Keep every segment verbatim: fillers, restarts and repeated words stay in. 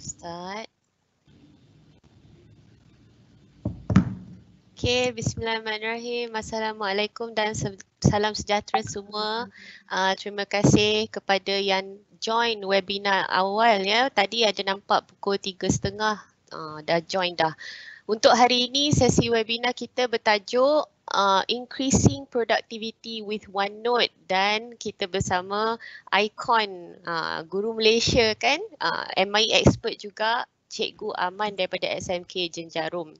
Start. Okay, bismillahirrahmanirrahim. Assalamualaikum dan salam sejahtera semua. Uh, terima kasih kepada yang join webinar awal ya. Tadi ada nampak pukul tiga tiga puluh uh, dah join dah. Untuk hari ini sesi webinar kita bertajuk Uh, increasing productivity with OneNote, dan kita bersama ikon uh, guru Malaysia kan, uh, M I E expert juga, Cikgu Aman daripada S M K Jenjarum.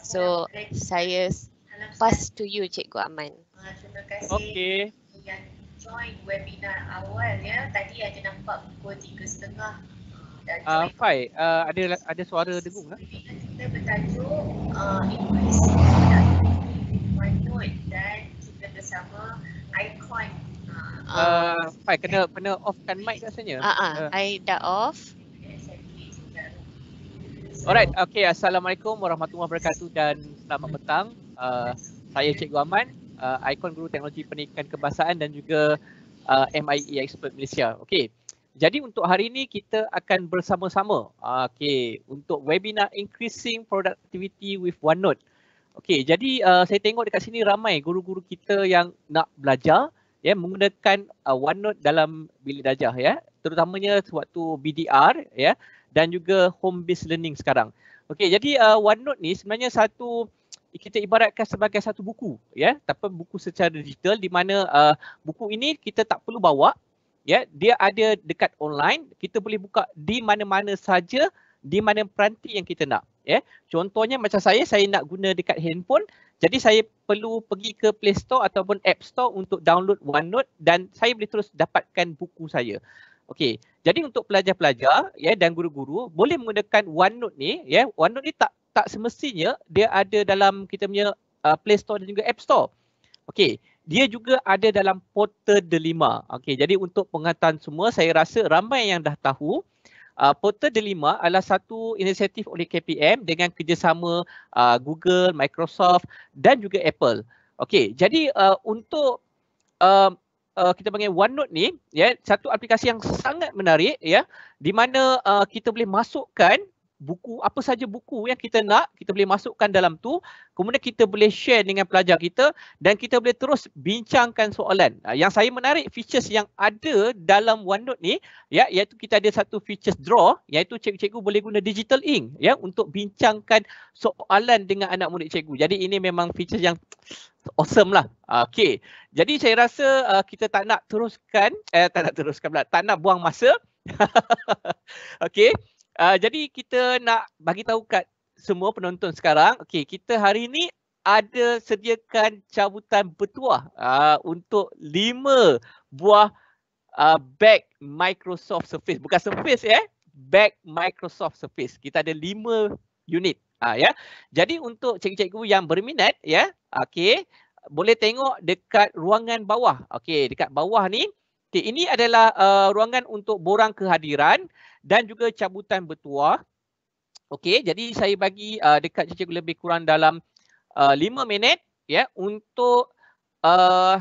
So saya pass to you Cikgu Aman. Uh, terima kasih. Okay. Yang join webinar awal ya, tadi ada nampak pukul tiga tiga puluh. Uh, Fai, uh, ada ada suara dengung lah. Kita bertajuk uh, increasing OneNote dan kita bersama ikon. Uh, uh, Fai, kena, kena offkan mic rasanya. Uh, uh, uh. I dah off. Alright, okay. Assalamualaikum warahmatullahi wabarakatuh dan selamat petang. Uh, saya Cikgu Aman, uh, ikon guru teknologi pendidikan kebahasaan dan juga uh, M I E expert Malaysia. Okay, jadi untuk hari ini kita akan bersama-sama uh, okay, untuk webinar Increasing Productivity with OneNote. Okey, jadi uh, saya tengok dekat sini ramai guru-guru kita yang nak belajar ya, menggunakan uh, OneNote dalam bilik darjah ya, terutamanya sewaktu B D R ya, dan juga home based learning sekarang. Okey, jadi uh, OneNote ni sebenarnya satu, kita ibaratkan sebagai satu buku ya, tapi buku secara digital, di mana uh, buku ini kita tak perlu bawa ya, dia ada dekat online, kita boleh buka di mana-mana saja, di mana peranti yang kita nak. Yeah. Contohnya macam saya, saya nak guna dekat handphone, jadi saya perlu pergi ke Play Store ataupun App Store untuk download OneNote dan saya boleh terus dapatkan buku saya. Okey, jadi untuk pelajar-pelajar ya, yeah, dan guru-guru boleh menggunakan OneNote ni ya. Yeah. OneNote ni tak tak semestinya dia ada dalam kita punya uh, Play Store dan juga App Store. Okey, dia juga ada dalam Portal Delima. Okey, jadi untuk pengetahuan semua, saya rasa ramai yang dah tahu. Uh, Portal Delima adalah satu inisiatif oleh K P M dengan kerjasama uh, Google, Microsoft dan juga Apple. Okey, jadi uh, untuk uh, uh, kita panggil OneNote ni, ya, yeah, satu aplikasi yang sangat menarik ya, yeah, di mana uh, kita boleh masukkan buku, apa saja buku yang kita nak, kita boleh masukkan dalam tu, kemudian kita boleh share dengan pelajar kita dan kita boleh terus bincangkan soalan. Yang saya menarik features yang ada dalam OneNote ni ya, iaitu kita ada satu features draw, iaitu cikgu-cikgu boleh guna digital ink ya, untuk bincangkan soalan dengan anak murid cikgu. Jadi ini memang features yang awesome lah. Okey, jadi saya rasa uh, kita tak nak teruskan, eh, tak nak teruskan pula, tak nak buang masa. Okey. Uh, jadi kita nak bagi tahu kat semua penonton sekarang, okey, kita hari ini ada sediakan cabutan bertuah uh, untuk lima buah uh, bag Microsoft Surface, bukan Surface eh, bag Microsoft Surface. Kita ada lima unit uh, ya. Jadi untuk cikgu-cikgu yang berminat ya, okey, boleh tengok dekat ruangan bawah. Okey, dekat bawah ni, okay, ini adalah uh, ruangan untuk borang kehadiran dan juga cabutan bertuah. Okey, jadi saya bagi uh, dekat cikgu lebih kurang dalam uh, lima minit ya, yeah, untuk uh,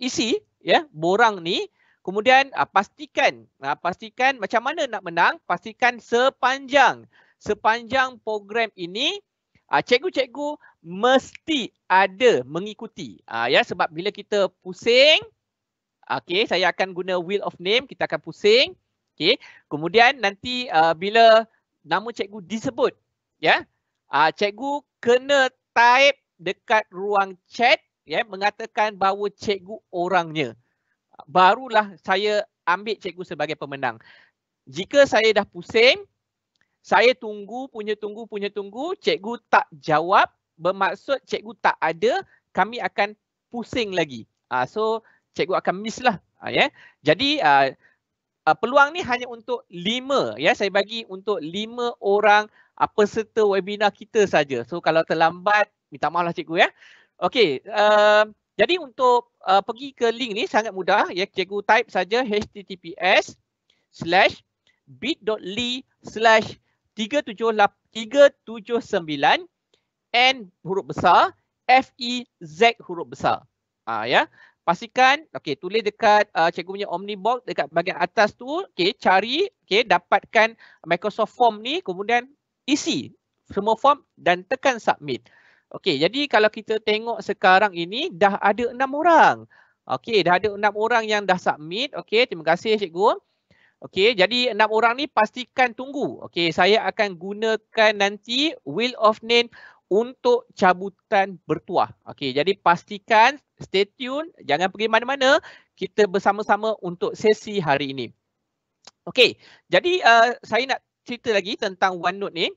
isi ya, yeah, borang ni. Kemudian uh, pastikan uh, pastikan macam mana nak menang, pastikan sepanjang sepanjang program ini uh, cikgu-cikgu mesti ada mengikuti. Uh, ya, yeah, sebab bila kita pusing, okey, saya akan guna wheel of name, kita akan pusing. Okey, kemudian nanti uh, bila nama cikgu disebut ya, yeah, uh, cikgu kena type dekat ruang chat ya, yeah, mengatakan bahawa cikgu orangnya, barulah saya ambil cikgu sebagai pemenang. Jika saya dah pusing, saya tunggu punya tunggu punya tunggu, cikgu tak jawab, bermaksud cikgu tak ada, kami akan pusing lagi. Uh, so cikgu akan miss lah uh, ya. Yeah. Jadi uh, Uh, peluang ni hanya untuk lima ya, saya bagi untuk lima orang uh, peserta webinar kita saja. So kalau terlambat, minta maaf lah cikgu ya. Okey, uh, jadi untuk uh, pergi ke link ni sangat mudah ya, cikgu type saja h t t p s slash bit dot l y slash tiga tujuh lapan tiga tujuh sembilan n huruf besar, f e z huruf besar. Ah uh, ya. Pastikan, okey, tulis dekat uh, cikgu punya Omnibox dekat bahagian atas tu, okey, cari, okey, dapatkan Microsoft Form ni, kemudian isi semua form dan tekan submit. Okey, jadi kalau kita tengok sekarang ini dah ada enam orang. Okey, dah ada enam orang yang dah submit. Okey, terima kasih cikgu. Okey, jadi enam orang ni pastikan tunggu. Okey, saya akan gunakan nanti Wheel of Name untuk cabutan bertuah. Okey, jadi pastikan stay tune, jangan pergi mana-mana. Kita bersama-sama untuk sesi hari ini. Okey, jadi uh, saya nak cerita lagi tentang OneNote ni.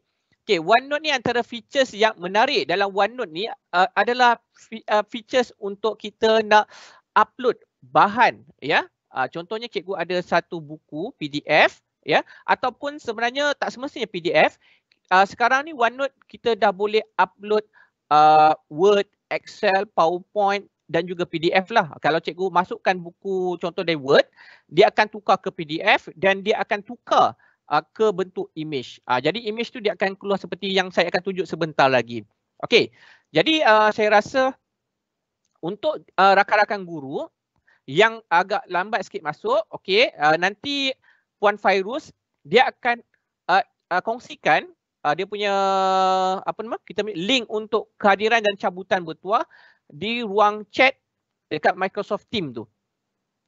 Okey, OneNote ni antara features yang menarik dalam OneNote ni uh, adalah uh, features untuk kita nak upload bahan, ya. Uh, contohnya cikgu ada satu buku P D F, ya, ataupun sebenarnya tak semestinya P D F. Uh, sekarang ni OneNote kita dah boleh upload uh, Word, Excel, PowerPoint dan juga P D F lah. Kalau cikgu masukkan buku contoh dari Word, dia akan tukar ke P D F dan dia akan tukar uh, ke bentuk image. Uh, jadi image tu dia akan keluar seperti yang saya akan tunjuk sebentar lagi. Okey, jadi uh, saya rasa untuk uh, rakan-rakan guru yang agak lambat sikit masuk, okey, uh, nanti Puan Fairuz dia akan uh, uh, kongsikan Uh, dia punya apa nama kita link untuk kehadiran dan cabutan bertuah di ruang chat dekat Microsoft Teams tu.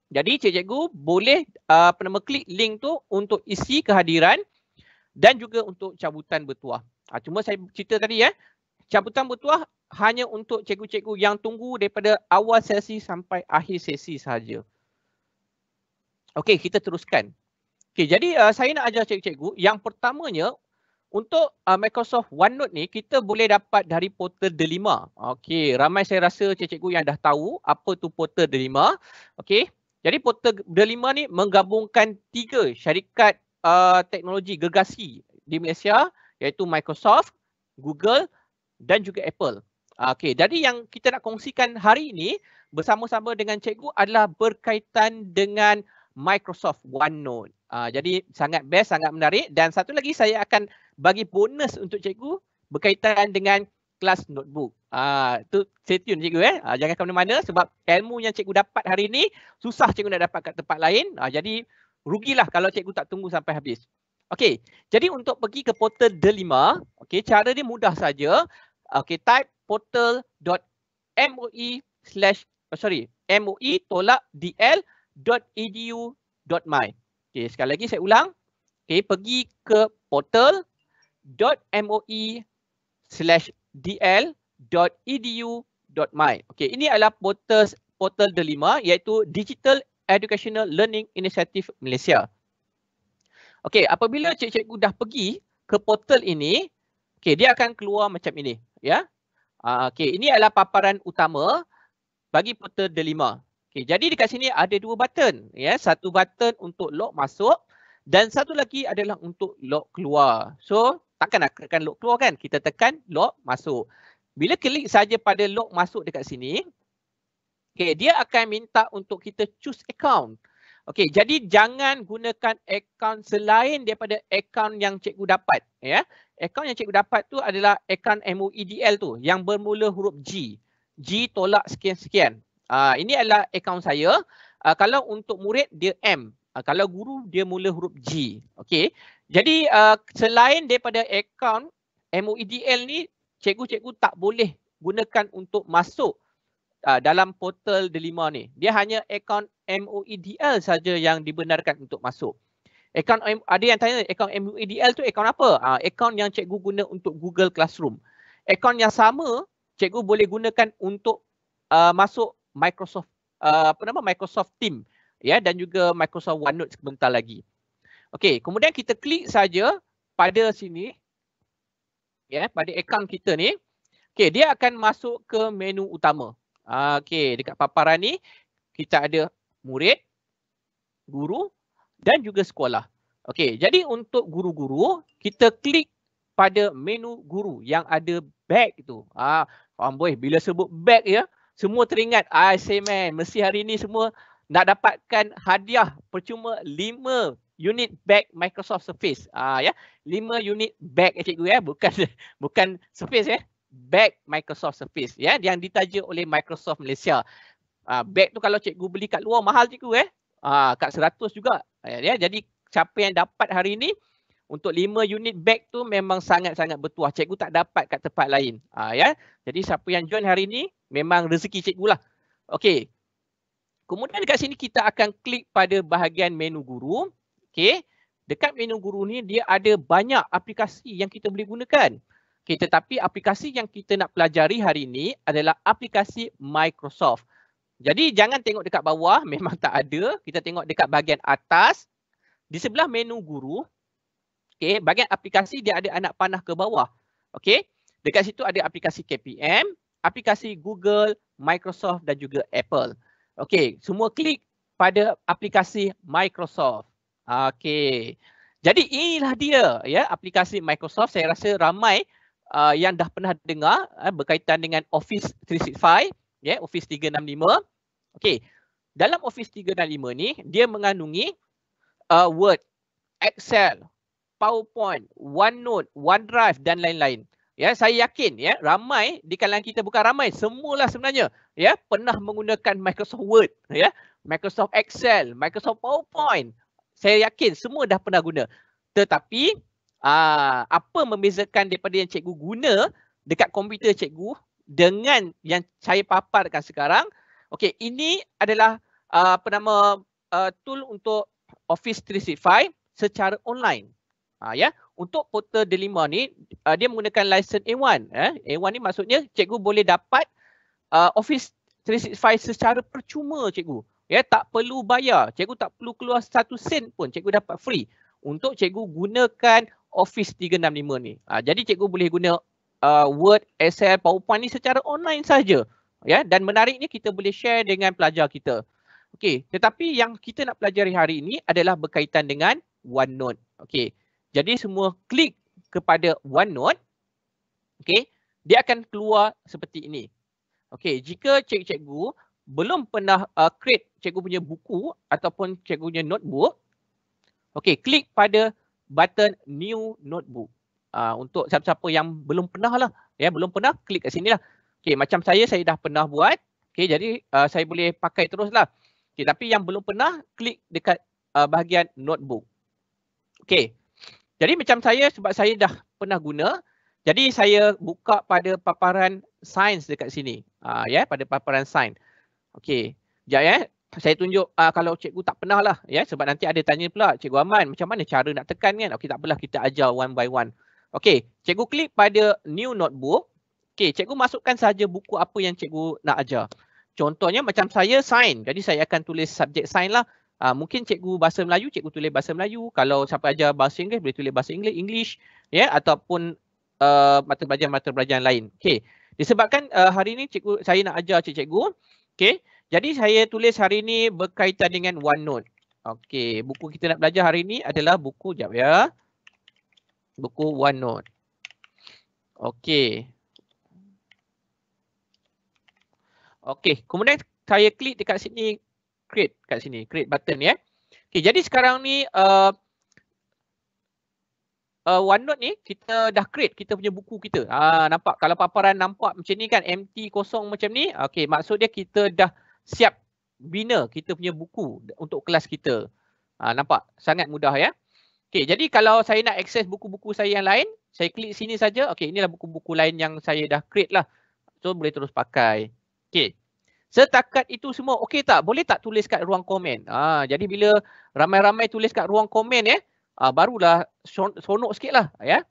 Jadi cikgu boleh uh, apa nama klik link tu untuk isi kehadiran dan juga untuk cabutan bertuah. Uh, cuma saya cerita tadi ya, cabutan bertuah hanya untuk cikgu-cikgu yang tunggu daripada awal sesi sampai akhir sesi sahaja. Okey, kita teruskan. Okey, jadi uh, saya nak ajar cikgu-cikgu yang pertamanya untuk uh, Microsoft OneNote ni kita boleh dapat dari Portal Delima. Okey, ramai saya rasa cikgu-cikgu yang dah tahu apa tu Portal Delima. Okey, jadi Portal Delima ni menggabungkan tiga syarikat uh, teknologi gergasi di Malaysia, iaitu Microsoft, Google dan juga Apple. Okey, jadi yang kita nak kongsikan hari ini bersama-sama dengan cikgu adalah berkaitan dengan Microsoft OneNote. Uh, jadi sangat best, sangat menarik, dan satu lagi saya akan bagi bonus untuk cikgu berkaitan dengan kelas notebook. Uh, tu stay tune cikgu eh. Uh, jangan ke mana-mana sebab ilmu yang cikgu dapat hari ini susah cikgu nak dapat kat tempat lain. Uh, jadi rugilah kalau cikgu tak tunggu sampai habis. Okey, jadi untuk pergi ke Portal Delima, okey, cara dia mudah saja. Okey, type portal.moe slash oh, sorry, moe tolak dl.edu.my. Okey, sekali lagi saya ulang. Okey, pergi ke portal.moe/dl.edu.my. Okey, ini adalah portal Portal Delima iaitu Digital Educational Learning Initiative Malaysia. Okey, apabila cikgu-cikgu dah pergi ke portal ini, okey, dia akan keluar macam ini, ya. Ah, okey, ini adalah paparan utama bagi Portal Delima. Okey, jadi dekat sini ada dua button, ya. Satu button untuk log masuk dan satu lagi adalah untuk log keluar. So, takkan nak tekan log keluar kan? Kita tekan log masuk. Bila klik saja pada log masuk dekat sini, okey, dia akan minta untuk kita choose account. Okey, jadi jangan gunakan account selain daripada account yang cikgu dapat, ya. Account yang cikgu dapat tu adalah account M O E D L tu yang bermula huruf G. G tolak sekian-sekian. Uh, ini adalah akaun saya. Uh, kalau untuk murid dia M. Uh, kalau guru dia mula huruf G. Okey. Jadi uh, selain daripada akaun M O E D L ni, cikgu-cikgu tak boleh gunakan untuk masuk uh, dalam Portal Delima ni. Dia hanya akaun M O E D L saja yang dibenarkan untuk masuk. Akaun ada yang tanya akaun M O E D L tu akaun apa? Uh, akaun yang cikgu guna untuk Google Classroom. Akaun yang sama cikgu boleh gunakan untuk uh, masuk Microsoft uh, apa nama Microsoft Teams, ya, dan juga Microsoft OneNote sebentar lagi. Okey, kemudian kita klik saja pada sini, ya, pada akaun kita ni. Okey, dia akan masuk ke menu utama. Uh, Okey, dekat paparan ni kita ada murid, guru dan juga sekolah. Okey, jadi untuk guru-guru kita klik pada menu guru yang ada bag tu. Ah, uh, amboi bila sebut bag ya, semua teringat, I say man, mesti hari ni semua nak dapatkan hadiah percuma lima unit bag Microsoft Surface. Ah, ya, lima unit bag eh, cikgu ya, bukan bukan Surface ya, bag Microsoft Surface ya, yang ditaja oleh Microsoft Malaysia. Uh, beg tu kalau cikgu beli kat luar mahal cikgu eh. Uh, kat seratus juga. Uh, ya. Jadi siapa yang dapat hari ni untuk lima unit beg tu memang sangat-sangat bertuah. Cikgu tak dapat kat tempat lain. Uh, ya. Jadi siapa yang join hari ni memang rezeki cikgu lah. Okey. Kemudian dekat sini kita akan klik pada bahagian menu guru. Okey. Dekat menu guru ni dia ada banyak aplikasi yang kita boleh gunakan. Okey, tetapi aplikasi yang kita nak pelajari hari ini adalah aplikasi Microsoft. Jadi jangan tengok dekat bawah, memang tak ada. Kita tengok dekat bahagian atas. Di sebelah menu guru, okey, bahagian aplikasi dia ada anak panah ke bawah. Okey. Dekat situ ada aplikasi K P M, aplikasi Google, Microsoft dan juga Apple. Okey, semua klik pada aplikasi Microsoft. Okey. Jadi inilah dia ya aplikasi Microsoft. Saya rasa ramai uh, yang dah pernah dengar uh, berkaitan dengan Office tiga enam lima, ya, yeah, Office tiga enam lima. Okey. Dalam Office tiga enam lima ni dia mengandungi uh, Word, Excel, PowerPoint, OneNote, OneDrive dan lain-lain. Ya, saya yakin ya ramai di kalangan kita, bukan ramai, semualah sebenarnya ya pernah menggunakan Microsoft Word, ya, Microsoft Excel, Microsoft PowerPoint. Saya yakin semua dah pernah guna. Tetapi aa, apa membezakan daripada yang cikgu guna dekat komputer cikgu dengan yang saya paparkan sekarang? Okey, ini adalah aa, apa nama aa, tool untuk Office tiga enam lima secara online. Ha, ya, untuk Portal Delima ni uh, dia menggunakan license A satu. Eh. A satu ni maksudnya cikgu boleh dapat uh, Office tiga enam lima secara percuma cikgu. Ya, tak perlu bayar. Cikgu tak perlu keluar satu sen pun, cikgu dapat free untuk cikgu gunakan Office tiga enam lima ni. Ha, jadi cikgu boleh guna uh, Word, Excel, PowerPoint ni secara online saja. Ya, dan menariknya kita boleh share dengan pelajar kita. Okey, tetapi yang kita nak pelajari hari ini adalah berkaitan dengan OneNote. Okey. Jadi semua klik kepada OneNote, okey, dia akan keluar seperti ini. Okey, jika cikgu-cikgu belum pernah uh, create cikgu punya buku ataupun cikgu punya notebook, okey, klik pada button New Notebook. Uh, untuk siapa-siapa yang belum pernah lah, ya, belum pernah, klik kat sini lah. Okey, macam saya, saya dah pernah buat. Okey, jadi uh, saya boleh pakai terus lah. Okay, tapi yang belum pernah, klik dekat uh, bahagian Notebook. Okey. Jadi macam saya, sebab saya dah pernah guna, jadi saya buka pada paparan sains dekat sini. Uh, ya, yeah, pada paparan sains. Okey, sekejap ya. Yeah. Saya tunjuk uh, kalau cikgu tak pernah lah. Ya, yeah, sebab nanti ada tanya pula, Cikgu Aman macam mana cara nak tekan kan? Okey, takpelah kita ajar one by one. Okey, cikgu klik pada New Notebook. Okey, cikgu masukkan saja buku apa yang cikgu nak ajar. Contohnya macam saya, sains. Jadi saya akan tulis subjek sains lah. Uh, mungkin cikgu bahasa Melayu, cikgu tulis bahasa Melayu. Kalau siapa ajar bahasa Inggeris, boleh tulis bahasa Inggeris, English, ya, yeah, ataupun uh, mata pelajaran-mata pelajaran lain. Okey. Disebabkan uh, hari ni cikgu saya nak ajar cikgu-cikgu. Okey. Jadi saya tulis hari ni berkaitan dengan OneNote. Okey, buku kita nak belajar hari ni adalah buku jap ya. Buku OneNote. Okey. Okey, kemudian saya klik dekat sini, create kat sini, create button ya. Okey, jadi sekarang ni uh, uh, OneNote ni kita dah create kita punya buku kita. Ha, nampak kalau paparan nampak macam ni kan, empty, kosong macam ni. Okey, maksud dia kita dah siap bina kita punya buku untuk kelas kita. Ha, nampak sangat mudah ya. Okey, jadi kalau saya nak akses buku-buku saya yang lain, saya klik sini saja. Okey, inilah buku-buku lain yang saya dah create lah. So boleh terus pakai. Okey. Setakat itu semua okey tak? Boleh tak tulis kat ruang komen? Ha, jadi bila ramai-ramai tulis kat ruang komen ya, ha, barulah sonok sikit lah ya.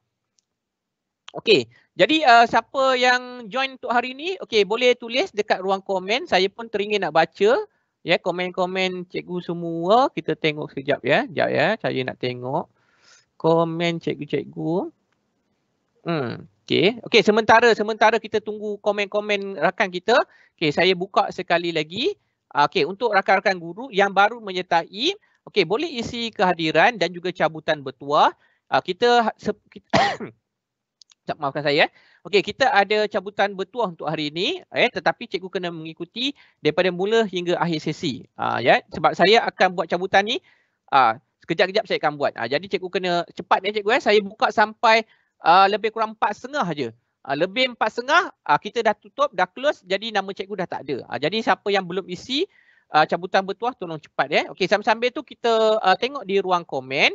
Okey, jadi uh, siapa yang join untuk hari ni, okey boleh tulis dekat ruang komen. Saya pun teringin nak baca ya komen-komen cikgu semua. Kita tengok sekejap ya. Sekejap ya, saya nak tengok komen cikgu-cikgu. Hmm. Okey, okay, sementara sementara kita tunggu komen-komen rakan kita. Okey, saya buka sekali lagi. Okey, untuk rakan-rakan guru yang baru menyertai, okey, boleh isi kehadiran dan juga cabutan bertuah. Uh, kita kita maafkan saya. Okey, kita ada cabutan bertuah untuk hari ini, eh, tetapi cikgu kena mengikuti daripada mula hingga akhir sesi. Uh, ya, sebab saya akan buat cabutan ni uh, sekejap-kejap saya akan buat. Uh, jadi cikgu kena cepat ya cikgu eh. Saya buka sampai Uh, lebih kurang empat setengah saja. Uh, lebih empat setengah, uh, kita dah tutup, dah close, jadi nama cikgu dah tak ada. Uh, jadi siapa yang belum isi uh, cabutan bertuah, tolong cepat. Eh. Okey, sambil-sambil tu kita uh, tengok di ruang komen.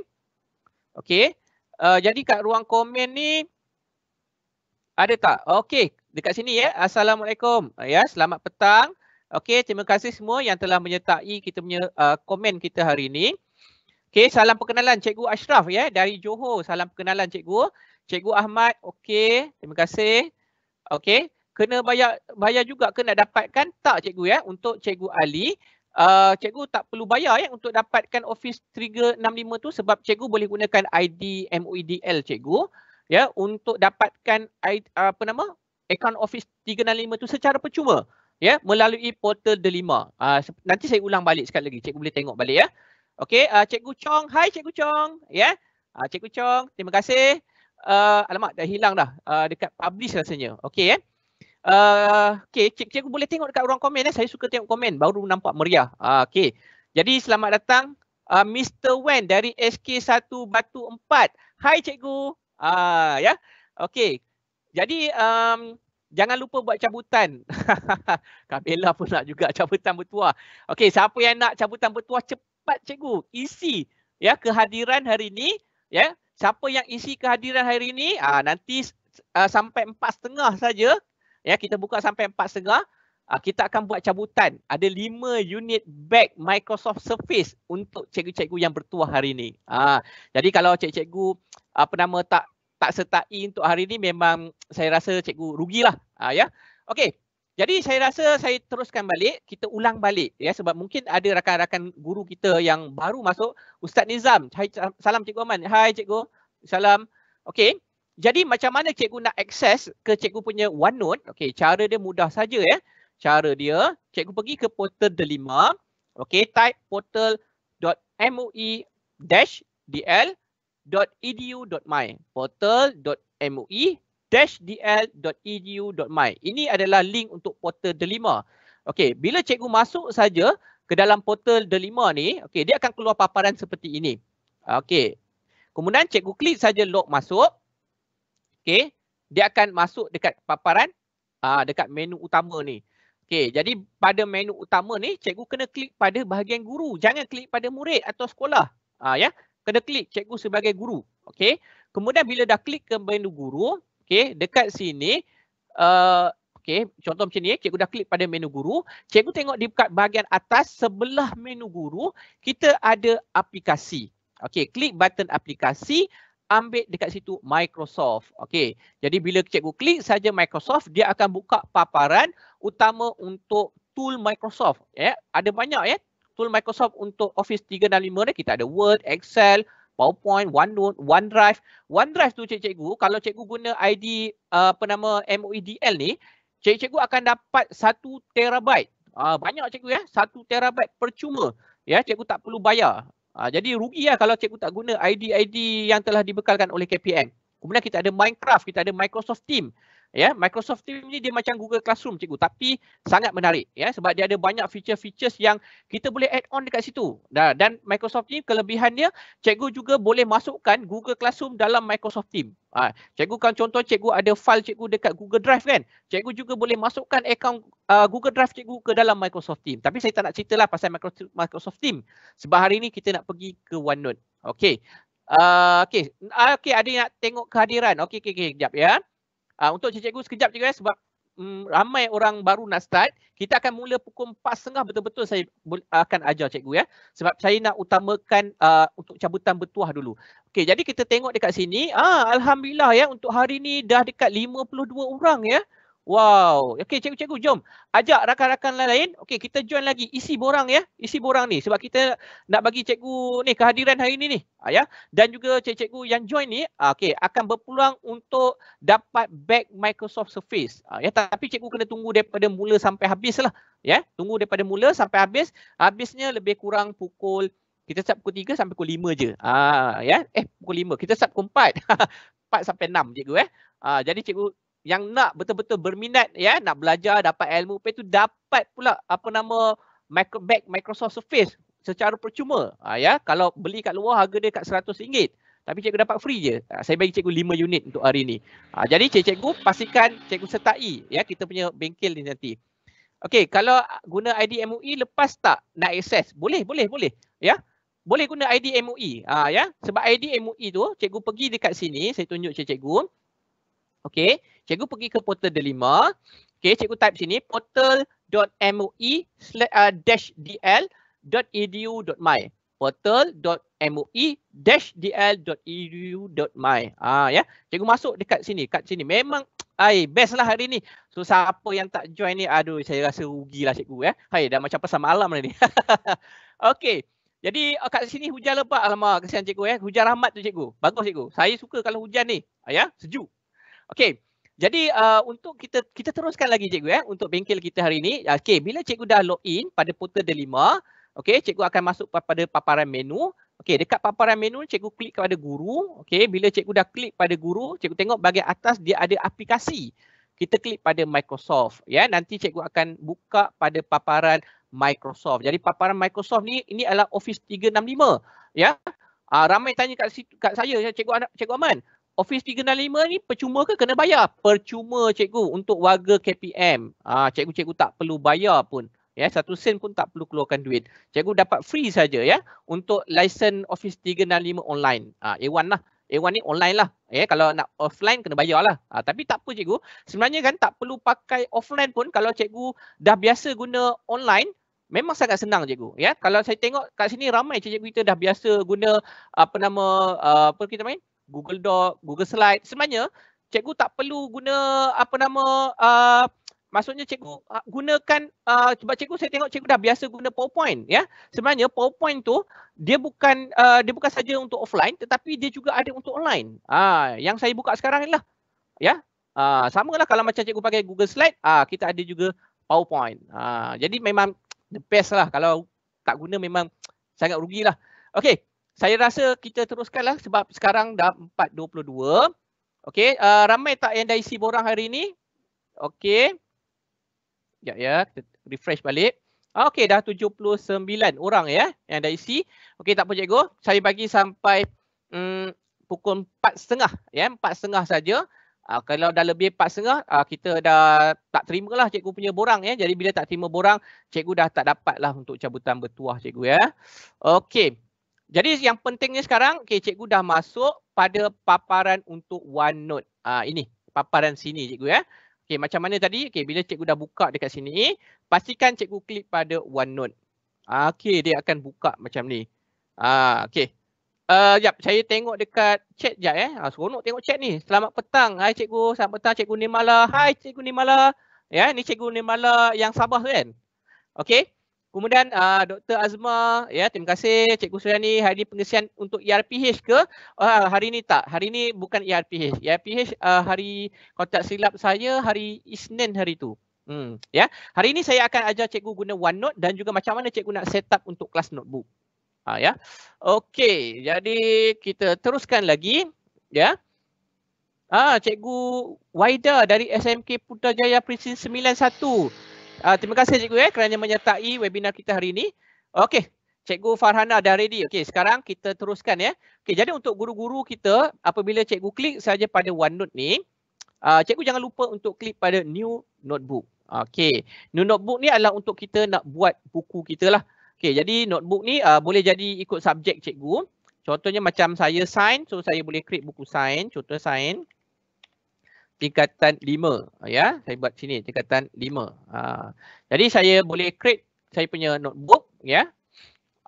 Okey, uh, jadi kat ruang komen ni ada tak? Okey, dekat sini ya. Eh. Assalamualaikum. Uh, ya, selamat petang. Okey, terima kasih semua yang telah menyertai kita punya uh, komen kita hari ini. Okey, salam perkenalan Cikgu Ashraf ya, dari Johor. Salam perkenalan cikgu. Cikgu Ahmad, okey, terima kasih. Okey, kena bayar bayar juga ke nak dapatkan? Tak cikgu ya, untuk Cikgu Ali. Uh, cikgu tak perlu bayar ya untuk dapatkan Office tiga enam lima tu sebab cikgu boleh gunakan I D M O E D L cikgu. Ya, untuk dapatkan apa nama? Akaun Office tiga enam lima tu secara percuma. Ya, melalui Portal Delima. Uh, nanti saya ulang balik sekali lagi. Cikgu boleh tengok balik ya. Okey, uh, Cikgu Chong. Hai Cikgu Chong. Ya, uh, Cikgu Chong, terima kasih. Uh, alamak, dah hilang dah uh, dekat publish rasanya. Okey eh. Uh, Okey, cik cikgu boleh tengok dekat ruang komen eh. Saya suka tengok komen, baru nampak meriah. Uh, Okey. Jadi selamat datang uh, Mister Wan dari S K satu Batu empat. Hai cikgu. Uh, ya. Yeah. Okey. Jadi um, jangan lupa buat cabutan. Kak Bella pun nak juga cabutan bertuah. Okey, siapa yang nak cabutan bertuah cepat cikgu isi ya kehadiran hari ini ya. Yeah. Siapa yang isi kehadiran hari ini, aa, nanti aa, sampai empat setengah saja. Ya, kita buka sampai empat setengah. Kita akan buat cabutan. Ada lima unit bag Microsoft Surface untuk cikgu-cikgu yang bertuah hari ini. Aa, jadi kalau cikgu-cikgu apa nama tak tak sertai untuk hari ini, memang saya rasa cikgu rugilah. Aa, ya. Okey. Jadi saya rasa saya teruskan balik, kita ulang balik ya sebab mungkin ada rakan-rakan guru kita yang baru masuk. Ustaz Nizam, hai, salam Cikgu Aman. Hai Cikgu, salam. Okey, jadi macam mana cikgu nak akses ke cikgu punya OneNote? Okey, cara dia mudah saja ya. Cara dia, cikgu pergi ke Portal Delima. Okey, type portal dot m o e dash d l dot e d u dot m y. portal dot m o e dash d l dot e d u dot m y. Ini adalah link untuk Portal Delima. Okey, bila cikgu masuk saja ke dalam Portal Delima ni, okey, dia akan keluar paparan seperti ini. Okey. Kemudian cikgu klik saja log masuk. Okey, dia akan masuk dekat paparan aa, dekat menu utama ni. Okey, jadi pada menu utama ni cikgu kena klik pada bahagian guru, jangan klik pada murid atau sekolah. Ah ya, kena klik cikgu sebagai guru. Okey. Kemudian bila dah klik ke menu guru, okey, dekat sini, uh, okey, contoh macam ni, cikgu dah klik pada menu guru. Cikgu tengok di bahagian atas sebelah menu guru, kita ada aplikasi. Okey, klik button aplikasi, ambil dekat situ Microsoft. Okey, jadi bila cikgu klik saja Microsoft, dia akan buka paparan utama untuk tool Microsoft. Ya, ada banyak ya, tool Microsoft untuk Office tiga enam lima ni, kita ada Word, Excel, PowerPoint, OneNote, OneDrive. OneDrive tu cikgu-cikgu, kalau cikgu guna I D uh, apa nama M O E D L ni, cikgu-cikgu akan dapat satu terabyte. Uh, banyak cikgu ya, satu terabyte percuma. Ya, cikgu tak perlu bayar. Uh, jadi rugi lah kalau cikgu tak guna I D I D yang telah dibekalkan oleh K P M. Kemudian kita ada Minecraft, kita ada Microsoft Teams. Ya, Microsoft Teams ni dia macam Google Classroom cikgu, tapi sangat menarik ya sebab dia ada banyak feature-features yang kita boleh add on dekat situ. Dan Microsoft Teams kelebihan dia, cikgu juga boleh masukkan Google Classroom dalam Microsoft Teams. Ha, cikgu kan contoh cikgu ada file cikgu dekat Google Drive kan. Cikgu juga boleh masukkan akaun uh, Google Drive cikgu ke dalam Microsoft Teams. Tapi saya tak nak ceritalah pasal Microsoft Teams sebab hari ni kita nak pergi ke OneNote. Okey. Uh, Okey, uh, okay, ada yang nak tengok kehadiran. Okey, okay, okay, sekejap ya. Uh, untuk cikgu sekejap cikgu ya, sebab um, ramai orang baru nak start. Kita akan mula pukul empat setengah, betul-betul saya akan ajar cikgu ya. Sebab saya nak utamakan uh, untuk cabutan bertuah dulu. Okey, jadi kita tengok dekat sini. Ah, Alhamdulillah ya, untuk hari ni dah dekat lima puluh dua orang ya. Wow. Okey, cikgu-cikgu jom ajak rakan-rakan lain. Okey, kita join lagi. Isi borang ya. Isi borang ni sebab kita nak bagi cikgu ni kehadiran hari ni ni. Ha, ya. Dan juga cikgu-cikgu yang join ni okey akan berpeluang untuk dapat bag Microsoft Surface. Ha, ya, tapi cikgu kena tunggu daripada mula sampai habislah. Ya, tunggu daripada mula sampai habis. Habisnya lebih kurang pukul kita start pukul tiga sampai pukul lima je. Ah ha, ya. Eh pukul lima. Kita start pukul empat. empat sampai enam cikgu eh. Ha, jadi cikgu yang nak betul-betul berminat ya, nak belajar, dapat ilmu, lepas tu dapat pula apa nama micro bag Microsoft Surface secara percuma. Ha, ya, kalau beli kat luar harga dia kat seratus ringgit. Tapi cikgu dapat free je. Ha, saya bagi cikgu lima unit untuk hari ni. Ha, jadi cikgu pastikan cikgu sertai ya kita punya bengkel ni nanti. Okey, kalau guna I D M O E lepas tak nak akses? Boleh, boleh, boleh. Ya. Boleh guna I D M O E. Ha, ya. Sebab I D M O E tu cikgu pergi dekat sini, saya tunjuk cikgu. Okey, cikgu pergi ke Portal Delima. Okey, cikgu type sini portal dot M O E dash D L dot E D U dot M Y. portal dot M O E dash D L dot E D U dot M Y. Ah ya, cikgu masuk dekat sini, kat sini. Memang ai bestlah hari ni. So siapa yang tak join ni, aduh saya rasa rugilah cikgu ya. Hai, dah macam pasal malam dah ni. Okey. Jadi kat sini hujan lebat, alamak kesian cikgu ya. Hujan rahmat tu cikgu. Bagus cikgu. Saya suka kalau hujan ni. Ya, sejuk. Okey. Jadi uh, untuk kita kita teruskan lagi cikgu ya untuk bengkel kita hari ni. Okey, bila cikgu dah login pada Portal Delima, okey, cikgu akan masuk pada paparan menu. Okey, dekat paparan menu cikgu klik kepada guru. Okey, bila cikgu dah klik pada guru, cikgu tengok bahagian atas dia ada aplikasi. Kita klik pada Microsoft. Ya, nanti cikgu akan buka pada paparan Microsoft. Jadi paparan Microsoft ni ini adalah Office tiga enam lima. Ya. Uh, ramai tanya kat situ, kat saya, cikgu anak cikgu Aman. Office tiga enam lima ni percuma ke kena bayar? Percuma cikgu untuk warga K P M. Ah, cikgu-cikgu tak perlu bayar pun. Ya, satu sen pun tak perlu keluarkan duit. Cikgu dapat free saja ya untuk license Office tiga enam lima online. Ha, A satu lah. A satu ni online lah. Ya, kalau nak offline kena bayar lah. Ha, tapi tak apa cikgu. Sebenarnya kan tak perlu pakai offline pun kalau cikgu dah biasa guna online. Memang sangat senang cikgu. Ya, kalau saya tengok kat sini ramai cikgu kita dah biasa guna apa nama apa kita main? Google Doc, Google Slide. Sebenarnya cikgu tak perlu guna apa nama uh, maksudnya cikgu gunakan, uh, sebab cikgu saya tengok cikgu dah biasa guna PowerPoint ya. Sebenarnya PowerPoint tu dia bukan uh, dia bukan saja untuk offline tetapi dia juga ada untuk online. Ah, yang saya buka sekarang inilah. Ya. Ah, samalah kalau macam cikgu pakai Google Slide, ah kita ada juga PowerPoint. Ah, jadi memang the best lah, kalau tak guna memang sangat rugilah. Okey, saya rasa kita teruskanlah sebab sekarang dah empat dua puluh dua. Okey, uh, ramai tak yang dah isi borang hari ni? Okey. Ya, ya, refresh balik. Ah, okey, dah tujuh puluh sembilan orang ya yang dah isi. Okey, tak apa cikgu. Saya bagi sampai um, pukul empat tiga puluh ya, empat tiga puluh saja. Ah, kalau dah lebih empat tiga puluh, ah, kita dah tak terimalah cikgu punya borang ya. Jadi bila tak terima borang, cikgu dah tak dapatlah untuk cabutan bertuah cikgu ya. Okey. Jadi yang pentingnya sekarang, okey, cikgu dah masuk pada paparan untuk OneNote. Ah, ini paparan sini cikgu ya. Okey, macam mana tadi? Okey, bila cikgu dah buka dekat sini, pastikan cikgu klik pada OneNote. Ah, okey, dia akan buka macam ni. Ah, okey. Uh, jap, saya tengok dekat chat jap eh. Ah, seronok tengok chat ni. Selamat petang. Hai cikgu, selamat petang cikgu Nirmala. Hai cikgu Nirmala. Ya, ni cikgu Nirmala yang Sabah tu kan. Okey. Kemudian uh, Doktor Azma, ya, terima kasih cikgu Suriani. Hari ini pengisian untuk E R P H ke? Uh, hari ini tak. Hari ini bukan E R P H. E R P H uh, hari kotak silap saya hari Isnin hari tu. Hmm, ya. Hari ini saya akan ajar cikgu guna OneNote dan juga macam mana cikgu nak set up untuk kelas notebook. Ha, ya. Okey, jadi kita teruskan lagi, ya. Ah, cikgu Waida dari S M K Putrajaya Perisim sembilan satu. Ah, terima kasih cikgu ya kerana menyertai webinar kita hari ini. Okey, cikgu Farhana dah ready. Okey, sekarang kita teruskan ya. Okey, jadi untuk guru-guru kita apabila cikgu klik saja pada OneNote ni, ah, cikgu jangan lupa untuk klik pada new notebook. Okey, new notebook ni adalah untuk kita nak buat buku kita lah. Okey, jadi notebook ni uh, boleh jadi ikut subjek cikgu. Contohnya macam saya sains, so saya boleh create buku sains, contoh sains tingkatan lima ya. Saya buat sini tingkatan lima. Uh, jadi saya boleh create saya punya notebook ya.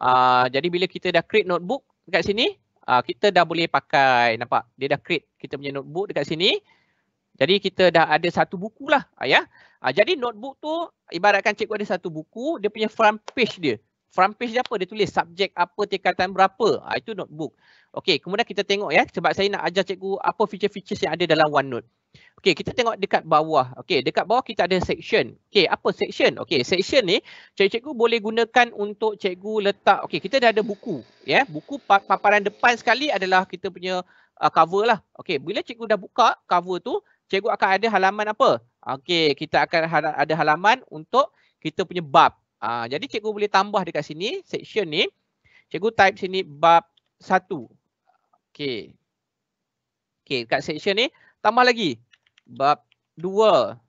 Uh, jadi bila kita dah create notebook dekat sini, uh, kita dah boleh pakai, nampak? Dia dah create kita punya notebook dekat sini. Jadi kita dah ada satu buku lah uh, ya. Uh, jadi notebook tu ibaratkan cikgu ada satu buku, dia punya front page dia. Front page dia apa? Dia tulis subjek apa, tingkatan berapa. Ha, itu notebook. Okey, kemudian kita tengok ya. Sebab saya nak ajar cikgu apa feature-features yang ada dalam OneNote. Okey, kita tengok dekat bawah. Okey, dekat bawah kita ada section. Okey, apa section? Okey, section ni cikgu-cikgu boleh gunakan untuk cikgu letak. Okey, kita dah ada buku. Ya, buku paparan depan sekali adalah kita punya uh, cover lah. Okey, bila cikgu dah buka cover tu, cikgu akan ada halaman apa? Okey, kita akan ada halaman untuk kita punya bab. Uh, jadi cikgu boleh tambah dekat sini, section ni. Cikgu type sini bab satu. Ok, Okey. Okey, dekat section ni tambah lagi. Bab dua.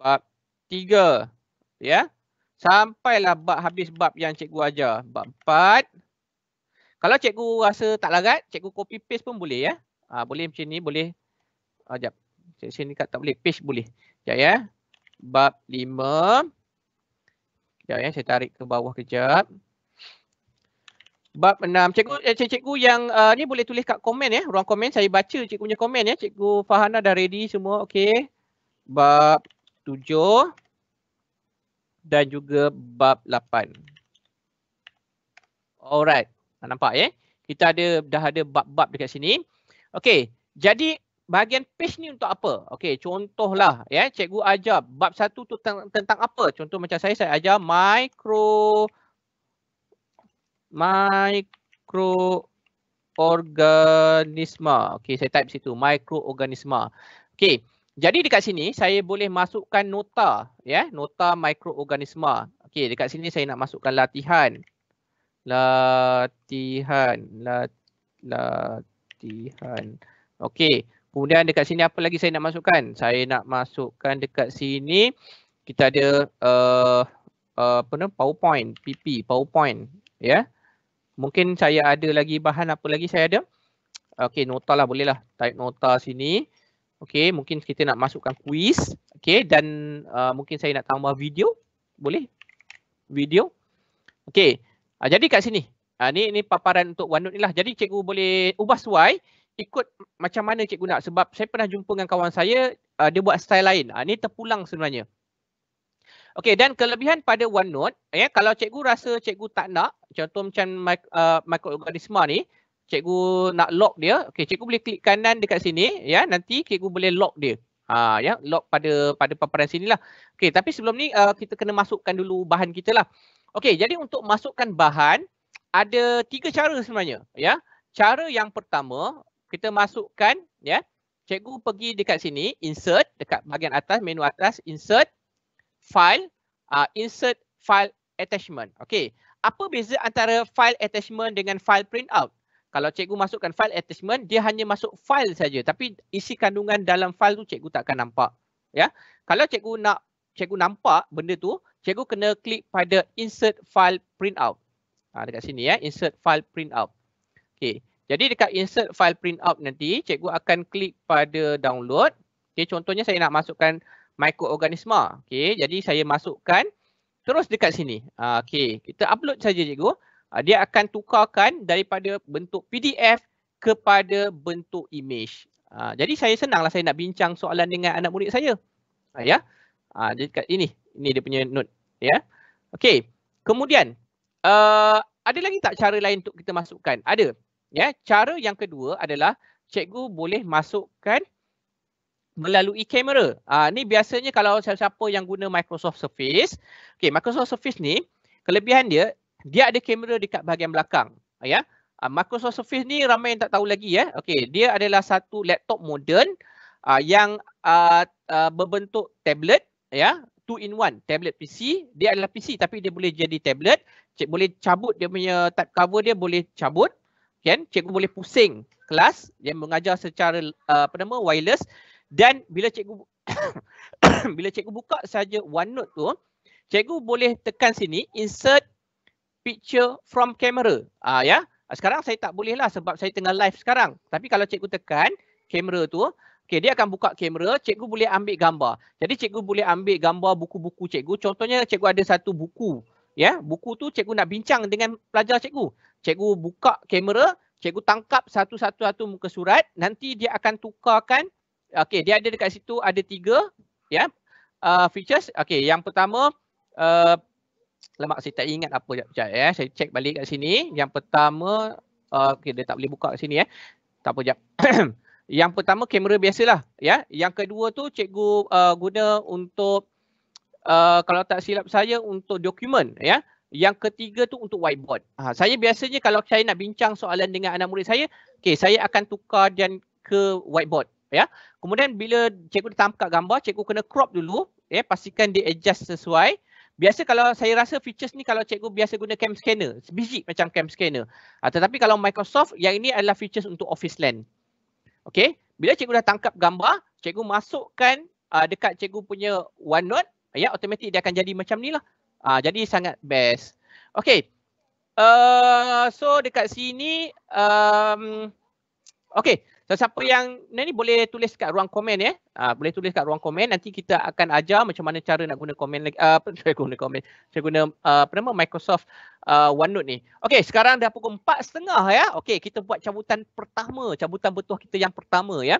Bab tiga. Ya. Sampailah bab habis bab yang cikgu ajar. Bab empat. Kalau cikgu rasa tak larat, cikgu copy paste pun boleh ya. Ha, boleh macam ni, boleh. Ha, sekejap. Section ni kat tak boleh paste boleh. Sekejap ya. Bab lima. Sekejap ya, saya tarik ke bawah kejap. Bab enam. Cikgu cikgu yang uh, ni boleh tulis kat komen ya. Ruang komen saya baca cikgu punya komen ya. Cikgu Fahana dah ready semua. Okey. Bab tujuh dan juga bab lapan. Alright. Nampak ya? Kita ada dah ada bab-bab dekat sini. Okey. Jadi bahagian page ni untuk apa? Okey, contohlah ya. Cikgu ajar bab satu tu tentang, tentang apa? Contoh macam saya saya ajar micro Mikroorganisma. Okey, saya type situ. Mikroorganisma. Okey, jadi dekat sini saya boleh masukkan nota. Ya, nota mikroorganisma. Okey, dekat sini saya nak masukkan latihan. Latihan. Latihan. Okey, kemudian dekat sini apa lagi saya nak masukkan? Saya nak masukkan dekat sini. Kita ada uh, uh, apa nama? PowerPoint. P P. PowerPoint. Ya. Mungkin saya ada lagi bahan apa lagi saya ada. Okey, nota lah boleh lah. Type nota sini. Okey, mungkin kita nak masukkan kuis. Okey, dan uh, mungkin saya nak tambah video. Boleh? Video. Okey, uh, jadi kat sini. Uh, ni, ni paparan untuk OneNote ni lah. Jadi cikgu boleh ubah suai ikut macam mana cikgu nak. Sebab saya pernah jumpa dengan kawan saya, uh, dia buat style lain. Uh, ni terpulang sebenarnya. Okey, dan kelebihan pada OneNote, ya, kalau cikgu rasa cikgu tak nak, contoh macam uh, mikroorganisma ni, cikgu nak lock dia, okey, cikgu boleh klik kanan dekat sini, ya, nanti cikgu boleh lock dia. Ha, ya, lock pada pada paparan sinilah. Okey, tapi sebelum ni uh, kita kena masukkan dulu bahan kita lah. Okey, jadi untuk masukkan bahan, ada tiga cara sebenarnya, ya. Cara yang pertama, kita masukkan, ya, cikgu pergi dekat sini, insert, dekat bahagian atas, menu atas, insert, file, uh, insert file attachment. Okey, apa beza antara file attachment dengan file printout? Kalau cikgu masukkan file attachment, dia hanya masuk file saja, tapi isi kandungan dalam file tu cikgu takkan nampak. Ya, kalau cikgu nak cikgu nampak benda tu, cikgu kena klik pada insert file printout. Ha, dekat sini ya, insert file printout. Okey, jadi dekat insert file printout nanti cikgu akan klik pada download. Okey, contohnya saya nak masukkan mikroorganisma. Okey, jadi saya masukkan terus dekat sini. Okey, kita upload saja cikgu. Dia akan tukarkan daripada bentuk P D F kepada bentuk image. Jadi saya senanglah saya nak bincang soalan dengan anak murid saya. Ya. Jadi dekat ini. Ini dia punya note. Ya. Okey. Kemudian uh, ada lagi tak cara lain untuk kita masukkan? Ada. Ya. Cara yang kedua adalah cikgu boleh masukkan melalui kamera. Ah, ni biasanya kalau siapa-siapa yang guna Microsoft Surface. Okey, Microsoft Surface ni kelebihan dia, dia ada kamera dekat bahagian belakang. Ya. Ah, Microsoft Surface ni ramai yang tak tahu lagi ya. Okey, dia adalah satu laptop moden ah, yang ah, ah, berbentuk tablet ya, two in one, tablet P C. Dia adalah P C tapi dia boleh jadi tablet. Cik boleh cabut dia punya type cover, dia boleh cabut. Kan? Cikgu boleh pusing kelas yang mengajar secara ah, apa nama wireless. Dan bila cikgu bila cikgu buka saja OneNote tu, cikgu boleh tekan sini insert picture from camera. Ah ya. Sekarang saya tak boleh lah sebab saya tengah live sekarang. Tapi kalau cikgu tekan kamera tu, okey, dia akan buka kamera, cikgu boleh ambil gambar. Jadi cikgu boleh ambil gambar buku-buku cikgu. Contohnya cikgu ada satu buku, ya. Buku tu cikgu nak bincang dengan pelajar cikgu. Cikgu buka kamera, cikgu tangkap satu-satu muka surat, nanti dia akan tukarkan. Okey, dia ada dekat situ ada tiga ya, yeah, uh, features. Okey, yang pertama uh, lemak saya tak ingat apa sekejap ya. Yeah. Saya check balik kat sini. Yang pertama uh, okey, dia tak boleh buka kat sini ya. Yeah. Tak apa sekejap. Yang pertama kamera biasalah ya. Yeah. Yang kedua tu cikgu uh, guna untuk uh, kalau tak silap saya untuk dokumen ya. Yeah. Yang ketiga tu untuk whiteboard. Ha, saya biasanya kalau saya nak bincang soalan dengan anak murid saya, okey, saya akan tukar dan ke whiteboard. Ya. Kemudian bila cikgu tangkap gambar, cikgu kena crop dulu. Ya. Pastikan dia adjust sesuai. Biasa kalau saya rasa features ni kalau cikgu biasa guna cam scanner, sebiji macam cam scanner. Ha, tetapi kalau Microsoft, yang ini adalah features untuk Office Lens. Okey, bila cikgu dah tangkap gambar, cikgu masukkan uh, dekat cikgu punya OneNote, ya, automatik dia akan jadi macam ni lah. Uh, jadi sangat best. Okey, uh, so dekat sini, um, okey. So, siapa yang ni boleh tulis kat ruang komen ya. Ha, boleh tulis kat ruang komen. Nanti kita akan ajar macam mana cara nak guna komen lagi. Uh, apa saya guna komen? Saya guna uh, apa nama Microsoft uh, OneNote ni. Okey, sekarang dah pukul empat tiga puluh ya. Okey, kita buat cabutan pertama. Cabutan bertuah kita yang pertama ya.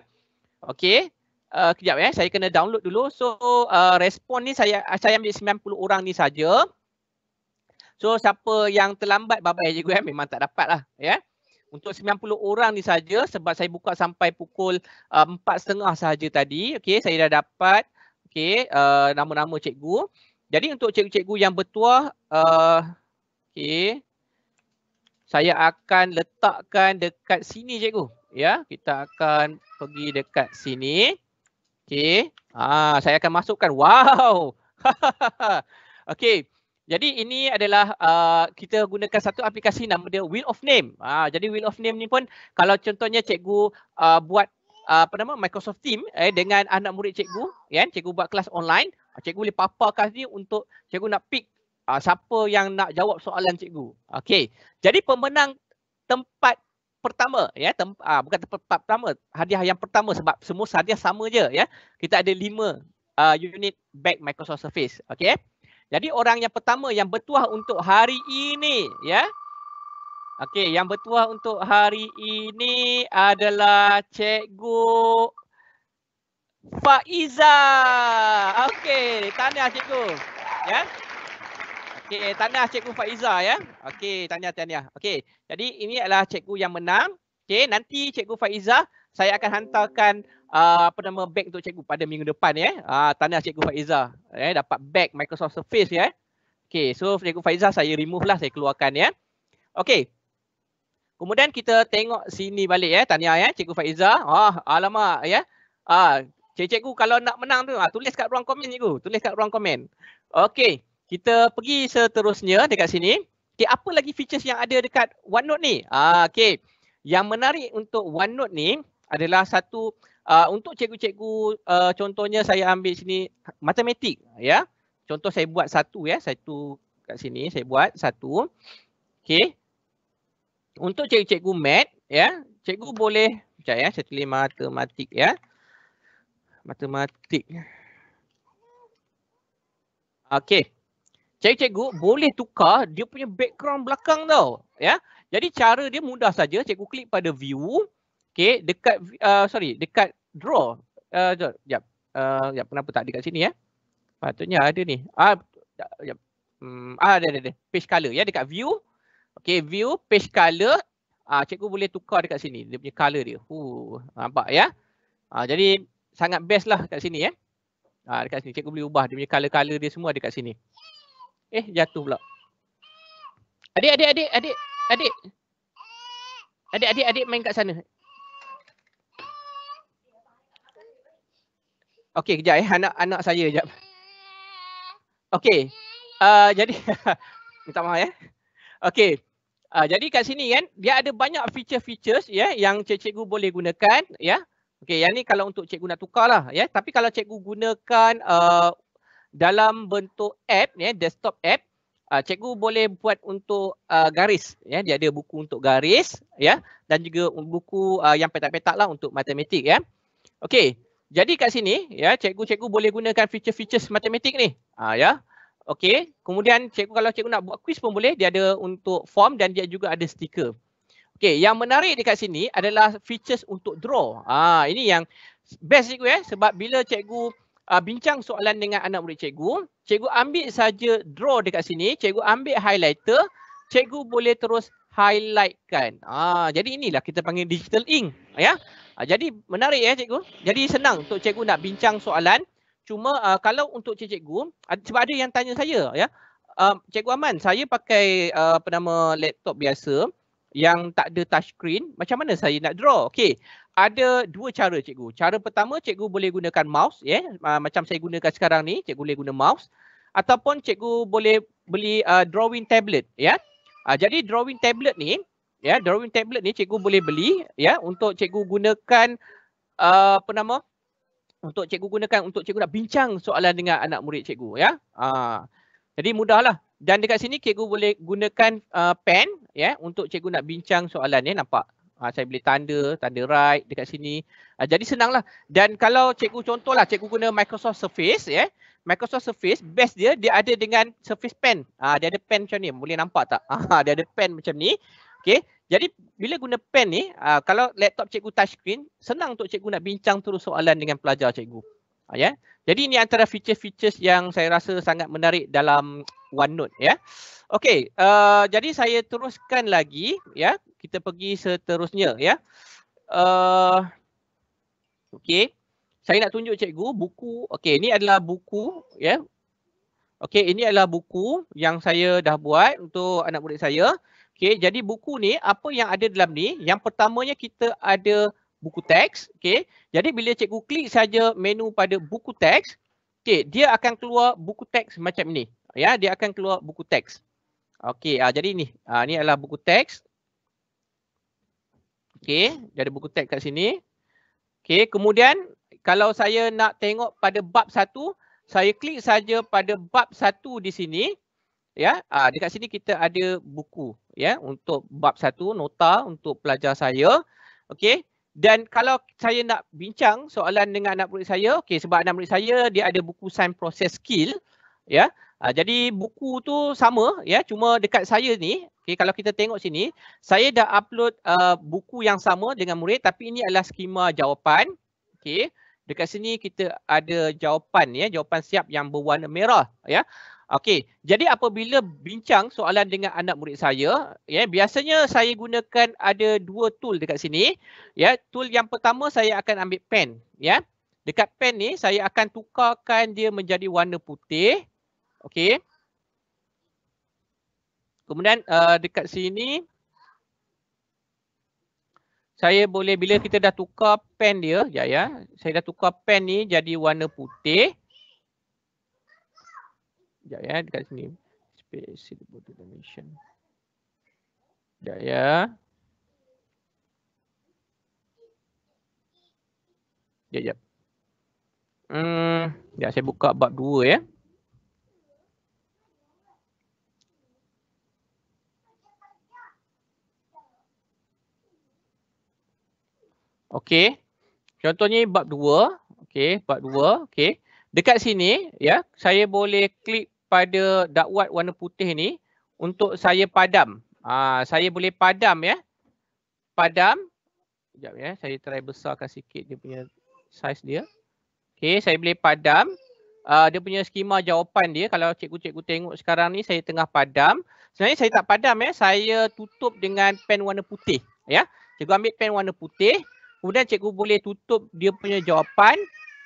Okey. Uh, kejap ya. Saya kena download dulu. So, uh, respon ni saya saya ambil sembilan puluh orang ni saja. So, siapa yang terlambat bye-bye je gue, memang tak dapat lah ya. Untuk sembilan puluh orang ni saja sebab saya buka sampai pukul uh, empat tiga puluh sahaja tadi. Okey, saya dah dapat okey uh, nama-nama cikgu. Jadi untuk cikgu-cikgu yang bertuah uh, okey, saya akan letakkan dekat sini cikgu. Ya, kita akan pergi dekat sini. Okey. Ah, saya akan masukkan. Wow. Okey. Jadi ini adalah uh, kita gunakan satu aplikasi nama dia Wheel of Name. Uh, jadi Wheel of Name ni pun kalau contohnya cikgu uh, buat uh, apa nama Microsoft Teams eh, dengan anak murid cikgu, kan? Cikgu buat kelas online, cikgu boleh paparkan dia untuk cikgu nak pick uh, siapa yang nak jawab soalan cikgu. Okey. Jadi pemenang tempat pertama ya, tem uh, bukan tempat pertama, hadiah yang pertama sebab semua hadiah sama je ya. Kita ada lima uh, unit bag Microsoft Surface. Okey. Jadi orang yang pertama yang bertuah untuk hari ini ya. Okey, yang bertuah untuk hari ini adalah Cikgu Faiza. Okey, tahniah cikgu. Ya. Okey, tahniah Cikgu Faiza ya. Okey, tahniah tahniah. Okey, jadi ini adalah cikgu yang menang. Okey, nanti Cikgu Faiza saya akan hantarkan Uh, apa nama bag untuk cikgu pada minggu depan ya. Uh, tahniah Cikgu Faiza eh, dapat bag Microsoft Surface ya. Okey, so Cikgu Faiza saya remove lah, saya keluarkan ya. Okey. Kemudian kita tengok sini balik ya, tahniah ya Cikgu Faiza. Ah, alamak ya. Ah, cikgu kalau nak menang tu ah, tulis kat ruang komen cikgu, tulis kat ruang komen. Okey, kita pergi seterusnya dekat sini. Okey, apa lagi features yang ada dekat OneNote ni? Ah, okey. Yang menarik untuk OneNote ni adalah satu Uh, untuk cikgu-cikgu, uh, contohnya saya ambil sini matematik ya. Contoh saya buat satu ya, satu kat sini saya buat satu. Okey. Untuk cikgu-cikgu mat ya, cikgu boleh sekejap ya, saya tulis matematik ya. Matematik. Okey. Cikgu-cikgu boleh tukar dia punya background belakang tau ya. Jadi cara dia mudah saja, cikgu klik pada view. Okey, dekat uh, sorry, dekat draw. Uh, sekejap. Uh, sekejap, kenapa tak dekat sini ya? Patutnya ada ni. Ah, sekejap. Hmm, ah, ada, ada, ada. Page color ya, dekat view. Okey, view, page color. Ah, cikgu boleh tukar dekat sini. Dia punya color dia. Huh, nampak ya? Ah, jadi, sangat best lah kat sini ya. Ah, dekat sini. Cikgu boleh ubah. Dia punya color-color dia semua ada kat sini. Eh, jatuh pula. Adik, adik, adik, adik. Adik, adik, adik, adik main kat sana. Okey, kejap eh. Anak-anak saya kejap. Okey. Uh, jadi, minta maaf ya. Okey. Uh, jadi kat sini kan, dia ada banyak feature-features ya, yang cikgu boleh gunakan ya. Okey, yang ni kalau untuk cikgu nak tukar lah ya. Tapi kalau cikgu gunakan uh, dalam bentuk app, ya, desktop app, uh, cikgu boleh buat untuk uh, garis. Ya. Dia ada buku untuk garis ya. Dan juga buku uh, yang petak-petak lah untuk matematik ya. Okey. Jadi kat sini ya, cikgu-cikgu boleh gunakan feature-features matematik ni. Ha, ya. Okey, kemudian cikgu kalau cikgu nak buat kuis pun boleh, dia ada untuk form dan dia juga ada stiker. Okey, yang menarik dekat sini adalah features untuk draw. Ah, ha, ini yang best cikgu ya, sebab bila cikgu uh, bincang soalan dengan anak murid cikgu, cikgu ambil saja draw dekat sini, cikgu ambil highlighter, cikgu boleh terus highlightkan. Ah, ha, jadi inilah kita panggil digital ink ya. Jadi menarik ya cikgu. Jadi senang untuk cikgu nak bincang soalan. Cuma uh, kalau untuk cikgu, sebab ada yang tanya saya ya. Uh, Cikgu Aman, saya pakai uh, apa nama laptop biasa yang tak ada touch screen. Macam mana saya nak draw? Okey. Ada dua cara cikgu. Cara pertama cikgu boleh gunakan mouse ya. Yeah. Uh, macam saya gunakan sekarang ni, cikgu boleh guna mouse. ataupun cikgu boleh beli uh, drawing tablet, ya. Uh, jadi drawing tablet ni, ya, drawing tablet ni cikgu boleh beli, ya, untuk cikgu gunakan uh, apa nama? Untuk cikgu gunakan untuk cikgu nak bincang soalan dengan anak murid cikgu, ya. Uh, jadi mudahlah. Dan dekat sini cikgu boleh gunakan uh, pen, ya, untuk cikgu nak bincang soalan, ya, nampak. Uh, saya boleh tanda, tanda right dekat sini. Uh, jadi senanglah. Dan kalau cikgu contohlah cikgu guna Microsoft Surface, ya. Microsoft Surface best dia dia ada dengan Surface pen. Uh, dia ada pen macam ni. Boleh nampak tak? Uh, dia ada pen macam ni. Okey. Jadi bila guna pen ni, uh, kalau laptop cikgu touchscreen, senang untuk cikgu nak bincang terus soalan dengan pelajar cikgu. Uh, ya. Yeah. Jadi ini antara features-features yang saya rasa sangat menarik dalam OneNote, ya. Okey, uh, jadi saya teruskan lagi, ya. Kita pergi seterusnya, ya. Uh, Okey. Saya nak tunjuk cikgu buku. Okey, ini adalah buku, ya. Okey, ini adalah buku yang saya dah buat untuk anak murid saya. Okey, jadi buku ni apa yang ada dalam ni? Yang pertamanya kita ada buku teks, okey. Jadi bila cikgu klik saja menu pada buku teks, okey, dia akan keluar buku teks macam ni. Ya, dia akan keluar buku teks. Okey, ah, jadi ni, ah, ni adalah buku teks. Okey, dia ada buku teks kat sini. Okey, kemudian kalau saya nak tengok pada bab satu, saya klik saja pada bab satu di sini. Ya, ah, dekat sini kita ada buku, ya, untuk bab satu, nota untuk pelajar saya. Okey. Dan kalau saya nak bincang soalan dengan anak murid saya, okey, sebab anak murid saya dia ada buku Sign Process Skill, ya. Ha, jadi buku tu sama, ya, cuma dekat saya ni, okey, kalau kita tengok sini, saya dah upload uh, buku yang sama dengan murid, tapi ini adalah skema jawapan. Okey. Dekat sini kita ada jawapan, ya, jawapan siap yang berwarna merah, ya. Okey, jadi apabila bincang soalan dengan anak murid saya, ya, biasanya saya gunakan ada dua tool dekat sini, ya. Tool yang pertama saya akan ambil pen, ya. Dekat pen ni saya akan tukarkan dia menjadi warna putih. Okey. Kemudian uh, dekat sini saya boleh, bila kita dah tukar pen dia, ya, ya. Saya dah tukar pen ni jadi warna putih. Sekejap, ya, dekat sini. Space Board Dimension. Sekejap, ya. Sekejap, sekejap. Hmm, sekejap, saya buka bab dua, ya. Okey. Contohnya bab dua. Okey, bab dua. Okey. Dekat sini, ya, saya boleh klik pada dakwat warna putih ni untuk saya padam. Aa, saya boleh padam, ya. Padam. Sekejap, ya. Saya try besarkan sikit dia punya saiz dia. Okey, saya boleh padam. Aa, dia punya skema jawapan dia. Kalau cikgu-cikgu tengok sekarang ni, saya tengah padam. Sebenarnya saya tak padam, ya. Saya tutup dengan pen warna putih, ya. Cikgu ambil pen warna putih. Kemudian cikgu boleh tutup dia punya jawapan.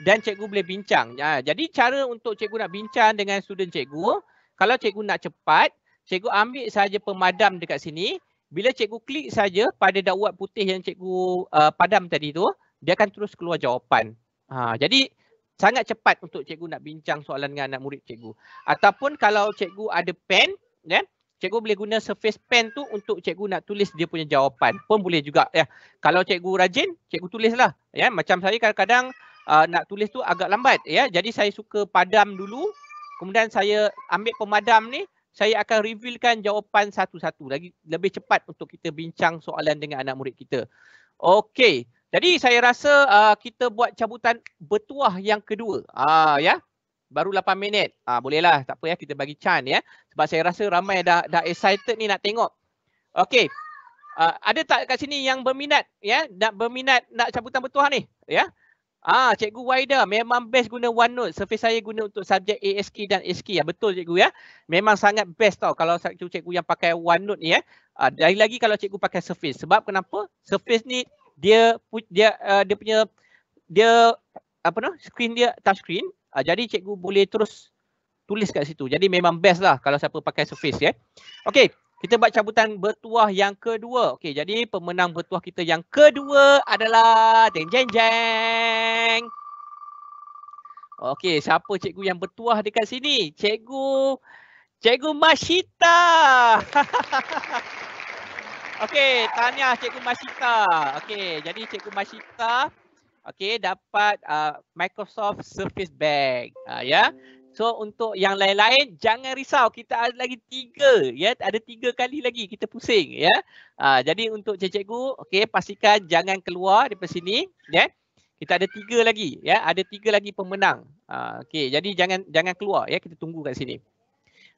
Dan cikgu boleh bincang. Ha, jadi cara untuk cikgu nak bincang dengan student cikgu, kalau cikgu nak cepat, cikgu ambil saja pemadam dekat sini. Bila cikgu klik saja pada dakwat putih yang cikgu uh, padam tadi tu, dia akan terus keluar jawapan. Ha, jadi sangat cepat untuk cikgu nak bincang soalan dengan anak murid cikgu. Ataupun kalau cikgu ada pen, ya, cikgu boleh guna Surface Pen tu untuk cikgu nak tulis dia punya jawapan pun boleh juga, ya. Kalau cikgu rajin, cikgu tulislah, ya. Macam saya kadang-kadang Uh, nak tulis tu agak lambat, ya. Jadi saya suka padam dulu. Kemudian saya ambil pemadam ni, saya akan revealkan jawapan satu-satu. Lagi lebih cepat untuk kita bincang soalan dengan anak murid kita. Okey. Jadi saya rasa uh, kita buat cabutan bertuah yang kedua. Ah, uh, ya. Baru lapan minit. Ah, uh, bolehlah, tak apa, ya, kita bagi chance, ya. Sebab saya rasa ramai dah dah excited ni nak tengok. Okey. Uh, ada tak kat sini yang berminat, ya? Nak berminat nak cabutan bertuah ni, ya? Ah, Cikgu Waida, memang best guna OneNote. Surface saya guna untuk subjek A S K dan S K. Ya, betul cikgu, ya. Memang sangat best tau kalau cikgu-cikgu yang pakai OneNote ni, ya. Ah, lagi-lagi kalau cikgu pakai Surface. Sebab kenapa? Surface ni dia dia uh, dia punya dia apa tu? Screen dia touchscreen. Ah, jadi cikgu boleh terus tulis kat situ. Jadi memang best lah kalau siapa pakai Surface, ya. Okey, kita buat cabutan bertuah yang kedua. Okey, jadi pemenang bertuah kita yang kedua adalah jeng jeng jeng. Okey, siapa cikgu yang bertuah dekat sini? Cikgu Cikgu Masyita. Okey, tahniah Cikgu Masyita. Okey, jadi Cikgu Masyita okey dapat uh, Microsoft Surface bag. Uh, ya. Yeah. So untuk yang lain-lain jangan risau, kita ada lagi tiga ya, yeah? Ada tiga kali lagi kita pusing ya. Yeah? Uh, jadi untuk cikgu-cikgu okey pastikan jangan keluar daripada sini ya. Yeah? Kita ada tiga lagi ya, yeah? Ada tiga lagi pemenang. Uh, okey, jadi jangan jangan keluar ya, yeah? Kita tunggu kat sini.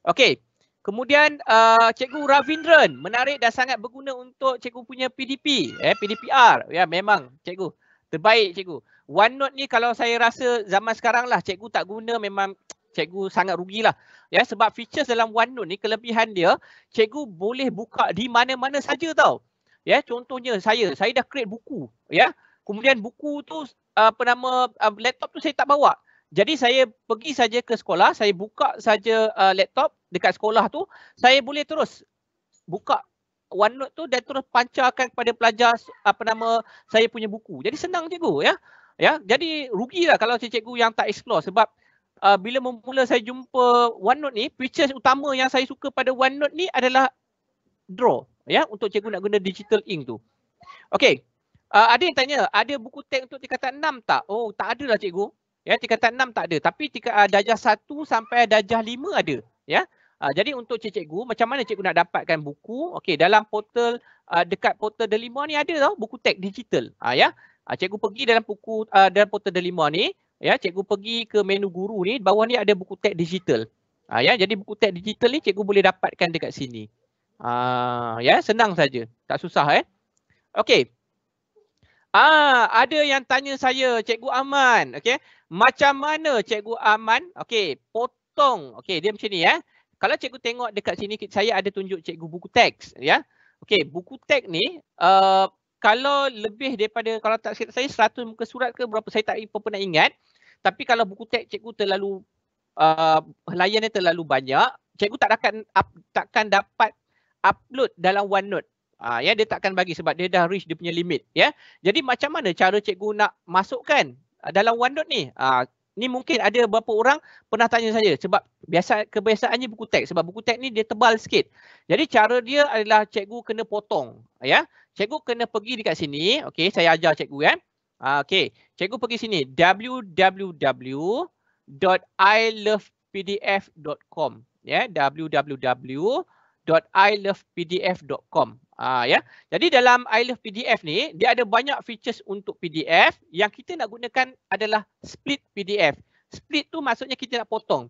Okey. Kemudian uh, Cikgu Ravindran, menarik dan sangat berguna untuk cikgu punya P D P, eh, P D P R. Ya, memang cikgu. Terbaik cikgu. OneNote ni kalau saya rasa zaman sekarang lah cikgu tak guna memang cikgu sangat rugilah. Ya, sebab features dalam OneNote ni kelebihan dia, cikgu boleh buka di mana-mana saja tau. Ya, contohnya saya, saya dah create buku. Ya, kemudian buku tu, apa nama, laptop tu saya tak bawa. Jadi saya pergi saja ke sekolah, saya buka saja uh, laptop dekat sekolah tu, saya boleh terus buka OneNote tu dan terus pancarkan kepada pelajar apa nama saya punya buku. Jadi senang cikgu ya. Ya, jadi rugilah kalau cikgu yang tak explore sebab uh, bila mula saya jumpa OneNote ni, features utama yang saya suka pada OneNote ni adalah draw ya, untuk cikgu nak guna digital ink tu. Okey. Uh, ada yang tanya, ada buku teks untuk tingkatan enam tak? Oh, tak ada lah cikgu. Ya, tingkatan enam tak ada, tapi tingkat darjah satu sampai darjah lima ada, ya. Uh, jadi untuk cikgu, macam mana cikgu nak dapatkan buku? Okey, dalam portal uh, dekat Portal Delima ni ada tau buku teks digital. Uh, ya. Uh, cikgu pergi dalam buku uh, dalam Portal Delima ni, ya, cikgu pergi ke menu guru ni, bawah ni ada buku teks digital. Uh, ya, jadi buku teks digital ni cikgu boleh dapatkan dekat sini. Uh, ya, senang saja, tak susah eh. Okey. Ah, ada yang tanya saya, Cikgu Aman. Okey. Macam mana Cikgu Aman? Okey, potong. Okey, dia macam ni ya. Eh. Kalau cikgu tengok dekat sini, saya ada tunjuk cikgu buku teks ya. Okey, buku teks ni uh, kalau lebih daripada kalau tak saya seratus muka surat ke berapa saya tak pernah ingat. Tapi kalau buku teks cikgu terlalu uh, layannya terlalu banyak, cikgu tak akan up, takkan dapat upload dalam OneNote. Ah, ya, dia takkan bagi sebab dia dah reach dia punya limit ya. Jadi macam mana cara cikgu nak masukkan dalam OneNote ni? Ah, ni mungkin ada beberapa orang pernah tanya saya sebab biasa kebiasaannya buku teks sebab buku teks ni dia tebal sikit. Jadi cara dia adalah cikgu kena potong ya. Cikgu kena pergi dekat sini. Okey, saya ajar cikgu kan. Ah, okey, cikgu pergi sini w w w dot i love p d f dot com ya, w w w dot i love p d f dot com. Ah, ya. Jadi dalam ilovepdf ni dia ada banyak features untuk P D F. Yang kita nak gunakan adalah split P D F. Split tu maksudnya kita nak potong.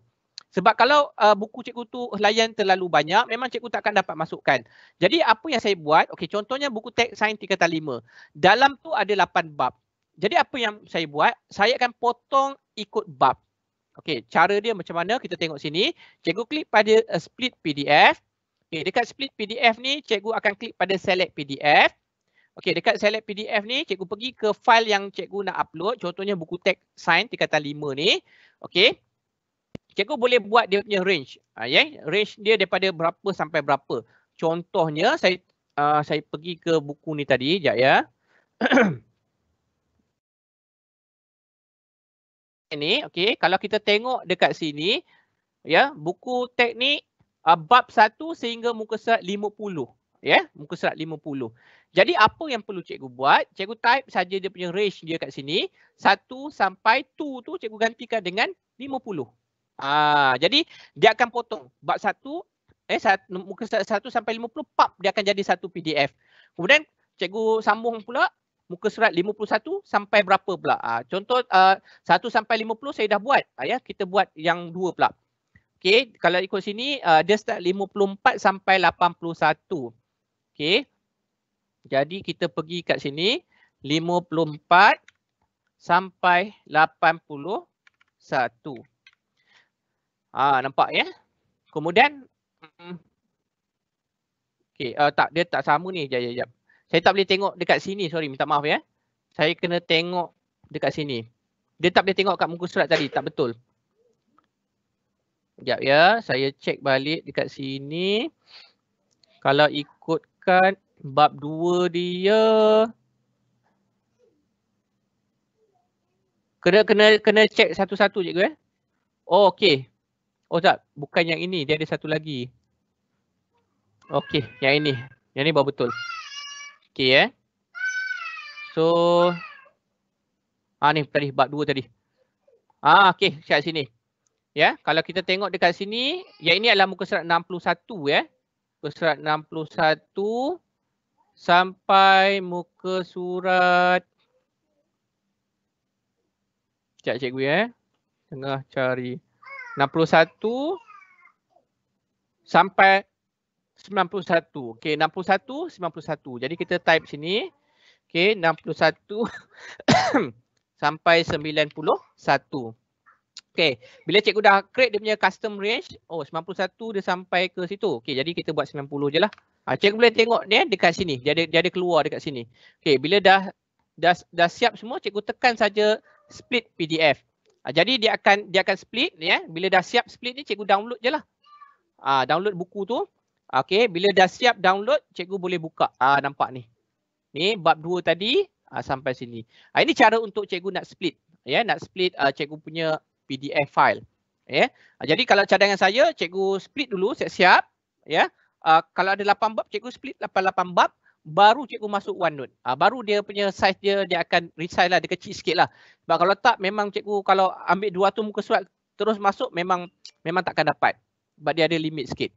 Sebab kalau uh, buku cikgu tu layan terlalu banyak, memang cikgu takkan dapat masukkan. Jadi apa yang saya buat, okey contohnya buku teks sains tingkatan lima. Dalam tu ada lapan bab. Jadi apa yang saya buat, saya akan potong ikut bab. Okey, cara dia macam mana kita tengok sini. Cikgu klik pada uh, split P D F. Okey, dekat split P D F ni cikgu akan klik pada select P D F. Okey, dekat select P D F ni cikgu pergi ke file yang cikgu nak upload. Contohnya buku teks sains tingkatan lima ni. Okey. Cikgu boleh buat dia punya range. Ha, ya, yeah? Range dia daripada berapa sampai berapa. Contohnya saya uh, saya pergi ke buku ni tadi, jap ya. Ini okey, kalau kita tengok dekat sini ya, yeah, buku teks ni Uh, bab satu sehingga muka surat lima puluh. Ya, yeah? Muka surat lima puluh. Jadi apa yang perlu cikgu buat? Cikgu type saja dia punya range dia kat sini. satu sampai dua tu cikgu gantikan dengan lima puluh. Ah, jadi dia akan potong. Bab satu, eh, satu, muka surat satu sampai lima puluh, pap dia akan jadi satu P D F. Kemudian cikgu sambung pula muka surat lima puluh satu sampai berapa pula. Ah, contoh uh, satu sampai lima puluh saya dah buat. Ah, ya, kita buat yang dua pula. Okey, kalau ikut sini, uh, dia start lima puluh empat sampai lapan puluh satu. Okey, jadi kita pergi kat sini, lima puluh empat sampai lapan puluh satu. Ah, nampak ya? Kemudian, okey, uh, tak, dia tak sama ni, jap, jap, jap. Saya tak boleh tengok dekat sini, sorry, minta maaf ya. Saya kena tengok dekat sini. Dia tak boleh tengok kat muka surat tadi, tak betul. Sekejap ya, saya cek balik dekat sini. Kalau ikutkan bab dua dia. Kena kena kena check satu-satu cikgu eh. Oh okey. Oh tak, bukan yang ini, dia ada satu lagi. Okey, yang ini. Yang ni baru betul. Okey eh. So ah ni tadi bab dua tadi. Ah okey, kat sini. Ya, kalau kita tengok dekat sini, yang ini adalah muka surat enam puluh satu ya. Muka surat enam puluh satu sampai muka surat. Sekejap cikgu ya. Tengah cari. enam puluh satu sampai sembilan puluh satu. Okey, enam puluh satu, sembilan puluh satu. Jadi kita type sini. Okey, enam puluh satu sampai sembilan puluh satu. Okey, bila cikgu dah create dia punya custom range, oh sembilan puluh satu dia sampai ke situ. Okey, jadi kita buat sembilan puluh je lah. Ha, cikgu boleh tengok dia dekat sini. Dia ada, dia ada keluar dekat sini. Okey, bila dah, dah dah siap semua, cikgu tekan saja split P D F. Ha, jadi dia akan dia akan split ya. Bila dah siap split ni, cikgu download je lah. Ha, download buku tu. Okey, bila dah siap download, cikgu boleh buka. Ah ha, nampak ni. Ni bab dua tadi ha, sampai sini. Ha, ini cara untuk cikgu nak split. Ya, nak split uh, cikgu punya P D F file. Ya. Yeah. Jadi kalau cadangan saya, cikgu split dulu siap-siap. Ya. Yeah. Uh, kalau ada lapan bab, cikgu split lapan lapan bab. Baru cikgu masuk OneNote. Uh, baru dia punya size dia, dia akan resize lah. Dia kecil sikit lah. Sebab kalau tak, memang cikgu kalau ambil dua ratus muka surat terus masuk, memang memang takkan dapat. Sebab dia ada limit sikit.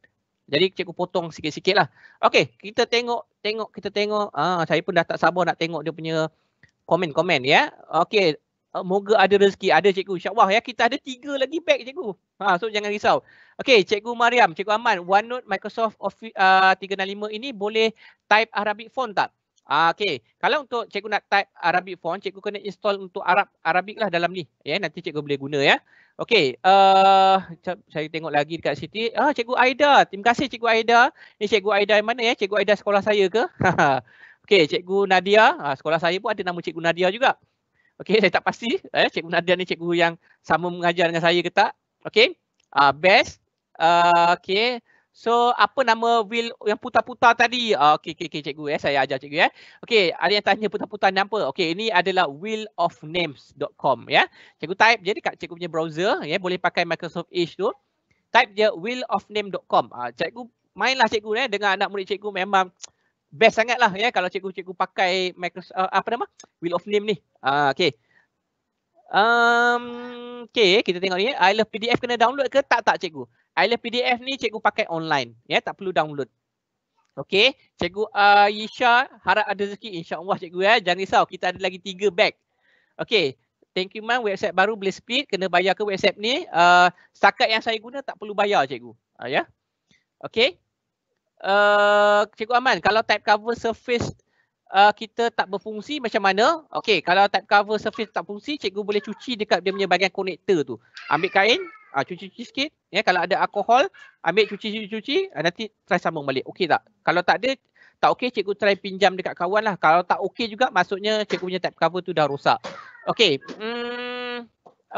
Jadi cikgu potong sikit-sikit lah. Okey, kita tengok, tengok, kita tengok. Ah, saya pun dah tak sabar nak tengok dia punya komen-komen ya. Yeah. Okey. Moga ada rezeki, ada cikgu insyaAllah ya. Kita ada tiga lagi bag cikgu. Ha, so jangan risau. Okey, Cikgu Mariam, Cikgu Aman, OneNote Microsoft Office uh, tiga enam lima ini boleh type Arabic font tak? Uh, Okey, kalau untuk cikgu nak type Arabic font, cikgu kena install untuk Arab Arabic lah dalam ni. Ya, yeah, nanti cikgu boleh guna ya. Okey, uh, saya tengok lagi dekat sini. Ah, Cikgu Aida, terima kasih Cikgu Aida. Ni Cikgu Aida yang mana ya? Cikgu Aida sekolah saya ke? Okey, Cikgu Nadia, ha, sekolah saya pun ada nama Cikgu Nadia juga. Okey, saya tak pasti eh, Cikgu Nadia ni cikgu yang sama mengajar dengan saya ke tak. Okey, uh, best. Uh, Okey, so apa nama wheel yang putar-putar tadi? Uh, Okey, okay, okay, cikgu eh, saya ajar cikgu eh. Okey, ada yang tanya putar-putar ni apa? Okey, ini adalah wheel of names dot com ya. Cikgu type je dekat cikgu punya browser ya, boleh pakai Microsoft Edge tu. Type je wheel of name dot com. Uh, cikgu, mainlah cikgu eh, dengan anak murid cikgu memang best sangatlah ya kalau cikgu-cikgu pakai Microsoft uh, apa nama wheel of name ni. Ah uh, okey. Um okey, kita tengok ni I love P D F kena download ke tak tak cikgu. I love P D F ni cikgu pakai online ya, tak perlu download. Okey, Cikgu uh, Yisha, harap ada rezeki insya-Allah cikgu ya. Jangan risau, kita ada lagi tiga bag. Okey, thank you man, website baru boleh split, kena bayar ke website ni? Uh, setakat yang saya guna tak perlu bayar cikgu. Uh, ya. Okey. Uh, Cikgu Aman, kalau type cover surface uh, kita tak berfungsi macam mana? Okey, kalau type cover surface tak berfungsi, cikgu boleh cuci dekat dia punya bahagian konektor tu. Ambil kain, cuci-cuci uh, sikit. Ya, kalau ada alkohol, ambil cuci-cuci, uh, nanti try sambung balik. Okey tak? Kalau tak ada, tak okey, cikgu try pinjam dekat kawan lah. Kalau tak okey juga, maksudnya cikgu punya type cover tu dah rosak. Okey. Hmm,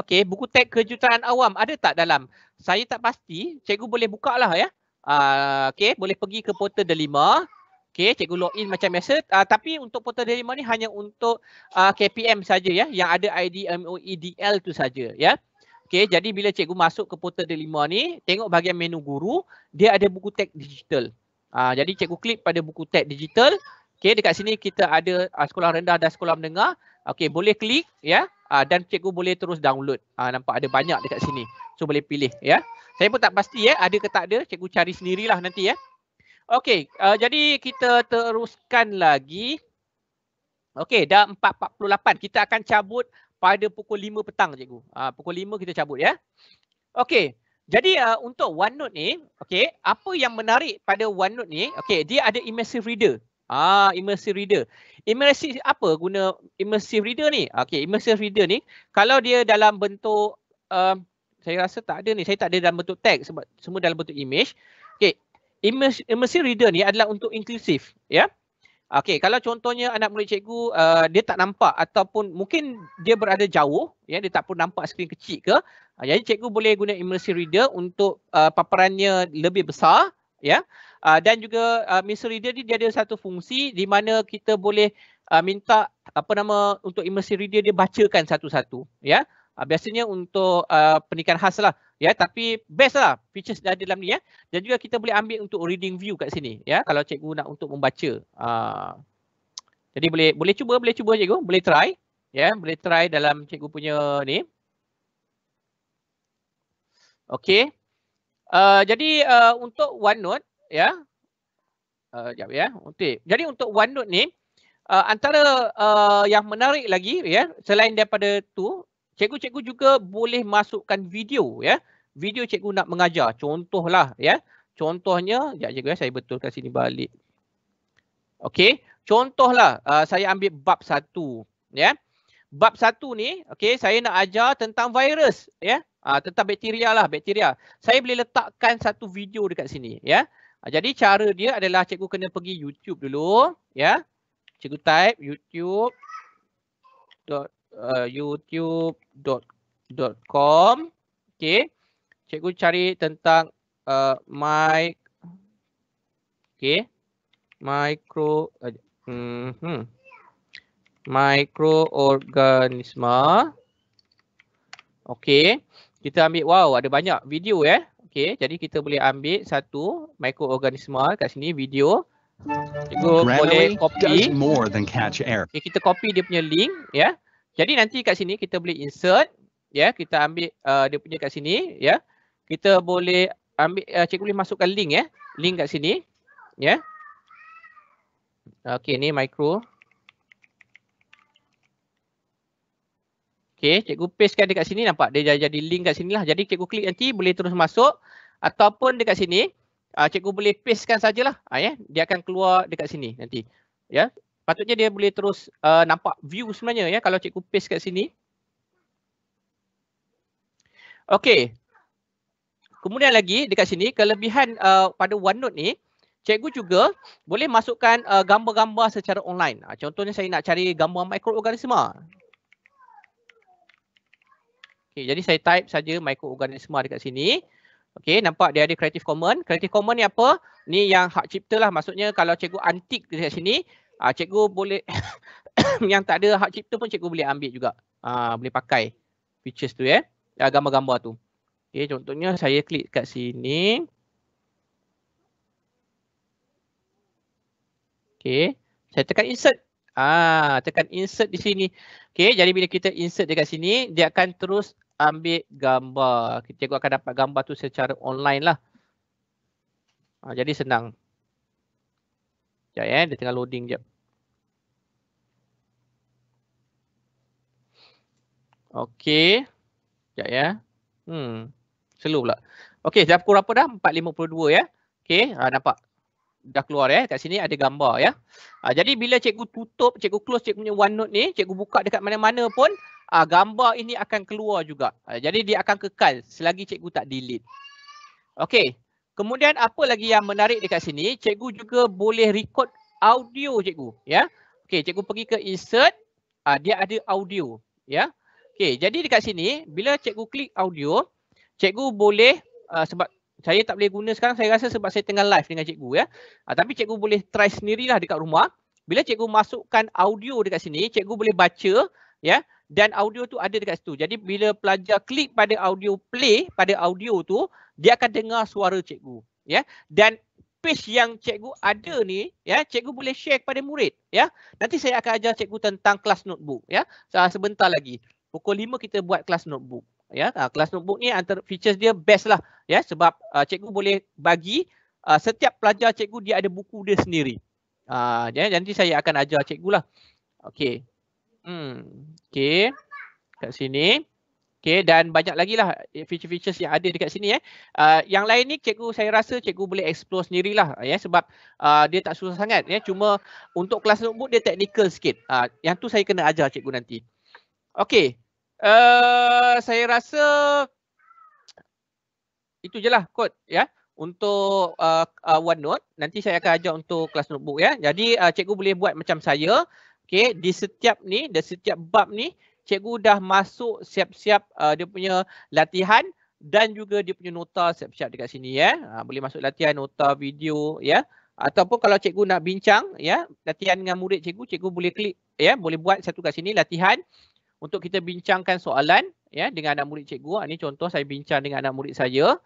okey, buku teks kejuruteraan awam ada tak dalam? Saya tak pasti, cikgu boleh buka lah ya. Uh, okay, boleh pergi ke Portal Delima. Okay, cikgu login macam biasa. Uh, tapi untuk Portal Delima ni hanya untuk uh, K P M saja ya, yang ada I D M O E D L tu saja ya. Okay, jadi bila cikgu masuk ke Portal Delima ni, tengok bahagian menu guru, dia ada buku teks digital. Uh, jadi cikgu klik pada buku teks digital. Okay, dekat sini kita ada uh, sekolah rendah dan sekolah menengah. Okay, boleh klik ya. Uh, dan cikgu boleh terus download. Uh, nampak ada banyak dekat sini. So boleh pilih ya. Saya pun tak pasti ya, ada ke tak ada, cikgu cari sendirilah nanti ya. Okey, uh, jadi kita teruskan lagi. Okey, dah empat empat lapan. Kita akan cabut pada pukul lima petang cikgu. Uh, pukul lima kita cabut ya. Okey, jadi uh, untuk OneNote ni, okey, apa yang menarik pada OneNote ni, okey, dia ada immersive reader. Ah, immersive reader. Immersive apa guna immersive reader ni? Okey, immersive reader ni kalau dia dalam bentuk uh, saya rasa tak ada ni. Saya tak ada dalam bentuk teks sebab semua dalam bentuk image. Okey, immersive reader ni adalah untuk inklusif, ya. Yeah? Okey, kalau contohnya anak murid cikgu uh, dia tak nampak ataupun mungkin dia berada jauh, ya, yeah? Dia tak pun nampak skrin kecil ke. Uh, jadi cikgu boleh guna immersive reader untuk uh, paparannya lebih besar, ya. Yeah? Uh, dan juga uh, immersive reader ni dia ada satu fungsi di mana kita boleh uh, minta apa nama untuk imersary dia, dia bacakan satu-satu, ya. Uh, biasanya untuk uh, pendidikan khas lah, ya, tapi best lah features dah ada dalam ni, ya. Dan juga kita boleh ambil untuk reading view kat sini, ya, kalau cikgu nak untuk membaca. Uh, jadi boleh boleh cuba, boleh cuba cikgu, boleh try, ya, boleh try dalam cikgu punya ni. Okey. Uh, jadi uh, untuk OneNote, ya, uh, jap, ya, okay. Jadi untuk OneNote ni uh, antara uh, yang menarik lagi, ya, selain daripada tu, cikgu-cikgu juga boleh masukkan video, ya, video cikgu nak mengajar. Contohlah, ya, contohnya, jap cikgu, ya, saya betulkan sini balik. Okey, contohlah uh, saya ambil bab satu, ya, bab satu ni, okey, saya nak ajar tentang virus, ya. Ha, tentang bakteria lah, bakteria. Saya boleh letakkan satu video dekat sini, ya. Ha, jadi cara dia adalah cikgu kena pergi YouTube dulu, ya. Cikgu type YouTube dot uh, youtube dot com. Okey. Cikgu cari tentang uh, mic. Okey. Micro uh, mm -hmm. Mikroorganisma. Okey. Kita ambil, wow, ada banyak video, ya. Okey, jadi kita boleh ambil satu mikroorganisma kat sini, video. Cikgu boleh copy. Okay, kita copy dia punya link, ya. Jadi nanti kat sini kita boleh insert, ya. Kita ambil uh, dia punya kat sini, ya. Kita boleh ambil, uh, cikgu boleh masukkan link, ya. Link kat sini, ya. Okey, ni micro. Okey, cikgu pastekan dekat sini, nampak dia jadi link kat sini lah. Jadi cikgu klik nanti boleh terus masuk, ataupun dekat sini cikgu boleh pastekan sajalah. Ha, ya, dia akan keluar dekat sini nanti. Ya, patutnya dia boleh terus uh, nampak view sebenarnya, ya, kalau cikgu paste kat sini. Okey. Kemudian lagi dekat sini kelebihan uh, pada OneNote ni, cikgu juga boleh masukkan gambar-gambar uh, secara online. Ha, contohnya saya nak cari gambar mikroorganisma. Okay, jadi saya type saja mikroorganisma dekat sini. Okey, nampak dia ada Creative Commons. Creative Commons ni apa? Ni yang hak cipta lah. Maksudnya kalau cikgu antik dekat sini, ah, cikgu boleh yang tak ada hak cipta pun cikgu boleh ambil juga. Ah, boleh pakai features tu, ya. Ah, gambar-gambar tu. Okey, contohnya saya klik kat sini. Okey, saya tekan insert. Ah, tekan insert di sini. Okey, jadi bila kita insert dekat sini, dia akan terus ambil gambar. Cikgu akan dapat gambar tu secara online lah. Ha, jadi senang. Sekejap, ya. Dia tengah loading sekejap. Okey. Sekejap, ya. Hmm. Slow pula. Okey, dah pukul berapa dah? empat lima puluh dua, ya. Okey, ha, nampak. Dah keluar, ya. Kat sini ada gambar, ya. Ha, jadi bila cikgu tutup, cikgu close cikgu punya OneNote ni, cikgu buka dekat mana-mana pun, ah, gambar ini akan keluar juga. Ah, jadi dia akan kekal selagi cikgu tak delete. Okey. Kemudian apa lagi yang menarik dekat sini? Cikgu juga boleh record audio cikgu, ya. Okey, cikgu pergi ke insert, ah, dia ada audio, ya. Okey, jadi dekat sini bila cikgu klik audio, cikgu boleh ah, sebab saya tak boleh guna sekarang, saya rasa sebab saya tengah live dengan cikgu, ya. Ah, tapi cikgu boleh try sendirilah dekat rumah. Bila cikgu masukkan audio dekat sini, cikgu boleh baca, ya. Dan audio tu ada dekat situ. Jadi bila pelajar klik pada audio play, pada audio tu, dia akan dengar suara cikgu, ya. Dan page yang cikgu ada ni, ya, cikgu boleh share kepada murid, ya. Nanti saya akan ajar cikgu tentang kelas notebook, ya. Sebentar lagi. Pukul lima kita buat kelas notebook, ya. Kelas notebook ni antara features dia best lah, ya, sebab uh, cikgu boleh bagi uh, setiap pelajar cikgu dia ada buku dia sendiri. Uh, jadi nanti saya akan ajar cikgu lah. Okey. Hmm. Okey. Kat sini. Okey, dan banyak lagi lah feature-features yang ada dekat sini, ya. Uh, yang lain ni cikgu, saya rasa cikgu boleh explore sendirilah, ya, sebab uh, dia tak susah sangat, ya. Cuma untuk kelas notebook dia technical sikit. Uh, yang tu saya kena ajar cikgu nanti. Okey. Uh, saya rasa itu je lah kot, ya. Untuk uh, uh, OneNote, nanti saya akan ajar untuk kelas notebook, ya. Jadi uh, cikgu boleh buat macam saya. Okey, di setiap ni, di setiap bab ni, cikgu dah masuk siap-siap uh, dia punya latihan dan juga dia punya nota siap-siap dekat sini, ya. Ha, boleh masuk latihan, nota, video, ya. Ataupun kalau cikgu nak bincang ya latihan dengan murid cikgu, cikgu boleh klik ya, boleh buat satu kat sini latihan untuk kita bincangkan soalan ya dengan anak murid cikgu. Ini contoh saya bincang dengan anak murid saya.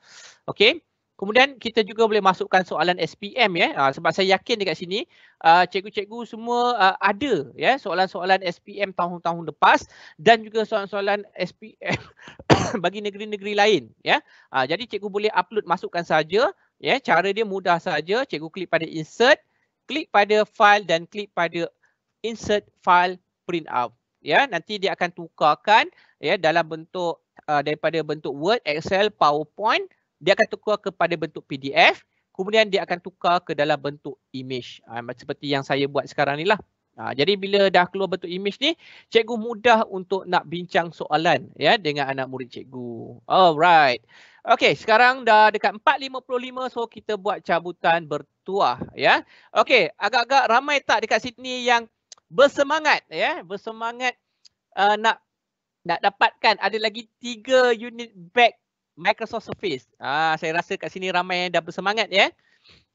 Okey. Kemudian kita juga boleh masukkan soalan S P M ya. Ha, sebab saya yakin dekat sini cikgu-cikgu uh, semua uh, ada ya soalan-soalan S P M tahun-tahun lepas dan juga soalan-soalan S P M bagi negeri-negeri lain ya. Ha, jadi cikgu boleh upload masukkan saja ya. Cara dia mudah saja. Cikgu klik pada insert, klik pada file dan klik pada insert file print out. Ya, nanti dia akan tukarkan ya dalam bentuk uh, daripada bentuk Word, Excel, PowerPoint. Dia akan tukar kepada bentuk P D F. Kemudian dia akan tukar ke dalam bentuk image. Ha, seperti yang saya buat sekarang ni lah. Ha, jadi bila dah keluar bentuk image ni, cikgu mudah untuk nak bincang soalan ya dengan anak murid cikgu. Alright. Okey, sekarang dah dekat empat lima puluh lima. So, kita buat cabutan bertuah ya. Okey, agak-agak ramai tak dekat sini yang bersemangat ya. Bersemangat uh, nak nak dapatkan. Ada lagi tiga unit bag Microsoft Surface. Ah, saya rasa kat sini ramai yang dah bersemangat ya.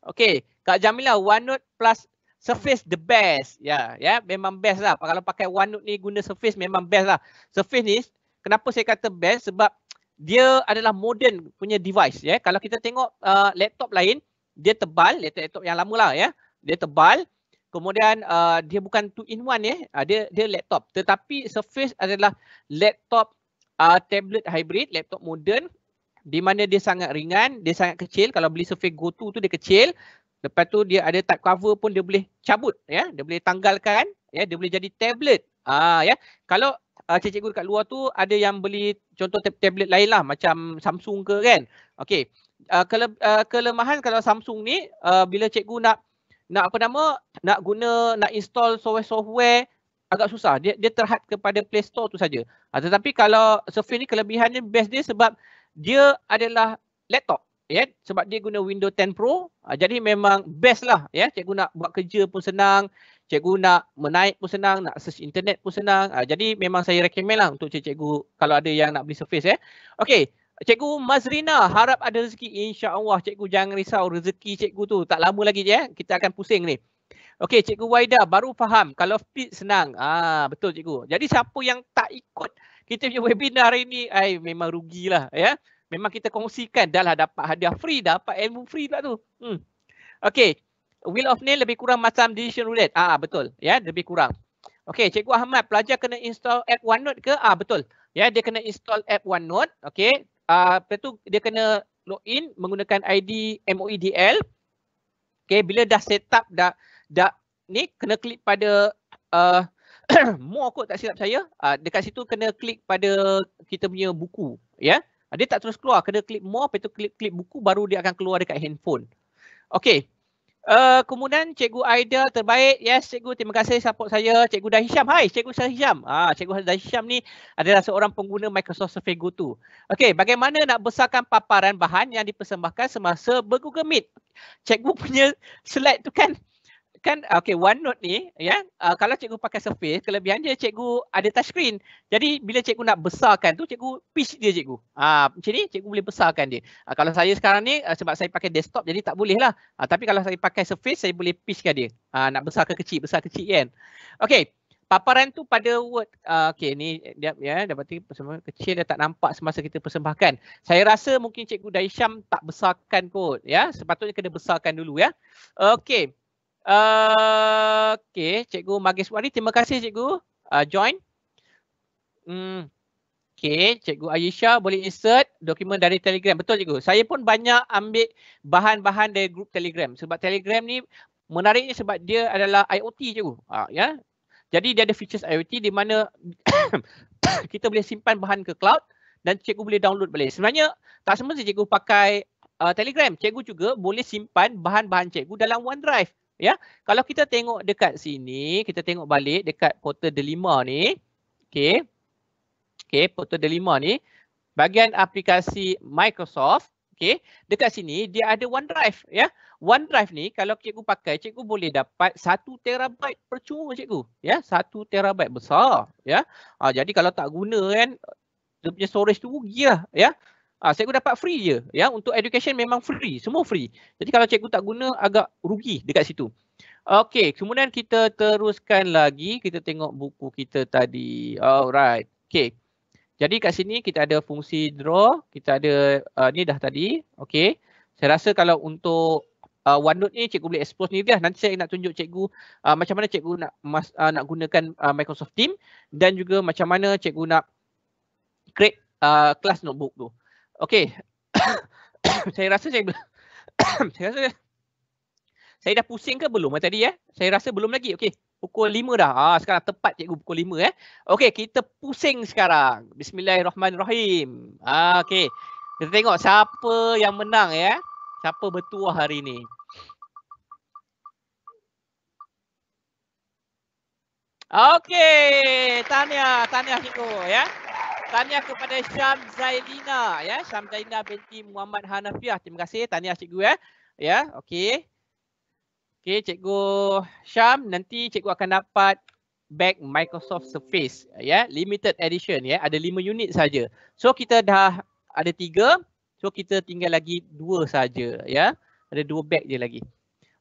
Okey, Kak Jamilah, OneNote plus Surface the best. Ya, ya, memang best lah. Kalau pakai OneNote ni guna Surface memang best lah. Surface ni kenapa saya kata best sebab dia adalah modern punya device ya. Kalau kita tengok uh, laptop lain, dia tebal, laptop-laptop yang lama lah ya. Dia tebal. Kemudian uh, dia bukan two in one ya. Uh, dia dia laptop. Tetapi Surface adalah laptop uh, tablet hybrid, laptop moden, di mana dia sangat ringan, dia sangat kecil. Kalau beli Surface Go dua tu dia kecil. Lepas tu dia ada type cover pun dia boleh cabut ya, dia boleh tanggalkan ya, dia boleh jadi tablet. Ah ya. Kalau uh, cikgu dekat luar tu ada yang beli contoh tablet lain lah macam Samsung ke kan. Okey. Uh, kele uh, kelemahan kalau Samsung ni uh, bila cikgu nak nak apa nama nak guna nak install software-software agak susah. Dia dia terhad kepada Play Store tu saja. Uh, tetapi kalau Surface ni kelebihannya best dia sebab dia adalah laptop ya, sebab dia guna Windows sepuluh Pro. Jadi memang best lah ya, cikgu nak buat kerja pun senang, cikgu nak menaik pun senang, nak search internet pun senang. Jadi memang saya recommend lah untuk cikgu kalau ada yang nak beli Surface ya. Okey, Cikgu Mazrina, harap ada rezeki insya-Allah. Cikgu jangan risau, rezeki cikgu tu tak lama lagi ya, kita akan pusing ni. Okey, Cikgu Waida, baru faham kalau fit senang. Ah, betul cikgu. Jadi siapa yang tak ikut kita punya webinar hari ni, ai memang rugilah ya. Memang kita kongsikan, dah lah dapat hadiah free, dapat ilmu free pula tu. Hmm. Okey. Wheel of Name lebih kurang macam decision roulette. Ah, betul. Ya, lebih kurang. Okey, Cikgu Ahmad, pelajar kena install app OneNote ke? Ah, betul. Ya, dia kena install app OneNote. Okey. Ah, lepas tu dia kena login menggunakan I D M O E D L. Okey, bila dah set up dah dah ni kena klik pada uh, more kot tak silap saya. Uh, dekat situ kena klik pada kita punya buku ya. Yeah? Dia tak terus keluar, kena klik more, lepas tu klik klik buku baru dia akan keluar dekat handphone. Okey. Uh, kemudian Cikgu Aida, terbaik. Yes cikgu, terima kasih support saya. Cikgu Dahisham, hai Cikgu Dahisham. Ah, Cikgu Dahisham ni adalah seorang pengguna Microsoft Surface Go dua. Okey, bagaimana nak besarkan paparan bahan yang dipersembahkan semasa ber-Google Meet? Cikgu punya slide tu kan kan okey, OneNote ni ya, uh, kalau cikgu pakai Surface kelebihan dia cikgu ada touchscreen. Jadi bila cikgu nak besarkan tu cikgu pitch dia cikgu. Ah uh, macam ni cikgu boleh besarkan dia. Uh, kalau saya sekarang ni uh, sebab saya pakai desktop jadi tak boleh lah. Uh, tapi kalau saya pakai Surface saya boleh pitchkan dia. Uh, nak besar ke kecil, besar kecil kan. Okey, paparan tu pada Word. Uh, okey ni dia ya, dapati persembahan kecil dia tak nampak semasa kita persembahkan. Saya rasa mungkin Cikgu Dahisham tak besarkan kot ya. Sepatutnya kena besarkan dulu ya. Okey. Uh, okay, Cikgu Magiswari, terima kasih Cikgu uh, join. Hmm. Okay, Cikgu Aisyah, boleh insert dokumen dari Telegram. Betul Cikgu, saya pun banyak ambil bahan-bahan dari grup Telegram. Sebab Telegram ni menariknya sebab dia adalah I O T Cikgu. Uh, yeah. Jadi dia ada features I O T di mana kita boleh simpan bahan ke cloud dan Cikgu boleh download balik. Sebenarnya tak semestinya Cikgu pakai uh, Telegram. Cikgu juga boleh simpan bahan-bahan Cikgu dalam OneDrive. Ya, kalau kita tengok dekat sini, kita tengok balik dekat Portal Delima ni. Okey. Okey, Portal Delima ni bahagian aplikasi Microsoft. Okey, dekat sini dia ada OneDrive ya. OneDrive ni kalau cikgu pakai, cikgu boleh dapat satu terabyte percuma cikgu. Ya, satu terabyte besar ya. Ha, jadi kalau tak guna kan dia punya storage tu rugilah ya. Ah, cikgu dapat free je. Ya, untuk education memang free. Semua free. Jadi kalau cikgu tak guna agak rugi dekat situ. Okey, kemudian kita teruskan lagi. Kita tengok buku kita tadi. Alright. Okey. Jadi kat sini kita ada fungsi draw, kita ada uh, ni dah tadi. Okey. Saya rasa kalau untuk uh, OneNote ni cikgu boleh expose ni dah. Nanti saya nak tunjuk cikgu uh, macam mana cikgu nak mas, uh, nak gunakan uh, Microsoft Teams dan juga macam mana cikgu nak create uh, class notebook tu. Okey. Saya rasa saya saya rasa saya dah pusing ke belum tadi ya? Eh? Saya rasa belum lagi. Okey. pukul lima dah. Ah, sekarang tepat cikgu pukul lima eh. Okey, kita pusing sekarang. Bismillahirrahmanirrahim. Ah, okey. Kita tengok siapa yang menang ya. Siapa bertuah hari ni. Okey, tahniah, tahniah cikgu ya. Tahniah kepada Syam Zailina ya. Syam Zailina binti Muhammad Hanafiah. Terima kasih, tahniah cikgu ya. Ya, okey. Okey, cikgu Syam, nanti cikgu akan dapat bag Microsoft Surface ya, yeah, limited edition ya, yeah, ada lima unit saja. So kita dah ada tiga, so kita tinggal lagi dua saja ya. Yeah. Ada dua bag je lagi.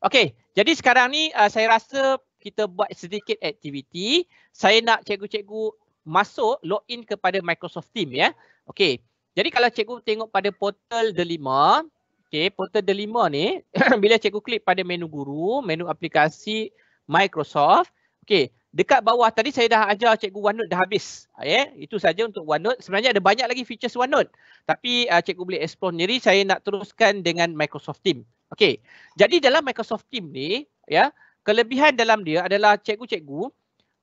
Okey, jadi sekarang ni uh, saya rasa kita buat sedikit aktiviti. Saya nak cikgu-cikgu masuk login kepada Microsoft Teams ya. Yeah. Okey. Jadi kalau cikgu tengok pada portal Delima, okey, portal Delima ni bila cikgu klik pada menu guru, menu aplikasi Microsoft. Okey, dekat bawah tadi saya dah ajar cikgu OneNote dah habis. Ya, yeah, itu saja untuk OneNote. Sebenarnya ada banyak lagi features OneNote. Tapi uh, cikgu boleh explore sendiri. Saya nak teruskan dengan Microsoft Teams. Okey. Jadi dalam Microsoft Teams ni, ya, yeah, kelebihan dalam dia adalah cikgu-cikgu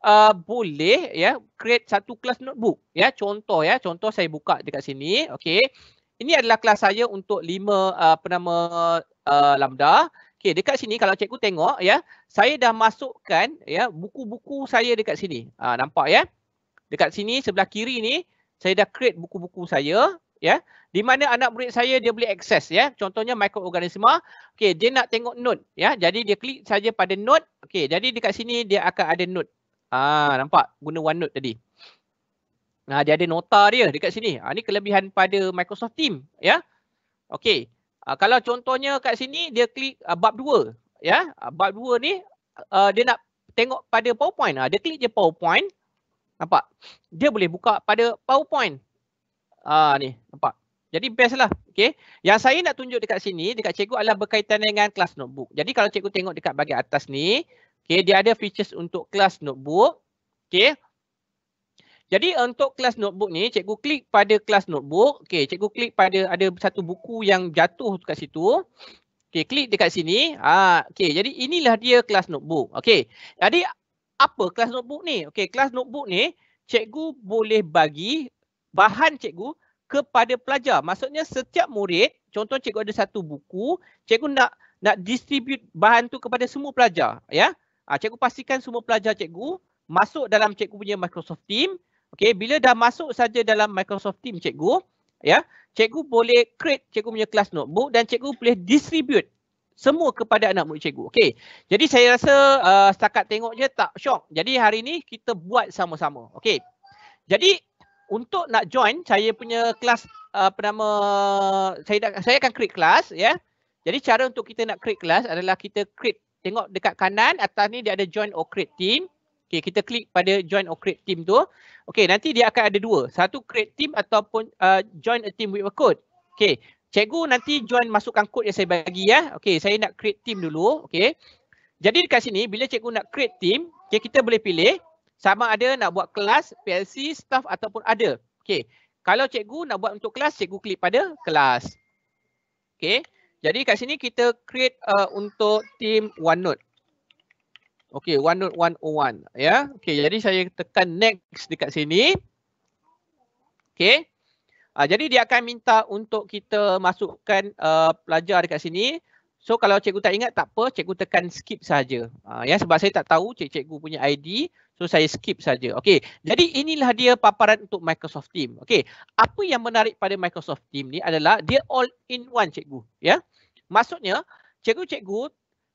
uh, boleh ya yeah, create satu kelas notebook. Ya, yeah, contoh ya, yeah, contoh saya buka dekat sini. Okey. Ini adalah kelas saya untuk lima uh, penama uh, lambda. Okey, dekat sini kalau cikgu tengok ya, saya dah masukkan ya buku-buku saya dekat sini. Ha, nampak ya? Dekat sini sebelah kiri ni saya dah create buku-buku saya ya, di mana anak murid saya dia boleh akses ya. Contohnya mikroorganisma. Okey, dia nak tengok note ya. Jadi dia klik saja pada note. Okey, jadi dekat sini dia akan ada note. Ah, ha, nampak guna OneNote tadi. Nah, dia ada nota dia dekat sini. Ha, ini kelebihan pada Microsoft Teams ya. Okey. Ha, kalau contohnya kat sini dia klik uh, bab dua ya. Ha, bab dua ni uh, dia nak tengok pada PowerPoint. Ha, dia klik je PowerPoint. Nampak? Dia boleh buka pada PowerPoint. Ah, ha, ni nampak. Jadi best lah. Okey. Yang saya nak tunjuk dekat sini dekat cikgu adalah berkaitan dengan kelas notebook. Jadi kalau cikgu tengok dekat bahagian atas ni, okey, dia ada features untuk kelas notebook. Okey. Jadi untuk kelas notebook ni, cikgu klik pada kelas notebook. Okey, cikgu klik pada ada satu buku yang jatuh dekat situ. Okey, klik dekat sini. Ah, okey, jadi inilah dia kelas notebook. Okey. Jadi apa kelas notebook ni? Okey, kelas notebook ni cikgu boleh bagi bahan cikgu kepada pelajar. Maksudnya setiap murid, contoh cikgu ada satu buku, cikgu nak nak distribute bahan tu kepada semua pelajar, ya. Ah, cikgu pastikan semua pelajar cikgu masuk dalam cikgu punya Microsoft Teams. Okey, bila dah masuk saja dalam Microsoft Teams cikgu, ya, cikgu boleh create cikgu punya kelas notebook dan cikgu boleh distribute semua kepada anak murid cikgu. Okey. Jadi saya rasa uh, setakat tengok je tak syok. Jadi hari ni kita buat sama-sama. Okey. Jadi untuk nak join saya punya kelas uh, apa nama saya dah, saya akan create kelas ya. Jadi cara untuk kita nak create kelas adalah kita create, tengok dekat kanan atas ni dia ada join or create team. Okay, kita klik pada join or create team tu. Okey, nanti dia akan ada dua. Satu create team ataupun uh, join a team with a code. Okey, cikgu nanti join masukkan kod yang saya bagi ya. Okey, saya nak create team dulu. Okey. Jadi dekat sini bila cikgu nak create team, okay, kita boleh pilih sama ada nak buat kelas, P L C, staff ataupun ada. Okey. Kalau cikgu nak buat untuk kelas, cikgu klik pada kelas. Okey. Jadi kat sini kita create uh, untuk team OneNote. Okey, OneNote one oh one ya. Okey, jadi saya tekan next dekat sini. Okey. Ah, jadi dia akan minta untuk kita masukkan uh, pelajar dekat sini. So kalau cikgu tak ingat tak apa, cikgu tekan skip saja. Ah, ya, sebab saya tak tahu cik cikgu punya I D, so saya skip saja. Okey. Jadi inilah dia paparan untuk Microsoft Teams. Okey. Apa yang menarik pada Microsoft Teams ni adalah dia all in one cikgu ya. Maksudnya cikgu-cikgu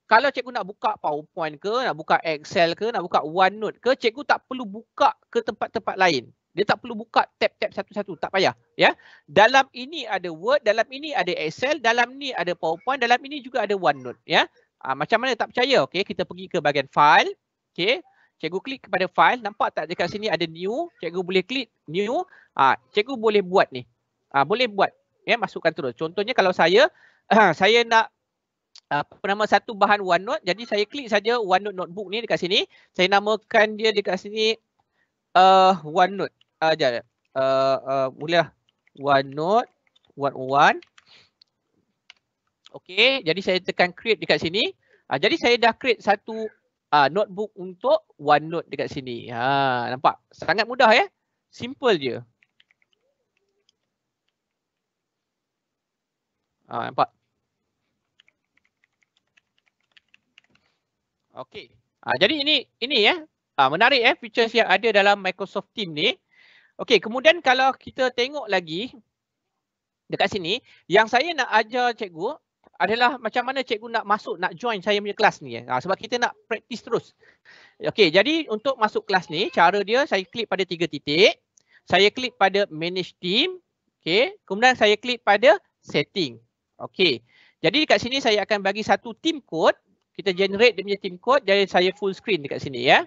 kalau cikgu nak buka PowerPoint ke, nak buka Excel ke, nak buka OneNote ke, cikgu tak perlu buka ke tempat-tempat lain. Dia tak perlu buka tab-tab satu-satu, tak payah, ya. Dalam ini ada Word, dalam ini ada Excel, dalam ni ada PowerPoint, dalam ini juga ada OneNote, ya. Ha, macam mana tak percaya? Okey, kita pergi ke bahagian file. Okey. Cikgu klik kepada file, nampak tak dekat sini ada new, cikgu boleh klik new. Ha, cikgu boleh buat ni. Ha, boleh buat, ya, masukkan terus. Contohnya kalau saya saya nak apa nama satu bahan OneNote, jadi saya klik saja OneNote notebook ni dekat sini. Saya namakan dia dekat sini uh, OneNote. Ah uh, jap. Uh, uh, mulalah OneNote one oh one. Okey, jadi saya tekan create dekat sini. Uh, jadi saya dah create satu uh, notebook untuk OneNote dekat sini. Ha, nampak? Sangat mudah, ya. Simple je. Ah, nampak? Okey. Ah, jadi ini ini ya. Ah, menarik eh features yang ada dalam Microsoft Teams ni. Okey, kemudian kalau kita tengok lagi dekat sini, yang saya nak ajar cikgu adalah macam mana cikgu nak masuk, nak join saya punya kelas ni. Eh. Ha, sebab kita nak praktis terus. Okey, jadi untuk masuk kelas ni, cara dia saya klik pada tiga titik. Saya klik pada Manage Team. Okey, kemudian saya klik pada Setting. Okey, jadi dekat sini saya akan bagi satu team code. Kita generate dia punya team code. Jadi saya full screen dekat sini, ya.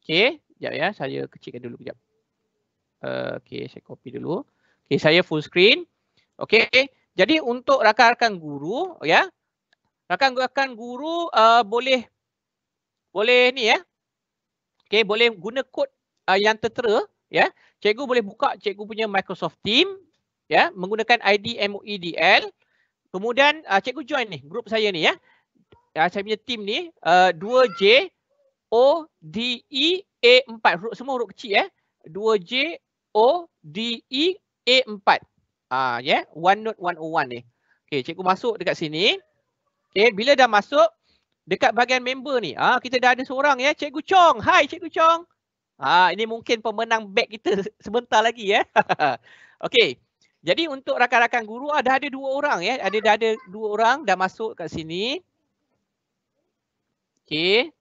Okey, sekejap ya. Saya kecilkan dulu sekejap. Uh, Okey, saya copy dulu. Okey, saya full screen. Okey, jadi untuk rakan-rakan guru, ya, rakan-rakan guru uh, boleh boleh ni ya. Okey, boleh guna kod uh, yang tertera, ya. Cikgu boleh buka cikgu punya Microsoft Teams, ya, menggunakan I D M O E D L. Kemudian uh, cikgu join ni grup saya ni, ya. Uh, saya punya team ni uh, dua J O D E A empat. Huruf, semua huruf kecil, ya. dua J O D E A empat. Ah, ya, yeah. OneNote one oh one ni. Okey, cikgu masuk dekat sini. Okey, bila dah masuk dekat bahagian member ni, ah kita dah ada seorang, ya, Cikgu Chong. Hai Cikgu Chong. Ah, ini mungkin pemenang beg kita sebentar lagi, ya. Okey. Jadi untuk rakan-rakan guru ah, dah ada dua orang, ya. Ada dah ada dua orang dah masuk kat sini. Okey.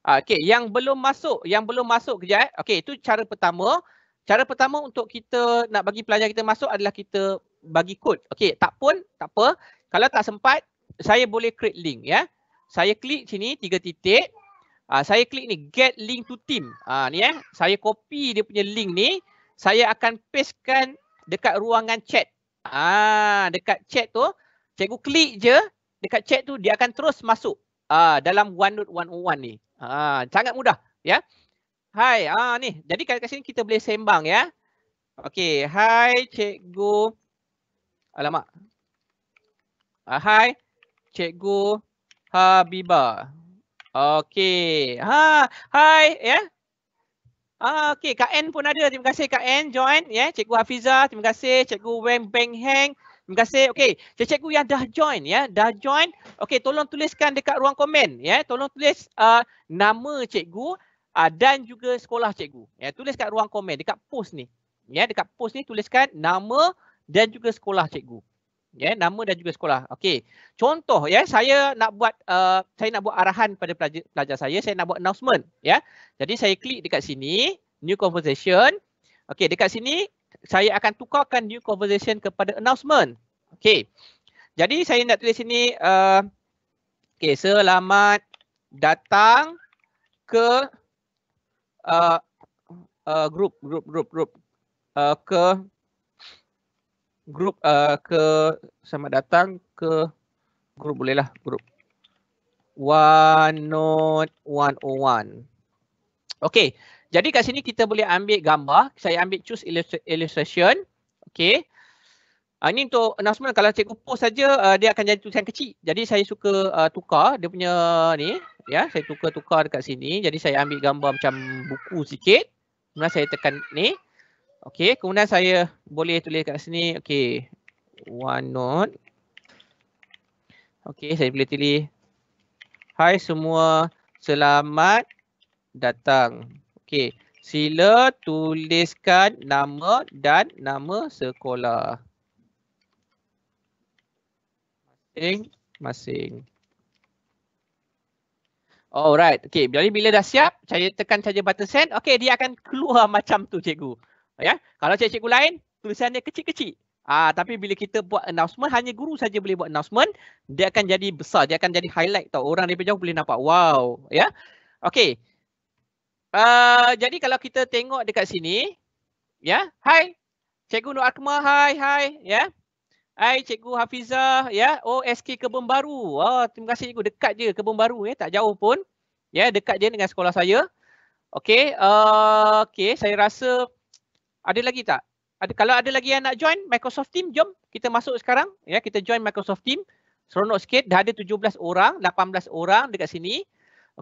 Ah, okey, yang belum masuk, yang belum masuk kejap. Okey, itu cara pertama. Cara pertama untuk kita nak bagi pelajar kita masuk adalah kita bagi kod. Okey, tak pun, tak apa. Kalau tak sempat, saya boleh create link, ya. Saya klik sini tiga titik. Ah, saya klik ni get link to team. Ah, ni, ya. Saya copy dia punya link ni. Saya akan pastekan dekat ruangan chat. Ah, dekat chat tu, cikgu klik je dekat chat tu, dia akan terus masuk ah dalam OneNote one oh one ni. Ha, sangat mudah, ya. Hai, ha, ni. Jadi kat sini kita boleh sembang, ya. Okey, hai cikgu. Alamak. Ah, hai cikgu Habibah. Okey. Ha, hai, ya. Ah, okey, Kak N pun ada. Terima kasih Kak N join, ya. Cikgu Hafiza, terima kasih. Cikgu Wang Beng Heng. Terima kasih. Okey, cikgu yang dah join, ya, dah join. Okey, tolong tuliskan dekat ruang komen, ya. Tolong tulis uh, nama cikgu uh, dan juga sekolah cikgu. Ya, tulis kat ruang komen dekat post ni. Ya, dekat post ni tuliskan nama dan juga sekolah cikgu. Ya, nama dan juga sekolah. Okey. Contoh, ya, saya nak buat uh, saya nak buat arahan pada pelajar, pelajar saya, saya nak buat announcement, ya. Jadi saya klik dekat sini, new conversation. Okey, dekat sini saya akan tukarkan new conversation kepada announcement. Okey. Jadi saya nak tulis sini uh, okey, selamat datang ke uh, uh, grup grup grup grup uh, ke grup uh, ke selamat datang ke grup, bolehlah grup OneNote one oh one. Okey. Jadi kat sini kita boleh ambil gambar. Saya ambil choose illustration. Okey. Uh, ini untuk announcement. Kalau cikgu post saja, uh, dia akan jadi tulisan kecil. Jadi saya suka uh, tukar dia punya ni. Ya, saya tukar-tukar dekat sini. Jadi saya ambil gambar macam buku sikit. Kemudian saya tekan ni. Okey. Kemudian saya boleh tulis kat sini. Okey. OneNote. Okey. Saya boleh tulis. Hai semua. Selamat datang. Okey, sila tuliskan nama dan nama sekolah masing-masing. Alright, okey. Jadi bila dah siap, saya tekan saja button send. Okey, dia akan keluar macam tu cikgu. Ya, kalau cikgu-cikgu lain tulisannya kecil-kecil. Ah, tapi bila kita buat announcement, hanya guru saja boleh buat announcement, dia akan jadi besar, dia akan jadi highlight tau. Orang daripada jauh boleh nampak. Wow, ya. Okey. Uh, jadi kalau kita tengok dekat sini, ya. Hai, Cikgu Nur Akmal, hai, hai, ya. Hai, Cikgu Hafizah, ya. Oh, S K Kebun Baru. Oh, terima kasih cikgu, dekat je Kebun Baru, ya, tak jauh pun. Ya, dekat je dengan sekolah saya. Okey, uh, okey, saya rasa ada lagi tak? Ada, kalau ada lagi yang nak join Microsoft Team, jom kita masuk sekarang. Ya, kita join Microsoft Team. Seronok sikit. Dah ada tujuh belas orang, lapan belas orang dekat sini.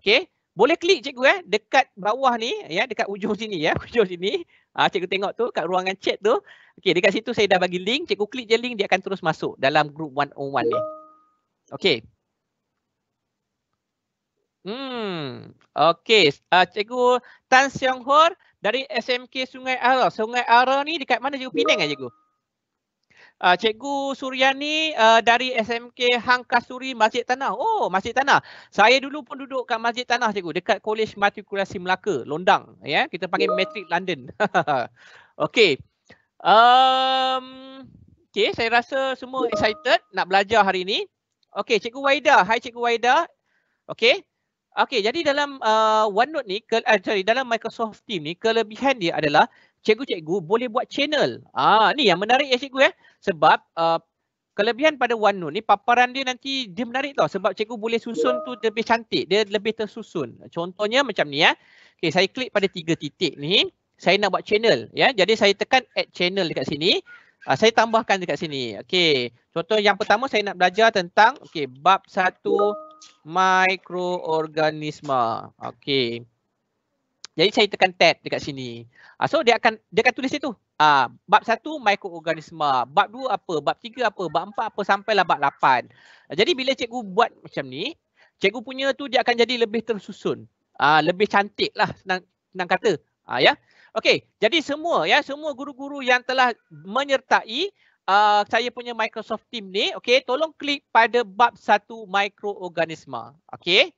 Okey. Boleh klik cikgu eh dekat bawah ni ya, dekat ujung sini ya, ujung sini. Ah, cikgu tengok tu kat ruangan chat tu. Okey, dekat situ saya dah bagi link. Cikgu klik je link, dia akan terus masuk dalam group one on one ni. Okey. Hmm. Okey, ah, cikgu Tan Siong Hor dari S M K Sungai Ara. Sungai Ara ni dekat mana cikgu? Penang kan cikgu? Uh, Cikgu Suryani uh, dari S M K Hang Kasuri Masjid Tanah. Oh, Masjid Tanah. Saya dulu pun duduk kat Masjid Tanah cikgu. Dekat Kolej Matrikulasi Melaka, Londang. Ya, yeah? Kita panggil Matrik London. Okey. Um, Okey, saya rasa semua excited nak belajar hari ini. Okey, Cikgu Waida. Hai Cikgu Waida. Okey. Okey, jadi dalam uh, OneNote ni, ke, uh, sorry, dalam Microsoft Teams ni, kelebihan dia adalah cikgu-cikgu boleh buat channel. Ah, ni yang menarik ya cikgu ya. Sebab uh, kelebihan pada OneNote ni, paparan dia nanti dia menarik tau. Sebab cikgu boleh susun tu lebih cantik, dia lebih tersusun. Contohnya macam ni ya. Okey, saya klik pada tiga titik ni. Saya nak buat channel ya. Jadi saya tekan add channel dekat sini. Uh, saya tambahkan dekat sini. Okey, contoh yang pertama saya nak belajar tentang okey, bab satu. Mikroorganisma. Okey. Jadi saya tekan tab dekat sini. Ah, so dia akan dia akan tulis situ. Ah, bab satu mikroorganisma, bab dua apa, bab tiga apa, bab empat apa sampailah bab lapan. Jadi bila cikgu buat macam ni, cikgu punya tu dia akan jadi lebih tersusun. Ah, lebih cantik lah senang, senang kata. Ah ya. Okey, jadi semua ya, semua guru-guru yang telah menyertai Uh, saya punya Microsoft Teams ni, okey, tolong klik pada bab satu mikroorganisma. Okey.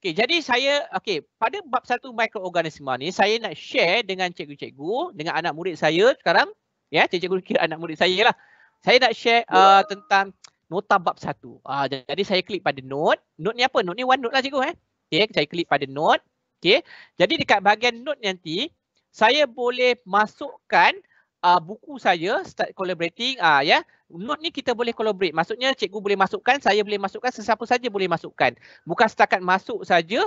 Okey, jadi saya okey, pada bab satu mikroorganisma ni saya nak share dengan cikgu-cikgu, dengan anak murid saya sekarang, ya, cikgu-cikgu kira anak murid saya lah. Saya nak share uh, tentang nota bab satu. Uh, jadi saya klik pada note. Note ni apa? Note ni OneNote lah cikgu eh. Okey, saya klik pada note. Okey. Jadi dekat bahagian note nanti saya boleh masukkan Uh, buku saya start collaborating ah uh, ya yeah. Note ni kita boleh collaborate, maksudnya cikgu boleh masukkan, saya boleh masukkan, sesiapa saja boleh masukkan, bukan setakat masuk saja.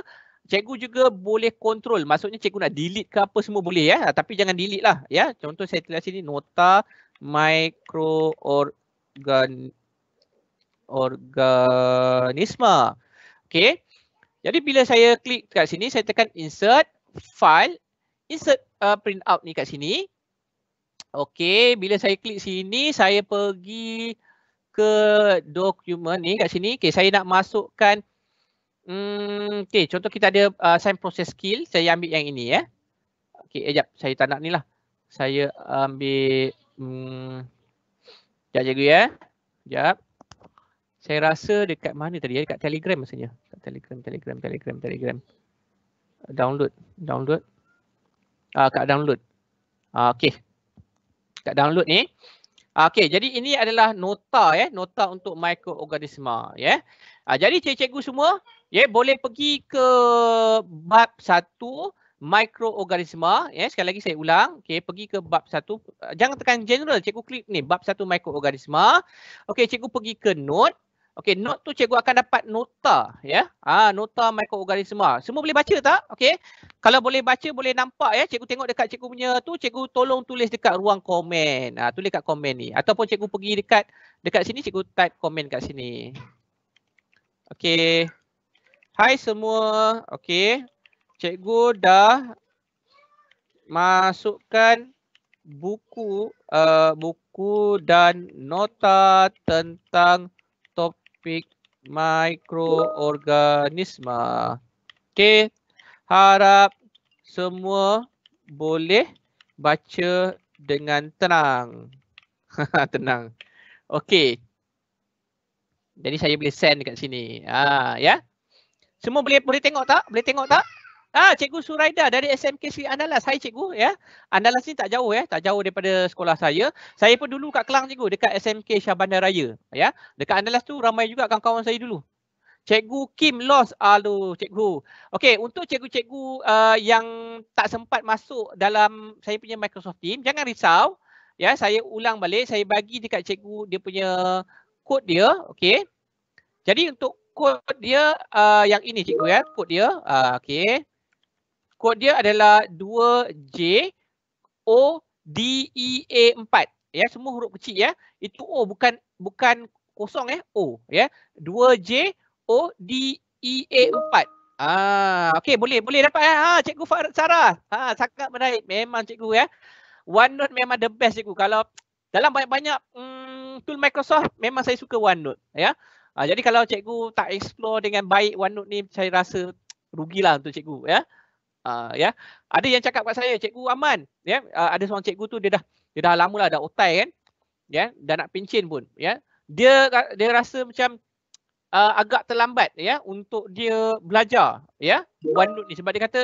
Cikgu juga boleh kontrol, maksudnya cikgu nak delete ke apa semua boleh ya, tapi jangan delete lah ya. Contoh saya tulis sini nota mikroorgan organisma. Okey, jadi bila saya klik kat sini, saya tekan insert file, insert uh, print out ni kat sini. Okey, bila saya klik sini, saya pergi ke dokumen ni kat sini. Okey, saya nak masukkan, hmm, okey, contoh kita ada uh, sign process skill. Saya ambil yang ini ya. Okey, eh, jap, saya tak nak ni lah. Saya ambil, hmm, jap cikgu ya. Jap. Saya rasa dekat mana tadi ya? Dekat Telegram maksudnya. Telegram, Telegram, Telegram, Telegram. Download, download. Ah, kat download. Ah, okey. Kat download ni. Okey, jadi ini adalah nota ya, nota untuk mikroorganisma ya. Ah, jadi cikgu-cikgu semua ya boleh pergi ke bab satu mikroorganisma ya. Sekali lagi saya ulang, okey, pergi ke bab satu. Jangan tekan general, cikgu klik ni bab satu mikroorganisma. Okey, cikgu pergi ke note. Okey, note tu cikgu akan dapat nota ya. Ah, nota mikroorganisma. Semua boleh baca tak? Okey. Kalau boleh baca, boleh nampak ya. Cikgu tengok dekat cikgu punya tu, cikgu tolong tulis dekat ruang komen. Ah, tulis kat komen ni, ataupun cikgu pergi dekat dekat sini, cikgu type komen kat sini. Okey. Hai semua. Okey. Cikgu dah masukkan buku uh, buku dan nota tentang topik mikroorganisma. Okey, harap semua boleh baca dengan tenang. Tenang. Okey. Jadi saya boleh send dekat sini. Ah, ya. Semua boleh boleh tengok tak? Boleh tengok tak? Ah, Cikgu Suraida dari S M K Sri Andalas. Hai Cikgu, ya. Andalas ni tak jauh, ya, tak jauh daripada sekolah saya. Saya pun dulu kat Kelang, Cikgu, dekat S M K Shah Bandar Raya, ya. Dekat Andalas tu ramai juga kawan-kawan saya dulu. Cikgu Kim Los, aduh Cikgu. Okey, untuk cikgu-cikgu uh, yang tak sempat masuk dalam saya punya Microsoft Teams, jangan risau. Ya, saya ulang balik, saya bagi dekat cikgu dia punya kod dia, okey. Jadi untuk kod dia uh, yang ini cikgu, ya, kod dia, uh, okey. Kod dia adalah dua J O D E A empat. Ya, semua huruf kecil, ya. Itu O, bukan bukan kosong, ya. O, ya. dua J O D E A empat. Ah, okey, boleh boleh dapat, ya. Ha, Cikgu Sarah. Ha, sangat menarik memang cikgu, ya. OneNote memang the best cikgu. Kalau dalam banyak-banyak hmm, tool Microsoft, memang saya suka OneNote, ya. Ha, jadi kalau cikgu tak explore dengan baik OneNote ni, saya rasa rugilah untuk cikgu, ya. Uh, ya, ada yang cakap kat saya, Cikgu Aman, ya, uh, ada seorang cikgu tu dia dah dia dah lamalah dah otai, kan, ya, dah nak pencen pun, ya. Dia dia rasa macam uh, agak terlambat, ya, untuk dia belajar, ya, OneNote ni, sebab dia kata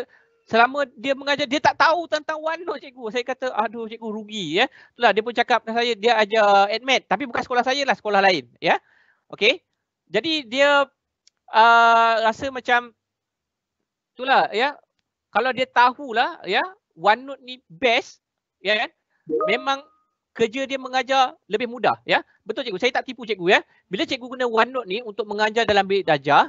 selama dia mengajar dia tak tahu tentang OneNote cikgu. Saya kata aduh cikgu rugi, ya. Itulah dia pun cakap dengan saya dia ajar admit, tapi bukan sekolah saya lah, sekolah lain, ya. Okey. Jadi dia uh, rasa macam itulah, ya. Kalau dia tahulah, ya, OneNote ni best, ya, kan, memang kerja dia mengajar lebih mudah, ya. Betul cikgu, saya tak tipu cikgu, ya. Bila cikgu guna OneNote ni untuk mengajar dalam bilik darjah,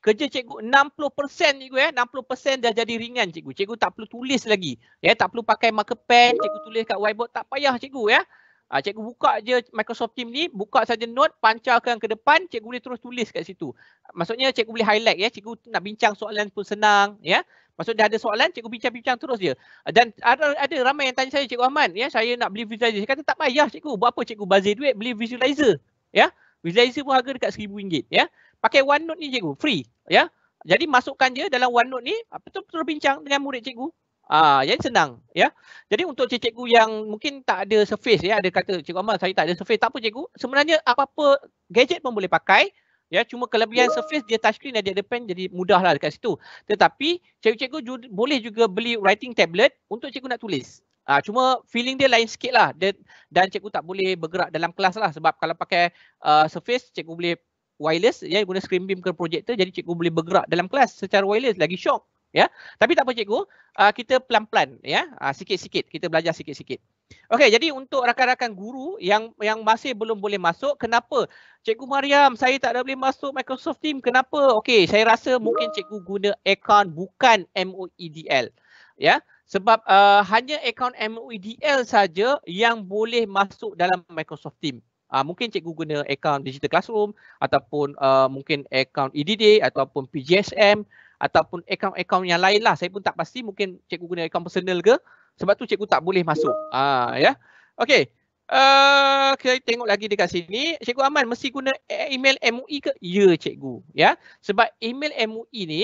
kerja cikgu enam puluh peratus cikgu, ya, enam puluh peratus dah jadi ringan cikgu. Cikgu tak perlu tulis lagi, ya, tak perlu pakai marker pen, cikgu tulis kat whiteboard, tak payah cikgu, ya. Ha, cikgu buka je Microsoft Teams ni, buka saja note, pancarkan ke depan, cikgu boleh terus tulis kat situ. Maksudnya cikgu boleh highlight, ya, cikgu nak bincang soalan pun senang, ya. Maksudnya ada soalan, cikgu bincang-bincang terus je. Dan ada ada ramai yang tanya saya, Cikgu Aman, ya, saya nak beli visualizer. Saya kata tak payah cikgu, buat apa cikgu bazir duit beli visualizer, ya. Visualizer pun harga dekat seribu ringgit, ya. Pakai OneNote ni cikgu, free, ya. Jadi masukkan je dalam OneNote ni, betul-betul bincang dengan murid cikgu. Ah, jadi senang, ya. Jadi untuk cikgu yang mungkin tak ada Surface, ya, ada kata Cikgu Amal saya tak ada Surface, tak apa cikgu. Sebenarnya apa-apa gadget pun boleh pakai, ya, cuma kelebihan Surface dia touchscreen dan dia ada pen, jadi mudahlah dekat situ. Tetapi cikgu-cikgu boleh juga beli writing tablet untuk cikgu nak tulis. Ah, cuma feeling dia lain sikit lah, dia, dan cikgu tak boleh bergerak dalam kelas lah, sebab kalau pakai uh, Surface cikgu boleh wireless, ya, guna screen beam ke projector, jadi cikgu boleh bergerak dalam kelas secara wireless, lagi syok. Ya, tapi tak apa cikgu, uh, kita pelan-pelan, ya, sikit-sikit, uh, kita belajar sikit-sikit. Okey, jadi untuk rakan-rakan guru yang yang masih belum boleh masuk, kenapa? Cikgu Mariam, saya tak boleh masuk Microsoft Teams, kenapa? Okey, saya rasa mungkin cikgu guna akaun bukan M O E D L, ya, sebab uh, hanya akaun M O E D L saja yang boleh masuk dalam Microsoft Teams. Uh, mungkin cikgu guna akaun Digital Classroom ataupun uh, mungkin akaun E D D ataupun P G S M, ataupun akaun-akaun yang lain lah. Saya pun tak pasti, mungkin cikgu guna akaun personal ke. Sebab tu cikgu tak boleh masuk. Ah, ya. Okey. Uh, kita tengok lagi dekat sini. Cikgu Aman mesti guna email M O E ke? Ya cikgu. Ya. Sebab email M O E ni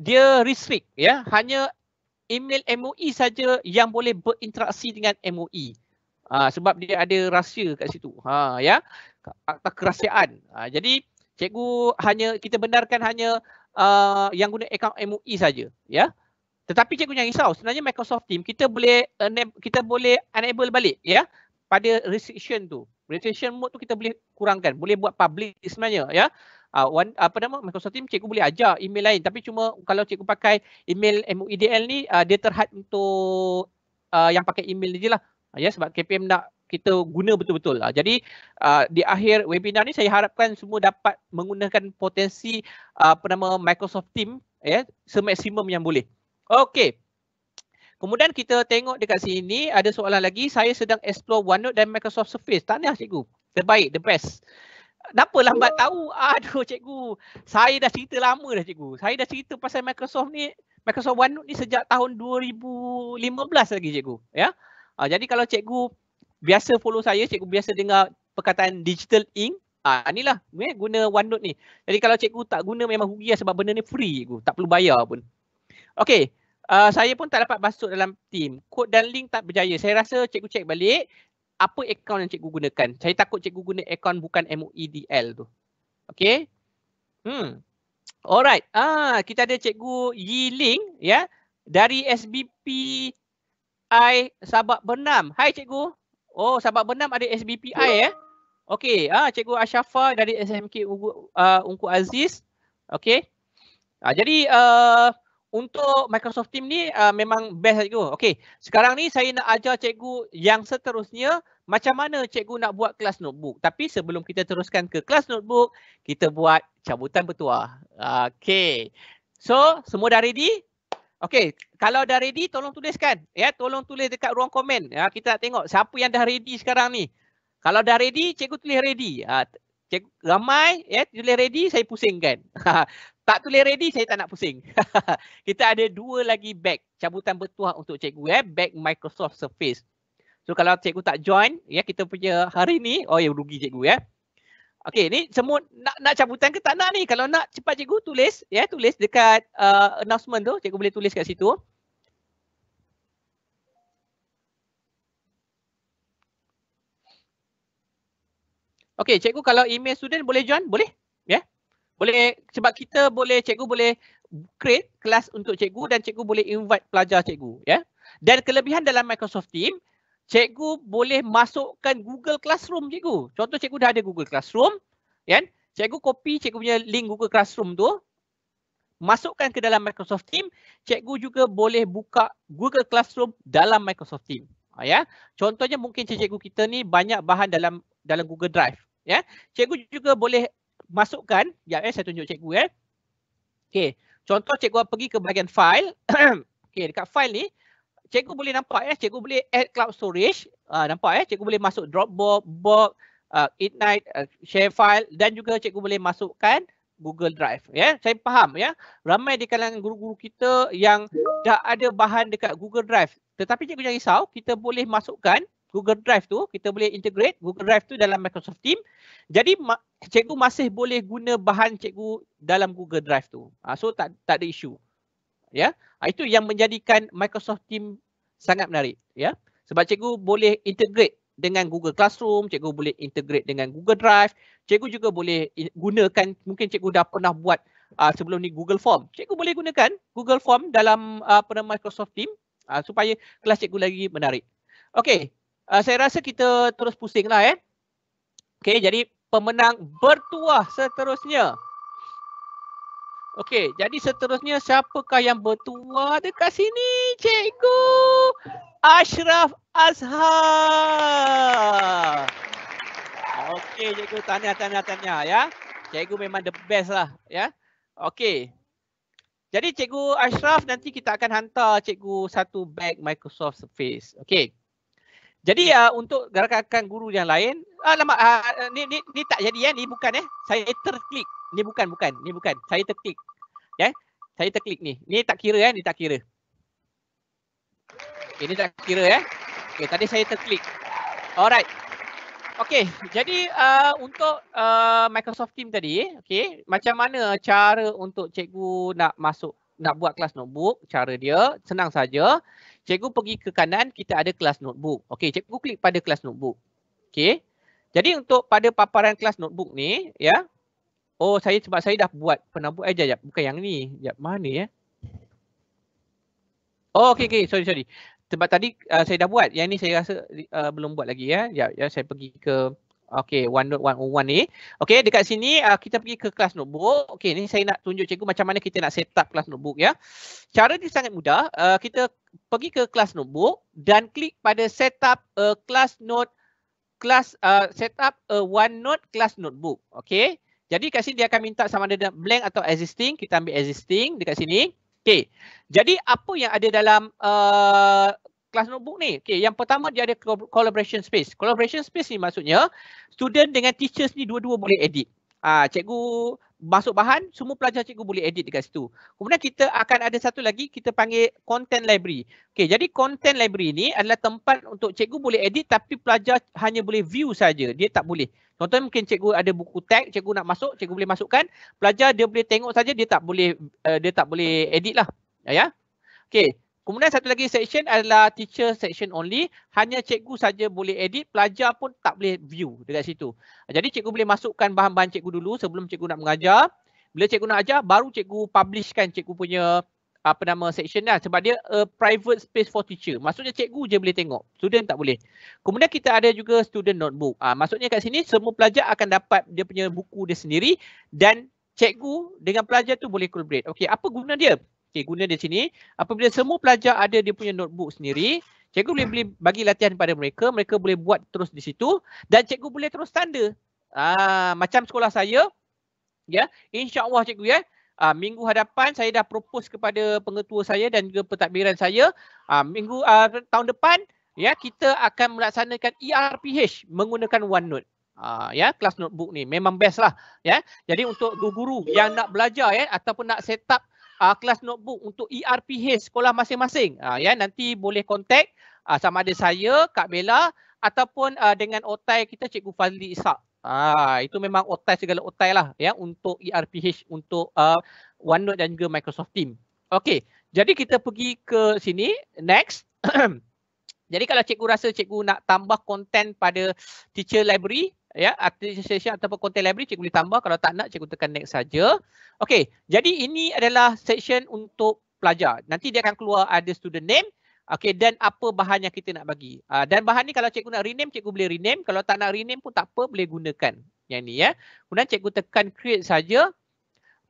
dia restrict, ya. Hanya email M O E saja yang boleh berinteraksi dengan M O E. Ah, sebab dia ada rahsia kat situ. Ha, ya. Akta kerahsiaan. Ah, jadi cikgu hanya kita benarkan hanya Uh, yang guna akaun M O E saja, ya. Tetapi cikgu jangan risau, sebenarnya Microsoft Teams kita boleh kita boleh enable balik, ya. Pada restriction tu, restriction mode tu kita boleh kurangkan, boleh buat public sebenarnya, ya. Uh, one, apa nama Microsoft Teams cikgu boleh ajar email lain, tapi cuma kalau cikgu pakai email M O E D L ni uh, dia terhad untuk uh, yang pakai email je lah, uh, ya, sebab K P M nak kita guna betul-betul lah. Jadi uh, di akhir webinar ni saya harapkan semua dapat menggunakan potensi uh, apa nama Microsoft Teams, ya, yeah, semaksimum yang boleh. Okey. Kemudian kita tengok dekat sini ada soalan lagi, saya sedang explore OneNote dan Microsoft Surface. Tahniah cikgu. Terbaik, the best. Kenapa lambat tahu? Aduh cikgu, saya dah cerita lama dah cikgu. Saya dah cerita pasal Microsoft ni, Microsoft OneNote ni sejak tahun dua ribu lima belas lagi cikgu, ya. Yeah? Uh, jadi kalau cikgu biasa follow saya, cikgu biasa dengar perkataan digital ink. Ah, inilah eh, guna OneNote ni. Jadi kalau cikgu tak guna memang rugi lah, sebab benda ni free cikgu, tak perlu bayar pun. Okey, uh, saya pun tak dapat masuk dalam team. Kod dan link tak berjaya. Saya rasa cikgu cek balik apa akaun yang cikgu gunakan. Saya takut cikgu guna akaun bukan M O E D L tu. Okey. Hmm. Alright, ah, kita ada Cikgu Yiling ya, dari S B P I Sabak Bernam. Hai Cikgu. Oh, Sabak Bernam ada S B P I ya. Okey, ah, Cikgu Ashafa dari S M K uh, Ungku Aziz. Okey. Ah, jadi uh, untuk Microsoft Teams ni uh, memang best Cikgu. Okey, sekarang ni saya nak ajar Cikgu yang seterusnya macam mana Cikgu nak buat kelas notebook. Tapi sebelum kita teruskan ke kelas notebook, kita buat cabutan petuah. Okey. So, semua dah ready? Okey, kalau dah ready tolong tuliskan. Ya, tolong tulis dekat ruang komen. Ya, kita nak tengok siapa yang dah ready sekarang ni. Kalau dah ready, cikgu tulis ready. Ha, cikgu, ramai, ya, tulis ready, saya pusingkan. Tak tulis ready, saya tak nak pusing. Kita ada dua lagi beg cabutan bertuah untuk cikgu. Ya. Beg Microsoft Surface. So, kalau cikgu tak join, ya, kita punya hari ni, oh ya, rugi cikgu ya. Okey, ni semua nak, nak cabutan ke tak nak ni? Kalau nak cepat cikgu tulis, ya, tulis dekat uh, announcement tu. Cikgu boleh tulis kat situ. Okey, cikgu kalau email student boleh join? Boleh? Ya? Yeah? Boleh, sebab kita boleh, cikgu boleh create kelas untuk cikgu dan cikgu boleh invite pelajar cikgu. Ya? Yeah? Dan kelebihan dalam Microsoft Teams, cikgu boleh masukkan Google Classroom cikgu. Contoh cikgu dah ada Google Classroom. Ya? Yeah? Cikgu copy cikgu punya link Google Classroom tu. Masukkan ke dalam Microsoft Teams. Cikgu juga boleh buka Google Classroom dalam Microsoft Teams. Ya? Yeah? Contohnya mungkin cikgu kita ni banyak bahan dalam dalam Google Drive. Ya, cikgu juga boleh masukkan. Ya, eh, saya tunjuk cikgu ya. Okey, contoh cikgu pergi ke bahagian file. Okey, dekat file ni cikgu boleh nampak ya, cikgu boleh add cloud storage. Uh, nampak ya, cikgu boleh masuk Dropbox, Box, uh, Ignite, uh, share file dan juga cikgu boleh masukkan Google Drive. Ya, saya faham ya. Ramai di kalangan guru-guru kita yang dah ada bahan dekat Google Drive. Tetapi cikgu jangan risau, kita boleh masukkan Google Drive tu, kita boleh integrate Google Drive tu dalam Microsoft Teams. Jadi cikgu masih boleh guna bahan cikgu dalam Google Drive tu. Ha, so tak tak ada isu. Ya. Ha, itu yang menjadikan Microsoft Teams sangat menarik, ya. Sebab cikgu boleh integrate dengan Google Classroom, cikgu boleh integrate dengan Google Drive, cikgu juga boleh gunakan, mungkin cikgu dah pernah buat uh, sebelum ni Google Form. Cikgu boleh gunakan Google Form dalam uh, Microsoft Teams uh, supaya kelas cikgu lagi menarik. Okey. Uh, saya rasa kita terus pusing lah eh. Okey, jadi pemenang bertuah seterusnya. Okey, jadi seterusnya siapakah yang bertuah dekat sini? Cikgu Ashraf Azhar. Okey, cikgu tahniah, tahniah, tahniah ya. Cikgu memang the best lah ya. Okey. Jadi cikgu Ashraf nanti kita akan hantar cikgu satu beg Microsoft Surface. Okey. Jadi uh, untuk rakan-rakan guru yang lain, alamak, uh, ni, ni, ni tak jadi ya, ni bukan eh. Saya terklik. Ni bukan, bukan. Ni bukan. Saya terklik. Ya, yeah? Saya terklik ni. Ni tak kira ya, ni tak kira. Ini tak kira ya. Okey, tadi saya terklik. Alright. Okey, jadi uh, untuk uh, Microsoft Teams tadi, okey, macam mana cara untuk cikgu nak masuk, nak buat kelas notebook, cara dia senang saja. Cikgu pergi ke kanan, kita ada kelas notebook. Okey, cikgu klik pada kelas notebook. Okey. Jadi untuk pada paparan kelas notebook ni, ya. Oh, saya sebab saya dah buat, pernah buat aja jap. Bukan yang ni. Jap mana ya? Oh, okey okey, sorry sorry. Sebab tadi uh, saya dah buat. Yang ni saya rasa uh, belum buat lagi ya. Jap, ya, saya pergi ke okey, one dot one oh one ni. Okey, dekat sini uh, kita pergi ke kelas notebook. Okey, ni saya nak tunjuk cikgu macam mana kita nak set up kelas notebook ya. Cara dia sangat mudah. Uh, kita pergi ke kelas notebook dan klik pada setup a class note class uh, setup a OneNote class notebook. Okey. Jadi kat sini dia akan minta sama ada blank atau existing. Kita ambil existing dekat sini. Okey. Jadi apa yang ada dalam uh, kelas notebook ni? Okey, yang pertama dia ada collaboration space. Collaboration space ni maksudnya student dengan teachers ni dua-dua boleh edit. Ah, cikgu masuk bahan, semua pelajar cikgu boleh edit dekat situ. Kemudian kita akan ada satu lagi, kita panggil content library. Okey, jadi content library ni adalah tempat untuk cikgu boleh edit tapi pelajar hanya boleh view saja. Dia tak boleh. Contohnya mungkin cikgu ada buku teks, cikgu nak masuk, cikgu boleh masukkan. Pelajar dia boleh tengok saja, dia tak boleh uh, dia tak boleh edit lah. Ya, ya. Okey. Kemudian satu lagi section adalah teacher section only. Hanya cikgu saja boleh edit, pelajar pun tak boleh view dekat situ. Jadi cikgu boleh masukkan bahan-bahan cikgu dulu sebelum cikgu nak mengajar. Bila cikgu nak ajar, baru cikgu publishkan cikgu punya apa nama section lah. Sebab dia a private space for teacher. Maksudnya cikgu je boleh tengok. Student tak boleh. Kemudian kita ada juga student notebook. Ha, maksudnya kat sini semua pelajar akan dapat dia punya buku dia sendiri. Dan cikgu dengan pelajar tu boleh collaborate. Okey, apa guna dia? Okey, guna dia sini. Apabila semua pelajar ada dia punya notebook sendiri, cikgu boleh beli, bagi latihan pada mereka. Mereka boleh buat terus di situ. Dan cikgu boleh terus tanda. Ha, macam sekolah saya. Ya, insya-Allah cikgu ya. Uh, minggu hadapan saya dah propose kepada pengetua saya dan juga pentadbiran saya. Uh, minggu uh, tahun depan ya kita akan melaksanakan E R P H menggunakan OneNote. Uh, ya, kelas notebook ni memang best lah ya. Jadi untuk guru-guru yang nak belajar ya ataupun nak set up uh, kelas notebook untuk E R P H sekolah masing-masing. Uh, ya, nanti boleh kontak uh, sama ada saya, Kak Bella ataupun uh, dengan otai kita Cikgu Fazli Ishak. Ah, itu memang otai segala otai lah ya untuk E R P H, untuk uh, OneNote dan juga Microsoft Teams. Okey, jadi kita pergi ke sini. Next. Jadi kalau cikgu rasa cikgu nak tambah konten pada teacher library, ya, activity session ataupun konten library, cikgu boleh tambah. Kalau tak nak, cikgu tekan next saja. Okey, jadi ini adalah section untuk pelajar. Nanti dia akan keluar ada student name. Okey, dan apa bahan yang kita nak bagi. Uh, dan bahan ni kalau cikgu nak rename, cikgu boleh rename. Kalau tak nak rename pun tak apa, boleh gunakan. Yang ni ya. Kemudian cikgu tekan create saja.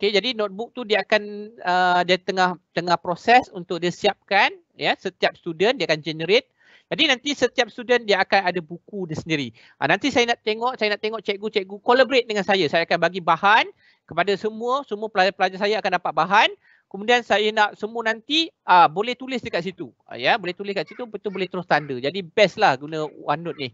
Okey, jadi notebook tu dia akan, uh, dia tengah tengah proses untuk dia siapkan. Ya, setiap student dia akan generate. Jadi nanti setiap student dia akan ada buku dia sendiri. Uh, nanti saya nak tengok, saya nak tengok cikgu-cikgu collaborate dengan saya. Saya akan bagi bahan kepada semua. Semua pelajar-pelajar saya akan dapat bahan. Kemudian saya nak semua nanti uh, boleh tulis dekat situ. Uh, ya, boleh tulis kat situ, betul boleh terus tanda. Jadi best lah guna OneNote ni.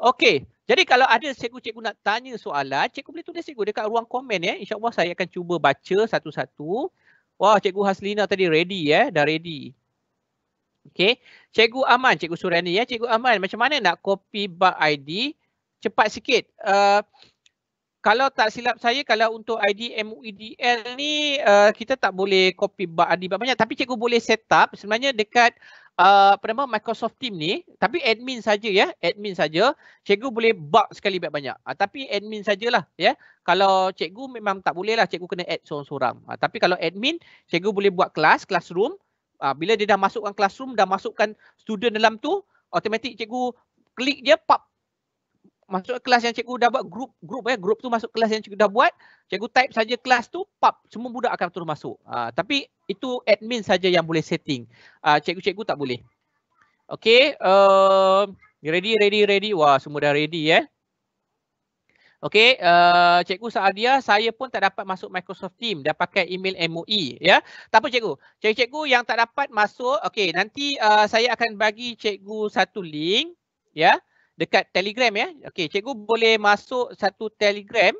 Okey, jadi kalau ada cikgu-cikgu nak tanya soalan, cikgu boleh tulis cikgu dekat ruang komen ya. InsyaAllah saya akan cuba baca satu-satu. Wah, Cikgu Haslina tadi ready ya, dah ready. Okey, Cikgu Aman, Cikgu Surani ya. Cikgu Aman, macam mana nak copy bug I D? Cepat sikit. Uh, Kalau tak silap saya, kalau untuk I D M O E D L ni, uh, kita tak boleh copy bug I D banyak. Tapi cikgu boleh set up sebenarnya dekat uh, apa nama Microsoft Teams ni. Tapi admin saja ya, admin saja. Cikgu boleh bug sekali banyak. Uh, tapi admin sajalah ya. Kalau cikgu memang tak boleh lah, cikgu kena add seorang-seorang. Uh, tapi kalau admin, cikgu boleh buat kelas, classroom. Uh, bila dia dah masukkan classroom, dah masukkan student dalam tu, automatik cikgu klik je, pop. Masuk kelas yang cikgu dah buat, group group eh group tu masuk kelas yang cikgu dah buat, cikgu type saja kelas tu, pap, semua budak akan terus masuk. Uh, tapi itu admin saja yang boleh setting. Cikgu-cikgu uh, tak boleh. Okey, uh, ready ready ready. Wah, semua dah ready eh. Okey, uh, Cikgu Saadia, saya pun tak dapat masuk Microsoft Teams, dah pakai email M O E ya. Tak apa cikgu. Cikgu-cikgu yang tak dapat masuk, okey, nanti uh, saya akan bagi cikgu satu link ya. Dekat Telegram ya. Okey, cikgu boleh masuk satu Telegram,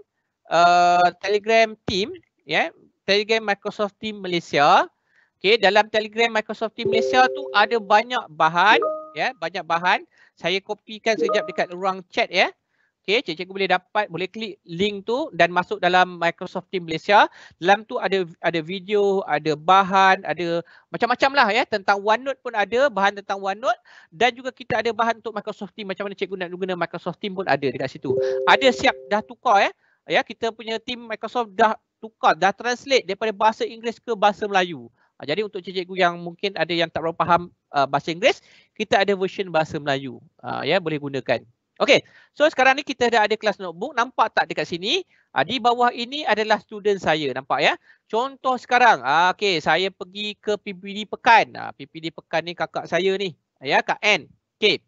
uh, Telegram Team ya, yeah. Telegram Microsoft Team Malaysia. Okey, dalam Telegram Microsoft Team Malaysia tu ada banyak bahan ya, yeah, banyak bahan. Saya kopikan sekejap dekat ruang chat ya. Yeah. Okey, cikgu boleh dapat, boleh klik link tu dan masuk dalam Microsoft Team Malaysia. Dalam tu ada ada video, ada bahan, ada macam-macam lah ya. Tentang OneNote pun ada, bahan tentang OneNote. Dan juga kita ada bahan untuk Microsoft Team. Macam mana cikgu nak guna Microsoft Team pun ada dekat situ. Ada siap, dah tukar ya. Ya, kita punya team Microsoft dah tukar, dah translate daripada bahasa Inggeris ke bahasa Melayu. Jadi untuk cikgu yang mungkin ada yang tak berapa faham uh, bahasa Inggeris, kita ada version bahasa Melayu. Uh, ya, boleh gunakan. Okey, so sekarang ni kita dah ada kelas notebook. Nampak tak dekat sini? Ha, di bawah ini adalah student saya. Nampak ya? Contoh sekarang. Ha, Okey, saya pergi ke P P D Pekan. Ha, P P D Pekan ni kakak saya ni. Ya, Kak N. Okey,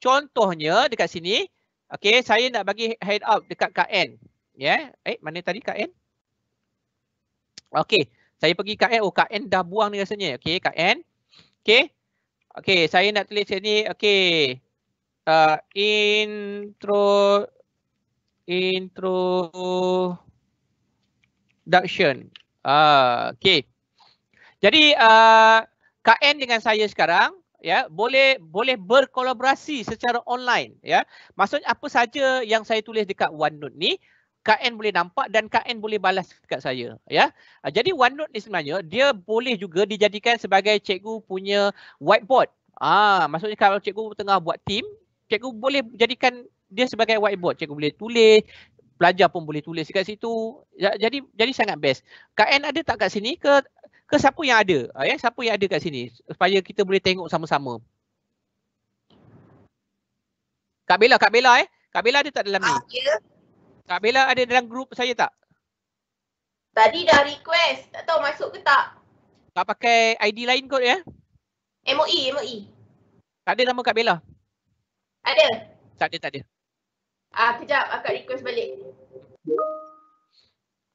contohnya dekat sini. Okey, saya nak bagi handout dekat Kak N. Ya, yeah. Eh, mana tadi Kak N? Okey, saya pergi Kak N. Oh, Kak N dah buang ni rasanya. Okey, Kak N. Okey, Okey, saya nak tulis sini. Okey. Uh, intro introduction. Uh, okay. Jadi uh, K N dengan saya sekarang ya boleh boleh berkolaborasi secara online ya. Maksudnya apa saja yang saya tulis dekat OneNote ni, K N boleh nampak dan K N boleh balas dekat saya ya. Uh, jadi OneNote ni sebenarnya dia boleh juga dijadikan sebagai cikgu punya whiteboard. Ah, maksudnya kalau cikgu tengah buat team, cikgu boleh jadikan dia sebagai whiteboard. Cikgu boleh tulis, pelajar pun boleh tulis kat situ. Jadi jadi sangat best. K N ada tak kat sini ke ke siapa yang ada? Ya, siapa yang ada kat sini supaya kita boleh tengok sama-sama. Kak Bella, Kak Bella eh. Kak Bella ada tak dalam ni? Ya. Kak Bella ada dalam grup saya tak? Tadi dah request, tak tahu masuk ke tak. Tak pakai I D lain kot ya? M O E, M O E. Tak ada nama Kak Bella? Ada. Tak ada, tak ada. Ah, kejap akak request balik.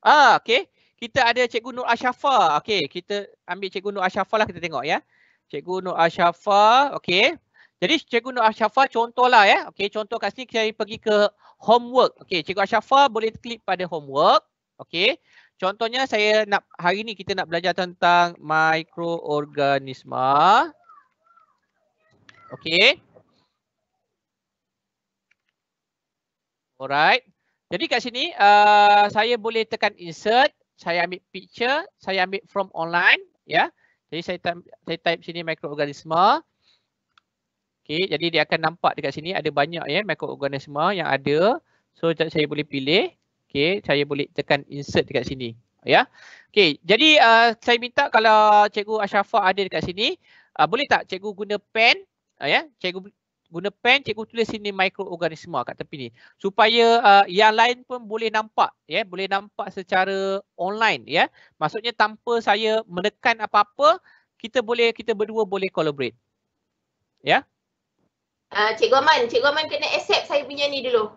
Ah, okey. Kita ada Cikgu Nur Ashafa. Okey, kita ambil Cikgu Nur Ashafa lah, kita tengok ya. Cikgu Nur Ashafa, okey. Jadi Cikgu Nur Ashafa contohlah ya. Okey, contoh kat sini saya pergi ke homework. Okey, Cikgu Ashafa boleh klik pada homework. Okey. Contohnya saya nak hari ni kita nak belajar tentang mikroorganisma. Okey. Alright. Jadi kat sini uh, saya boleh tekan insert, saya ambil picture, saya ambil from online ya. Jadi saya saya type sini mikroorganisma. Okey, jadi dia akan nampak dekat sini ada banyak ya mikroorganisma yang ada. So saya boleh pilih. Okey, saya boleh tekan insert dekat sini ya. Okey, jadi uh, saya minta kalau Cikgu Ashafa ada dekat sini, uh, boleh tak cikgu guna pen uh, ya? Cikgu guna pen, cikgu tulis sini mikroorganisma kat tepi ni supaya uh, yang lain pun boleh nampak ya, boleh nampak secara online ya. Maksudnya tanpa saya menekan apa-apa, kita boleh kita berdua boleh collaborate. Ya. Uh, Cikgu Aman, Cikgu Aman kena accept saya punya ni dulu.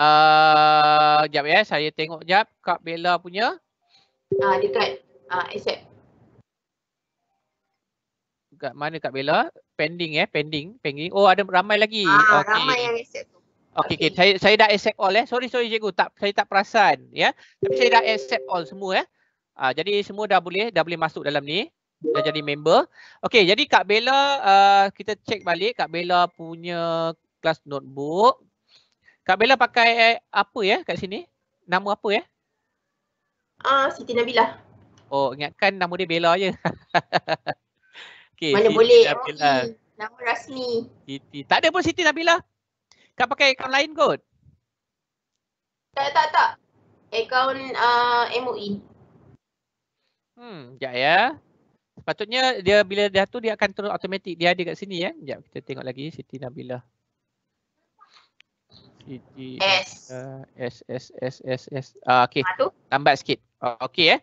Uh, jap ya, saya tengok jap Kak Bella punya. Ah, uh, dekat ah uh, accept. Dekat mana Kak Bella? Pending eh, pending, pending. Oh, ada ramai lagi. Ah, uh, okay. Ramai yang accept tu. Okey, okay. okay. saya saya dah accept all eh. Sorry, sorry cikgu, tak saya tak perasan ya. Tapi saya dah accept all semua eh. Ah, uh, jadi semua dah boleh dah boleh masuk dalam ni. Dah jadi member. Okey, jadi Kak Bella uh, kita check balik Kak Bella punya kelas notebook. Kak Bella pakai apa ya kat sini? Nama apa ya? Ah, uh, Siti Nabila. Oh, ingatkan nama dia Bella je. Okay, mana Siti boleh. Okay. Nama rasmi. Siti. Tak ada pun Siti Nabila. Kak pakai akaun lain kot? Tak, tak, tak. Akaun uh, M O E. Hmm, sekejap ya. Sepatutnya dia bila dah tu dia akan turun automatik. Dia ada kat sini ya. Sekejap kita tengok lagi Siti Nabila. S. Uh, S S S S S. Ah, okey. Lambat sikit. Okey eh.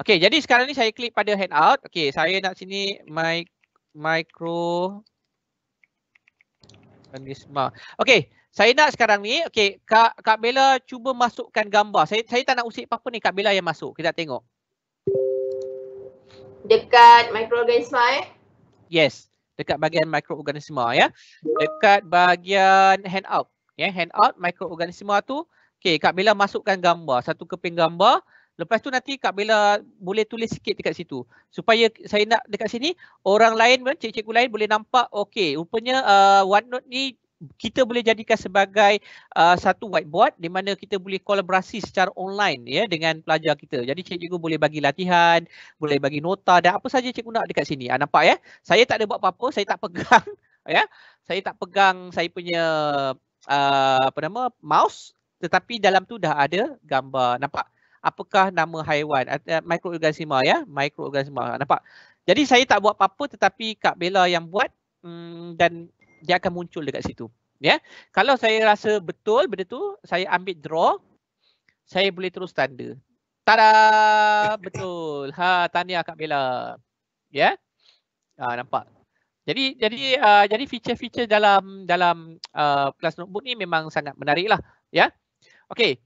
Okey, jadi sekarang ni saya klik pada handout. Okey, saya nak sini my micro organisma. Okey, saya nak sekarang ni okey Kak Kak Bella cuba masukkan gambar. Saya saya tak nak usik apa-apa ni Kak Bella yang masuk. Kita tengok. Dekat mikroorganisma eh? Yes, dekat bahagian mikroorganisma ya. Dekat bahagian handout. Ya, yeah, handout mikroorganisma tu. Okey, Kak Bella masukkan gambar, satu keping gambar. Lepas tu nanti Kak Bella boleh tulis sikit dekat situ. Supaya saya nak dekat sini, orang lain, cikgu-cikgu lain boleh nampak. Okey, rupanya uh, OneNote ni kita boleh jadikan sebagai uh, satu whiteboard di mana kita boleh kolaborasi secara online ya dengan pelajar kita. Jadi cikgu boleh bagi latihan, boleh bagi nota dan apa saja cikgu nak dekat sini. Ah, nampak ya? Saya tak ada buat apa-apa, saya tak pegang ya. Saya tak pegang saya punya Uh, apa nama mouse, tetapi dalam tu dah ada gambar. Nampak apakah nama haiwan, uh, mikroorganisma ya, mikroorganisma nampak. Jadi saya tak buat apa-apa tetapi Kak Bella yang buat, um, dan dia akan muncul dekat situ ya. Yeah. Kalau saya rasa betul benda tu, saya ambil draw, saya boleh terus tanda. Tada, betul. Ha, tahniah Kak Bella. Ya. Yeah. Ha, nampak. Jadi jadi uh, jadi feature-feature dalam dalam uh, kelas notebook ni memang sangat menariklah ya. Okey.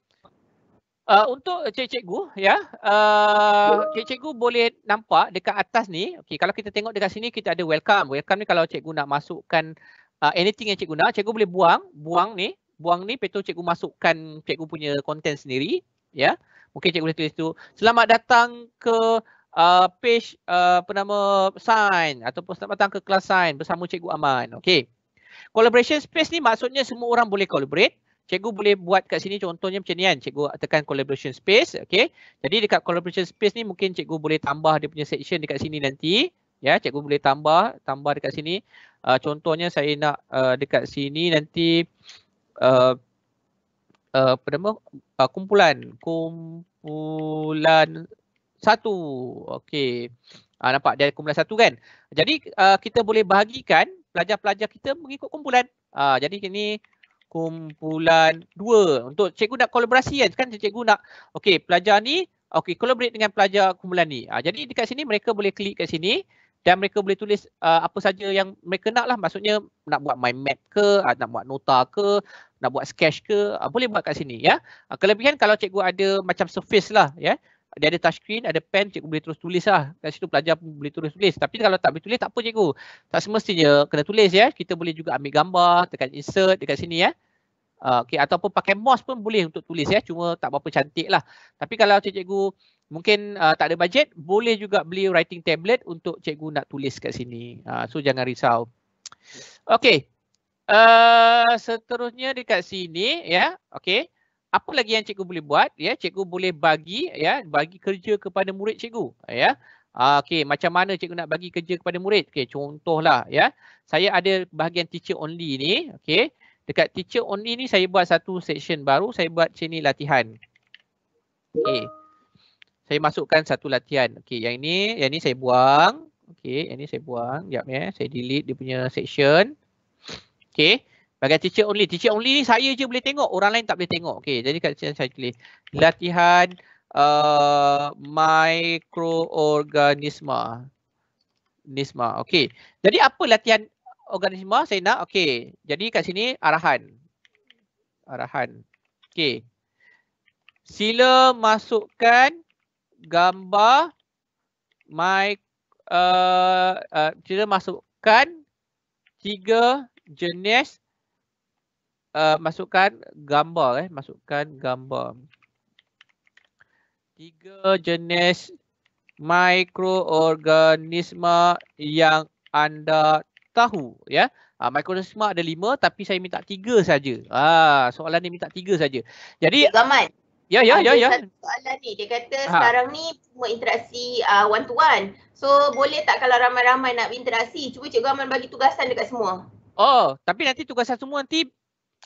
Uh, untuk cikgu-cikgu ya, uh, cikgu boleh nampak dekat atas ni. Okey, kalau kita tengok dekat sini kita ada welcome. Welcome ni kalau cikgu nak masukkan uh, anything yang cikgu nak, cikgu boleh buang, buang ni, buang ni lepas tu cikgu masukkan cikgu punya konten sendiri ya. Mungkin cikgu boleh tulis tu, selamat datang ke Uh, page uh, apa nama sign ataupun selamat datang ke kelas sign bersama Cikgu Aman. Okey. Collaboration space ni maksudnya semua orang boleh collaborate. Cikgu boleh buat kat sini contohnya macam ni kan. Cikgu tekan collaboration space. Okey. Jadi dekat collaboration space ni mungkin cikgu boleh tambah dia punya section dekat sini nanti. Ya, cikgu boleh tambah, tambah dekat sini. Uh, contohnya saya nak uh, dekat sini nanti uh, uh, apa nama, uh, kumpulan kumpulan satu. Okey. Uh, nampak dia kumpulan satu kan? Jadi uh, kita boleh bahagikan pelajar-pelajar kita mengikut kumpulan. Uh, jadi ini kumpulan dua. Untuk cikgu nak kolaborasi kan? Kan cikgu nak, okey, pelajar ni, okey, collaborate dengan pelajar kumpulan ni. Uh, jadi dekat sini mereka boleh klik kat sini. Dan mereka boleh tulis uh, apa saja yang mereka nak lah. Maksudnya nak buat mind map ke, uh, nak buat nota ke, nak buat sketch ke, uh, boleh buat kat sini ya. Uh, kelebihan kalau cikgu ada macam surface lah ya. Dia ada touchscreen, ada pen, cikgu boleh terus tulis lah. Kat situ pelajar pun boleh terus tulis. Tapi kalau tak boleh tulis tak apa cikgu. Tak semestinya kena tulis ya. Kita boleh juga ambil gambar, tekan insert dekat sini ya. Uh, okay. Ataupun pakai mouse pun boleh untuk tulis ya. Cuma tak berapa cantik lah. Tapi kalau cikgu mungkin uh, tak ada bajet, boleh juga beli writing tablet untuk cikgu nak tulis kat sini. Uh, so, jangan risau. Okey. Uh, seterusnya dekat sini, ya. Okey. Apa lagi yang cikgu boleh buat? Ya, cikgu boleh bagi, ya, bagi kerja kepada murid cikgu. Ya. Uh, Okey, macam mana cikgu nak bagi kerja kepada murid? Okey, contohlah, ya. Saya ada bahagian teacher only ni. Okey. Dekat teacher only ni, saya buat satu section baru. Saya buat sini latihan. Okey. Saya masukkan satu latihan. Okey, yang ini, yang ini saya buang. Okey, yang ini saya buang. Sekejap ya. Saya delete dia punya section. Okey. Bagian teacher only. Teacher only ni saya je boleh tengok. Orang lain tak boleh tengok. Okey, jadi kat sini saya tulis latihan uh, mikroorganisma. Nisma. Okey. Jadi apa latihan organisma saya nak? Okey. Jadi kat sini arahan. Arahan. Okey. Sila masukkan gambar mic uh, uh, kita masukkan tiga jenis uh, masukkan gambar eh masukkan gambar tiga jenis mikroorganisma yang anda tahu ya. Uh, mikroorganisma ada lima tapi saya minta tiga saja. Ah, soalan ni minta tiga saja. Jadi Aman. Ya, ya, ada ya, satu ya. Soalan ni, dia kata ha. Sekarang ni semua interaksi uh, one to one. So, boleh tak kalau ramai-ramai nak berinteraksi? Cuba Cikgu Aman bagi tugasan dekat semua. Oh, tapi nanti tugasan semua nanti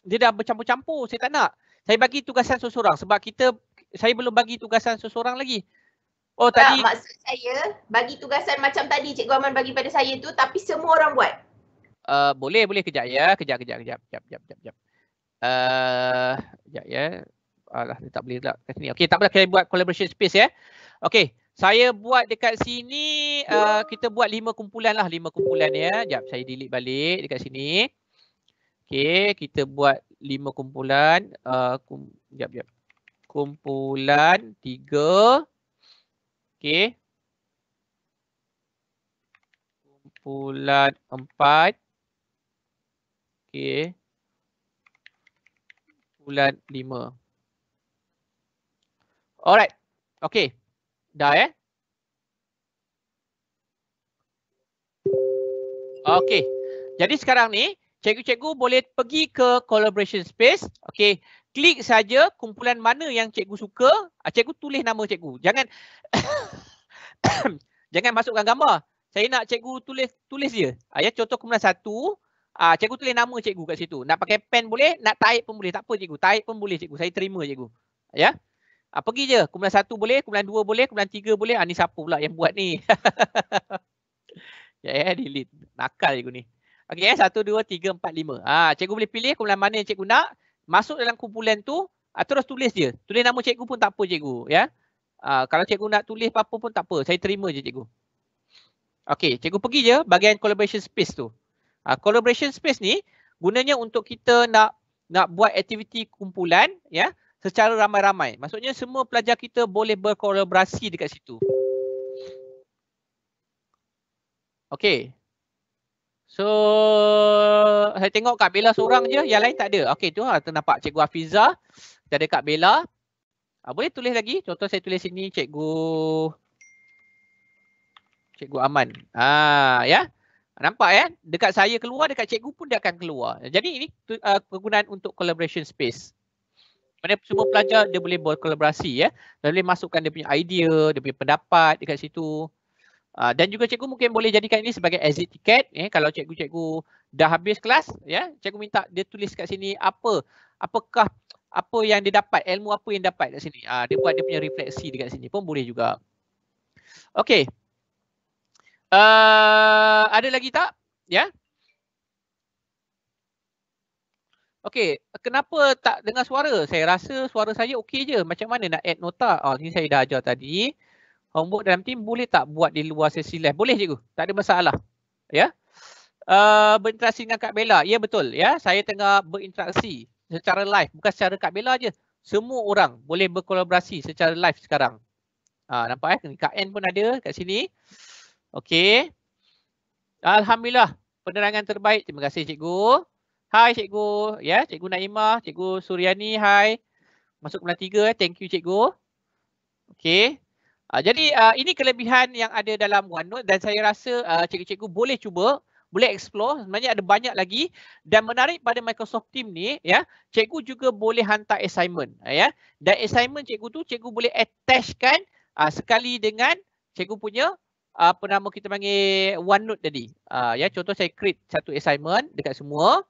dia dah bercampur-campur. Saya tak nak. Saya bagi tugasan seseorang sebab kita, saya belum bagi tugasan seseorang lagi. Oh, tak, tadi. Maksud saya, bagi tugasan macam tadi Cikgu Aman bagi pada saya tu tapi semua orang buat. Uh, boleh, boleh. Kejap ya. Kejap, kejap, kejap. Kejap, kejap, kejap. Uh, kejap ya. Alah, dia tak boleh pula kat sini. Okey, tak apa, kita buat collaboration space ya. Okey, saya buat dekat sini, uh, kita buat lima kumpulan lah. Lima kumpulan ya. Sekejap, saya delete balik dekat sini. Okey, kita buat lima kumpulan. Uh, kum, sekejap, sekejap. Kumpulan tiga. Okey. Kumpulan empat. Okey. Kumpulan lima. Alright. Okay. Dah eh. Okay. Jadi sekarang ni, cikgu-cikgu boleh pergi ke collaboration space. Okay. Klik saja kumpulan mana yang cikgu suka. Cikgu tulis nama cikgu. Jangan jangan masukkan gambar. Saya nak cikgu tulis tulis je. Ya, contoh kumpulan satu. Ah, cikgu tulis nama cikgu kat situ. Nak pakai pen boleh, nak type pun boleh. Tak apa cikgu. Type pun boleh cikgu. Saya terima cikgu. Ya. Ha, pergi je. Kumpulan satu boleh, kumpulan dua boleh, kumpulan tiga boleh. Ha, ni siapa pula yang buat ni? Ya, ya, delete. Nakal cikgu ni. Okey, eh. Satu, dua, tiga, empat, lima. Ha, cikgu boleh pilih kumpulan mana yang cikgu nak. Masuk dalam kumpulan tu, ha, terus tulis je. Tulis nama cikgu pun tak apa cikgu. Ya. Ha, kalau cikgu nak tulis apa-apa pun tak apa. Saya terima je cikgu. Okey, cikgu pergi je bahagian collaboration space tu. Ha, collaboration space ni gunanya untuk kita nak nak buat aktiviti kumpulan. Ya. Secara ramai-ramai. Maksudnya semua pelajar kita boleh berkolaborasi dekat situ. Okey. So, saya tengok Kak Bella seorang je. Yang lain tak ada. Okey, tu lah. Nampak Cikgu Hafiza. Kita ada Kak Bella. Ha, boleh tulis lagi. Contoh saya tulis sini Cikgu Cikgu Aman. Ah, ya. Nampak ya. Dekat saya keluar, dekat cikgu pun dia akan keluar. Jadi ini uh, kegunaan untuk collaboration space. Mana semua pelajar dia boleh berkolaborasi ya. Dia boleh masukkan dia punya idea, dia punya pendapat dekat situ. Uh, dan juga cikgu mungkin boleh jadikan ini sebagai exit ticket. Eh. Kalau cikgu-cikgu dah habis kelas, ya, cikgu minta dia tulis kat sini apa. Apakah apa yang dia dapat, ilmu apa yang dapat kat sini. Ha, dia buat dia punya refleksi dekat sini pun boleh juga. Okey. Uh, ada lagi tak? Ya. Yeah? Okey, kenapa tak dengar suara? Saya rasa suara saya okey je. Macam mana nak add nota? Oh, ni saya dah ajar tadi. Homework dalam Team boleh tak buat di luar sesi live? Boleh cikgu. Tak ada masalah. Ya. Yeah? Uh, berinteraksi dengan Kak Bella. Ya, yeah, betul. Ya, yeah? Saya tengah berinteraksi secara live, bukan secara Kak Bella je. Semua orang boleh berkolaborasi secara live sekarang. Ha, nampak eh? Kak N pun ada kat sini. Okey. Alhamdulillah. Penerangan terbaik. Terima kasih cikgu. Hai cikgu. Ya, yeah, cikgu Naimah, cikgu Suryani. Hai. Masuk bulan tiga. Thank you cikgu. Okey. Ha, jadi uh, ini kelebihan yang ada dalam OneNote dan saya rasa uh, cikgu-cikgu boleh cuba. Boleh explore, sebenarnya ada banyak lagi dan menarik pada Microsoft Teams ni ya, cikgu juga boleh hantar assignment ya. Dan assignment cikgu tu cikgu boleh attachkan uh, sekali dengan cikgu punya uh, apa nama kita panggil OneNote tadi. Uh, ya, contoh saya create satu assignment dekat semua.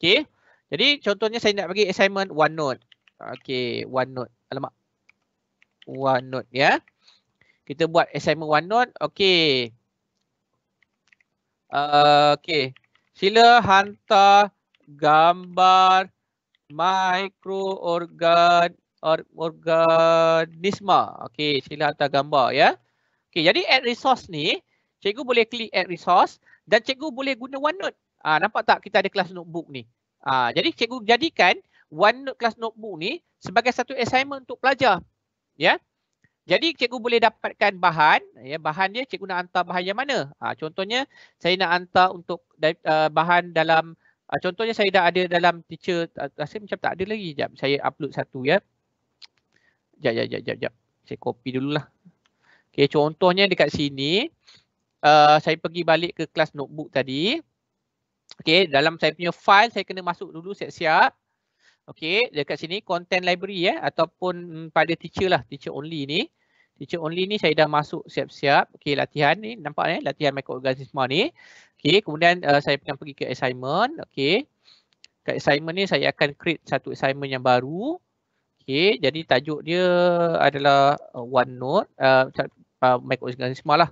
Okey. Jadi contohnya saya nak bagi assignment OneNote. Okey, OneNote. Alamak. OneNote ya. Kita buat assignment OneNote. Okey. Uh, Okey, sila hantar gambar mikroorganisma. Okey, sila hantar gambar ya. Okey, jadi add resource ni, cikgu boleh klik add resource dan cikgu boleh guna OneNote. Ah, nampak tak kita ada kelas notebook ni? Ah, jadi cikgu jadikan OneNote kelas notebook ni sebagai satu assignment untuk pelajar. Ya. Jadi cikgu boleh dapatkan bahan, ya, bahan dia cikgu nak hantar bahan yang mana. Ha, contohnya saya nak hantar untuk uh, bahan dalam, uh, contohnya saya dah ada dalam teacher, uh, rasa macam tak ada lagi. Sekejap, saya upload satu ya. Sekejap, sekejap, sekejap, sekejap. Saya copy dululah. Okay, contohnya dekat sini, uh, saya pergi balik ke kelas notebook tadi. Okay, dalam saya punya file saya kena masuk dulu siap-siap. Okey, dekat sini content library ya, ataupun pada teacher lah, teacher only ni. Teacher only ni saya dah masuk siap-siap. Okey, latihan ni nampak eh, latihan mikroorganisma ni. Okey, kemudian uh, saya akan pergi ke assignment. Okey. Kat assignment ni saya akan create satu assignment yang baru. Okey, jadi tajuk dia adalah uh, OneNote uh, uh, mikroorganisma lah.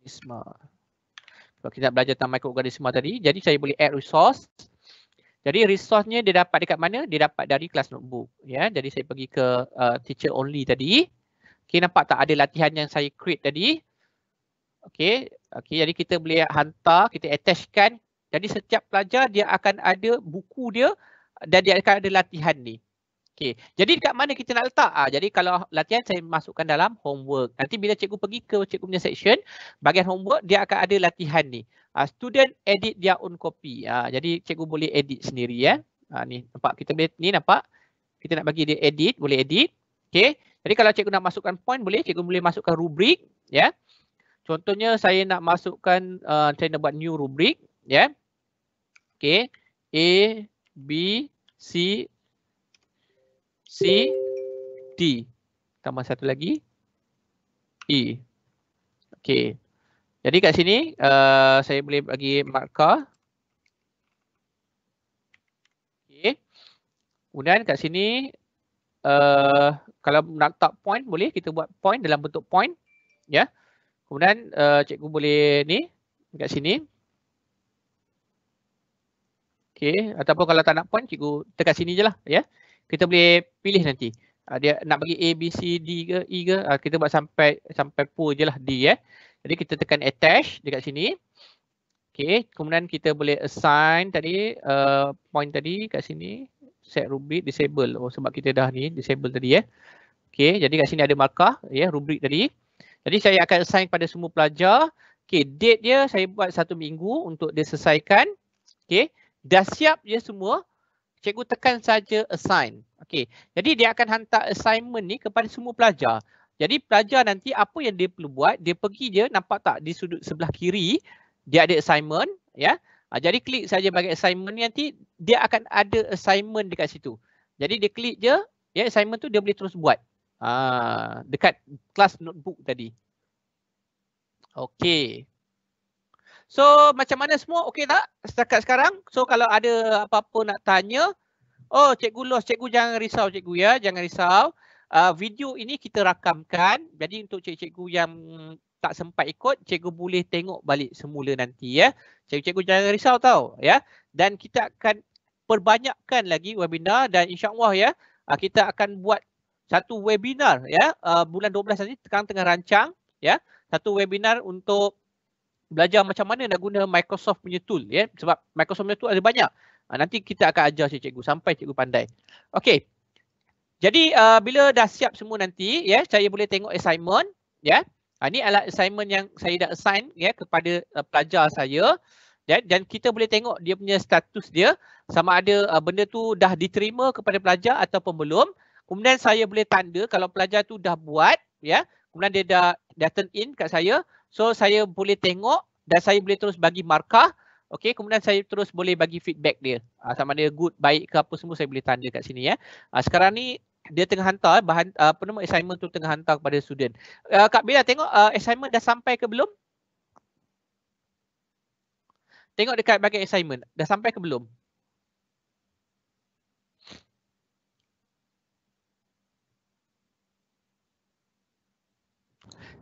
Mikroorganisma. Kita belajar tentang mikroorganisma tadi. Jadi saya boleh add resource. Jadi resource-nya dia dapat dekat mana? Dia dapat dari kelas notebook. Ya, jadi saya pergi ke uh, teacher only tadi. Okey, nampak tak ada latihan yang saya create tadi? Okey, okey, jadi kita boleh hantar, kita attachkan. Jadi setiap pelajar dia akan ada buku dia dan dia akan ada latihan ni. Okey, jadi dekat mana kita nak letak? Ha, jadi kalau latihan saya masukkan dalam homework. Nanti bila cikgu pergi ke cikgu punya section, bahagian homework dia akan ada latihan ni. Ha, student edit their own copy. Ha, jadi cikgu boleh edit sendiri ya. Ha, ni nampak kita boleh, ni nampak. Kita nak bagi dia edit, boleh edit. Okey, jadi kalau cikgu nak masukkan point boleh, cikgu boleh masukkan rubrik ya. Contohnya saya nak masukkan, uh, saya nak buat new rubrik ya. Okey, A, B, C, C, D. Tambah satu lagi. E. Okey. Jadi kat sini uh, saya boleh bagi markah. Okey. Kemudian kat sini uh, kalau nak letak point boleh kita buat point dalam bentuk point. Ya. Yeah. Kemudian uh, cikgu boleh ni kat sini. Okey. Ataupun kalau tak nak point cikgu tekan sini je lah. Ya. Yeah. Kita boleh pilih nanti. Uh, dia nak bagi A, B, C, D ke, E ke. Uh, kita buat sampai sampai full je lah D. Eh. Jadi kita tekan attach dekat sini. Okay. Kemudian kita boleh assign tadi. Uh, point tadi kat sini. Set rubrik disable. Oh, sebab kita dah ni disable tadi. Eh. Okay. Jadi kat sini ada markah. Yeah, rubrik tadi. Jadi saya akan assign pada semua pelajar. Okay. Date dia saya buat satu minggu untuk dia selesaikan. Okay. Dah siap je semua. Cikgu tekan saja assign. Okey. Jadi dia akan hantar assignment ni kepada semua pelajar. Jadi pelajar nanti apa yang dia perlu buat, dia pergi je, nampak tak di sudut sebelah kiri dia ada assignment ya. Jadi klik saja bagi assignment ni, nanti dia akan ada assignment dekat situ. Jadi dia klik je, ya, assignment tu dia boleh terus buat. Ha, dekat kelas notebook tadi. Okey. So macam mana semua? Okey tak setakat sekarang? So kalau ada apa-apa nak tanya, oh cikgu los, cikgu jangan risau cikgu ya, jangan risau. Uh, video ini kita rakamkan. Jadi untuk cikgu-cikgu yang tak sempat ikut, cikgu boleh tengok balik semula nanti ya. Cikgu-cikgu jangan risau tau ya. Dan kita akan perbanyakkan lagi webinar dan insya-Allah ya, uh, kita akan buat satu webinar ya, uh, bulan dua belas nanti sekarang tengah rancang ya, satu webinar untuk belajar macam mana nak guna Microsoft punya tool ya, sebab Microsoft punya tool ada banyak. Uh, nanti kita akan ajar si cikgu sampai cikgu pandai. Okey. Jadi uh, bila dah siap semua nanti ya, saya boleh tengok assignment ya. Uh, ini adalah assignment yang saya dah assign ya kepada uh, pelajar saya. Dan, dan kita boleh tengok dia punya status dia, sama ada uh, benda tu dah diterima kepada pelajar ataupun belum. Kemudian saya boleh tanda kalau pelajar tu dah buat ya, kemudian dia dah dah turn in kat saya. So saya boleh tengok dan saya boleh terus bagi markah. Okey, kemudian saya terus boleh bagi feedback dia. Uh, sama ada good, baik ke apa semua saya boleh tanda kat sini ya. Uh, sekarang ni dia tengah hantar bahan uh, apa nama assignment tu tengah hantar kepada student. Uh, Kak Bella tengok uh, assignment dah sampai ke belum? Tengok dekat bahagian assignment. Dah sampai ke belum?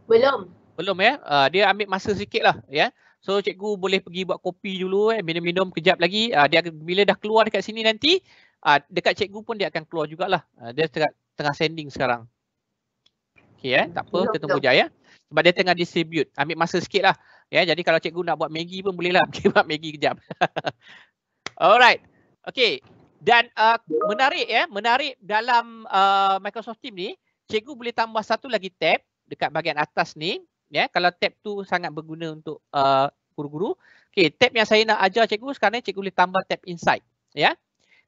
Belum. Belum ya. Uh, dia ambil masa sikit lah ya. So cikgu boleh pergi buat kopi dulu eh. Minum-minum kejap lagi. Uh, dia bila dah keluar dekat sini nanti. Uh, dekat cikgu pun dia akan keluar jugalah. Uh, dia tengah, tengah sending sekarang. Okay ya. Eh. Tak apa. Kita tunggu je ya. Sebab dia tengah distribute. Ambil masa sikit lah. Ya, jadi kalau cikgu nak buat Maggi pun bolehlah, buat Maggi kejap. Alright. Okey. Dan uh, menarik ya, menarik dalam uh, Microsoft Teams ni, cikgu boleh tambah satu lagi tab dekat bahagian atas ni, ya. Kalau tab tu sangat berguna untuk guru-guru. Uh, Okey, tab yang saya nak ajar cikgu sekarang ni, cikgu boleh tambah tab insight, ya.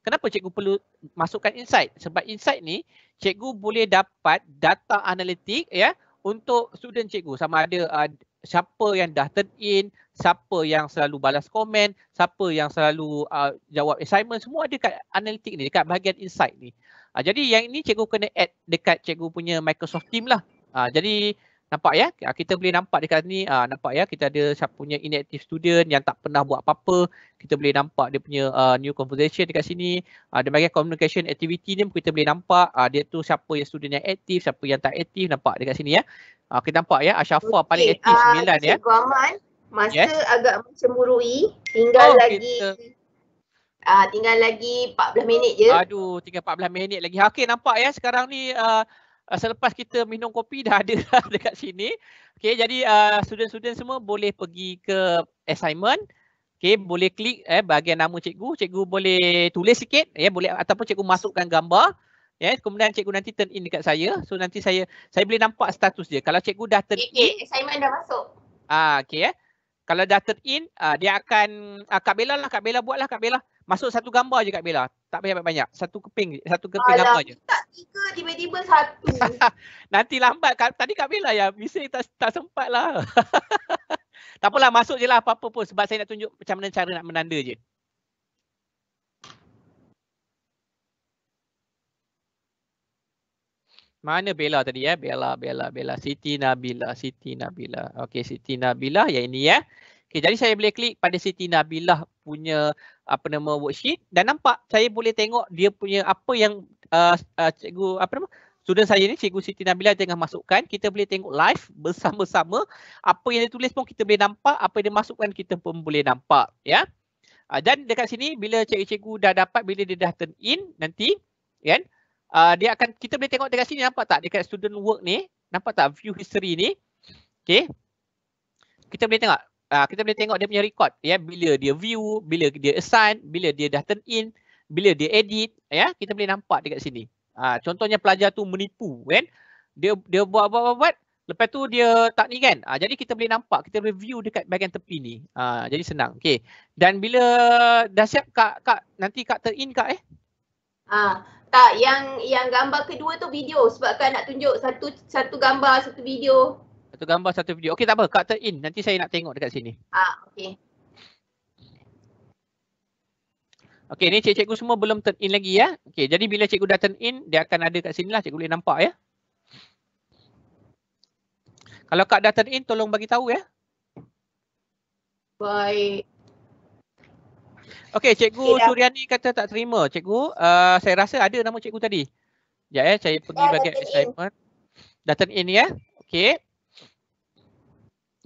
Kenapa cikgu perlu masukkan insight? Sebab insight ni cikgu boleh dapat data analitik ya untuk student cikgu, sama ada uh, siapa yang dah turn in, siapa yang selalu balas komen, siapa yang selalu uh, jawab assignment, semua ada dekat analitik ni, dekat bahagian insight ni. Uh, jadi yang ini cikgu kena add dekat cikgu punya Microsoft Teams lah. Uh, jadi nampak ya, kita boleh nampak dekat ni, uh, nampak ya kita ada siapa punya inactive student yang tak pernah buat apa-apa, kita boleh nampak dia punya uh, new conversation dekat sini, ada uh, bahagian communication activity ni kita boleh nampak uh, dia tu siapa yang student yang aktif, siapa yang tak aktif, nampak dekat sini ya. Uh, kita nampak ya, Ashrafah okay, paling aktif uh, sembilan ya. Cikgu Aman, masa yes. agak mencemburui, tinggal oh, lagi okay. uh, tinggal lagi empat belas minit je. Aduh, tinggal empat belas minit lagi. Okey, nampak ya sekarang ni uh, selepas kita minum kopi dah ada dekat sini. Okey, jadi uh, student-student semua boleh pergi ke assignment. Okey, boleh klik eh, bahagian nama cikgu. Cikgu boleh tulis sikit ya, boleh ataupun cikgu masukkan gambar. Ya, yeah, kemudian cikgu nanti turn in dekat saya. So nanti saya saya boleh nampak status dia. Kalau cikgu dah turn in, okay, assignment dah masuk. Ah, okey ya. Yeah. Kalau dah turn in, uh, dia akan ah, Kak Bella lah, Kak Bella buatlah Kak Bella. Masuk satu gambar je Kak Bella. Tak payah banyak-banyak. Satu keping, satu keping Alah, gambar je. Tak tiga tiba-tiba satu. Nanti lambat. Tadi Kak Bella ya, bising tak tak sempat lah. Tak apalah, masuk je lah apa-apa pun sebab saya nak tunjuk macam mana cara nak menanda je. Mana Bella tadi ya? Bella, Bella, Bella. Siti Nabila, Siti Nabila. Okey, Siti Nabila yang ini ya. Okey, jadi saya boleh klik pada Siti Nabila punya apa nama worksheet dan nampak saya boleh tengok dia punya apa yang uh, uh, cikgu apa nama student saya ni, Cikgu Siti Nabila tengah masukkan. Kita boleh tengok live bersama-sama. Apa yang dia tulis pun kita boleh nampak, apa yang dia masukkan kita pun boleh nampak ya. Uh, dan dekat sini bila cikgu-cikgu dah dapat, bila dia dah turn in nanti kan, Uh, dia akan, kita boleh tengok dekat sini, nampak tak dekat student work ni, nampak tak view history ni. Okey, kita boleh tengok uh, kita boleh tengok dia punya record ya, bila dia view, bila dia assign, bila dia dah turn in, bila dia edit ya, kita boleh nampak dekat sini. Uh, contohnya pelajar tu menipu kan, dia dia buat buat buat, buat lepas tu dia tak ni kan, uh, jadi kita boleh nampak, kita boleh view dekat bahagian tepi ni, uh, jadi senang. Okey, dan bila dah siap Kak, Kak nanti Kak turn in Kak eh ah uh. Tak, yang yang gambar kedua tu video sebab Kak nak tunjuk satu satu gambar, satu video. Satu gambar, satu video. Okey, tak apa. Kak turn in. Nanti saya nak tengok dekat sini. Ah, okey. Okey, ni cikgu-cikgu semua belum turn in lagi ya. Okey, jadi bila cikgu dah turn in, dia akan ada kat sinilah, cikgu boleh nampak ya. Kalau Kak dah turn in, tolong bagi tahu ya. Baik. Okey, Cikgu ya. Suryani kata tak terima. Cikgu, uh, saya rasa ada nama Cikgu tadi. Sekejap ya, saya pergi ya, bagi assignment. Dah turn in ya. Okey.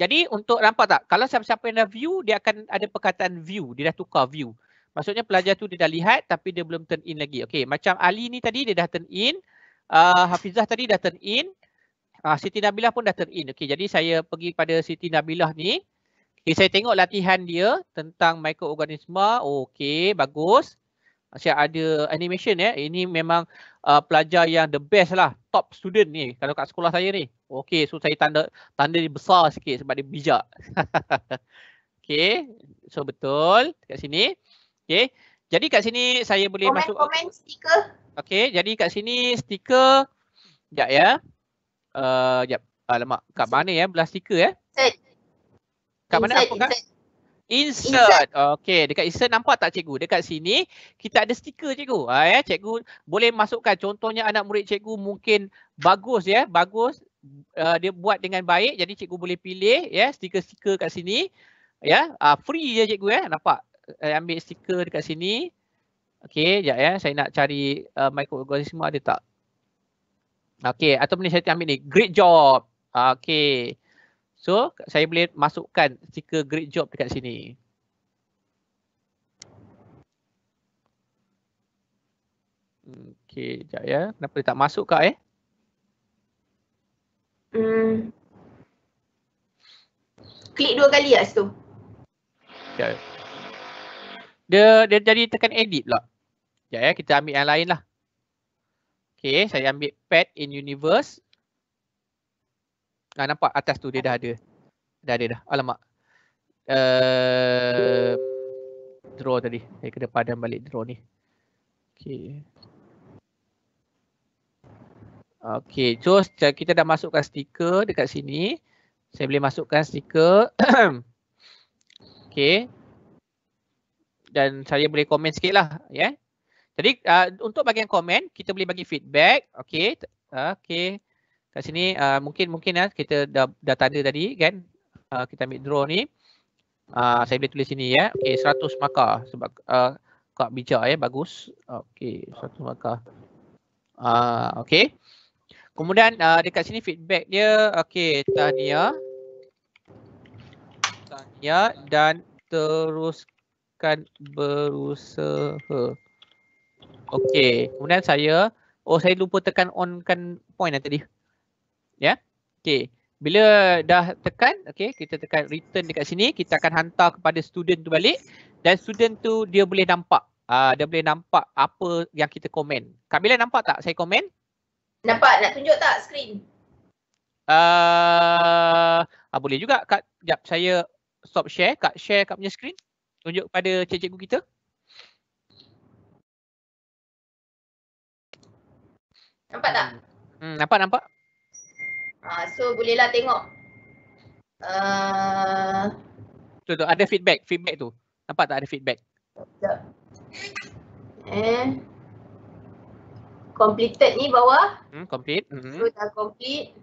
Jadi untuk nampak tak, kalau siapa-siapa yang dah view, dia akan ada perkataan view. Dia dah tukar view. Maksudnya pelajar tu dia dah lihat tapi dia belum turn in lagi. Okey, macam Ali ni tadi dia dah turn in. Uh, Hafizah tadi dah turn in. Uh, Siti Nabilah pun dah turn in. Okey, jadi saya pergi pada Siti Nabilah ni. Okay, saya tengok latihan dia tentang mikroorganisma. Oh, okey, bagus. Saya ada animation ya. Ini memang uh, pelajar yang the best lah. Top student ni. Kalau kat sekolah saya ni. Okey, so saya tanda tanda dia besar sikit sebab dia bijak. Okey, so betul kat sini. Okey, jadi kat sini saya boleh comment, masuk. Komen, komen stiker. Okey, jadi kat sini stiker. Sekejap ya. Uh, sekejap. Alamak, kat mana ya belah stiker ya? Set. Kat mana apa kan? Insert. insert. Okey, dekat insert nampak tak cikgu? Dekat sini kita ada stiker cikgu. Ha, ya, cikgu boleh masukkan contohnya anak murid cikgu mungkin bagus ya, bagus uh, dia buat dengan baik jadi cikgu boleh pilih ya stiker-stiker kat sini. Ya, uh, free je cikgu ya. Nampak? Saya ambil stiker dekat sini. Okey, jap ya. Saya nak cari uh, mikroorganisma ada tak? Okey, atau boleh saya ambil ni. Great job. Okey. So, saya boleh masukkan stiker great job dekat sini. Okey, sekejap ya. Kenapa dia tak masuk Kak eh? Hmm. Klik dua kali lah situ. Sekejap. Dia, dia jadi tekan edit pula. Sekejap ya, kita ambil yang lain lah. Okey, saya ambil pad in universe. Nah, nampak atas tu dia dah ada. Dah ada dah. Alamak. Uh, draw tadi. Saya kena padam balik draw ni. Okay. Okay. So kita dah masukkan stiker dekat sini. Saya boleh masukkan stiker. Okay. Dan saya boleh komen sikit lah. Yeah. Jadi uh, untuk bahagian komen, kita boleh bagi feedback. Okay. Okay. Kat sini uh, mungkin mungkin ya, kita dah, dah tanda tadi kan. Uh, kita ambil draw ni. Uh, saya boleh tulis sini ya. Okey, seratus markah sebab uh, Kak bijak ya, bagus. Okey, seratus markah. Uh, Okey. Kemudian uh, dekat sini feedback dia. Okey, tahniah. Tahniah dan teruskan berusaha. Okey, kemudian saya, oh saya lupa tekan onkan point tadi. Ya, yeah. Okay. Bila dah tekan, okay, kita tekan return dekat sini. Kita akan hantar kepada student tu balik dan student tu dia boleh nampak. Uh, dia boleh nampak apa yang kita komen. Kak Bella nampak tak saya komen? Nampak, nak tunjuk tak screen? Uh, ah, boleh juga Kak. Sekejap saya stop share. Kak share Kak punya screen. Tunjuk kepada cikgu kita. Nampak tak? Hmm, nampak, nampak. Uh, so bolehlah tengok. Uh... Tu tu ada feedback, feedback tu. Nampak tak ada feedback? Eh. Completed ni bawah. Hmm, complete. Mm-hmm. So dah complete.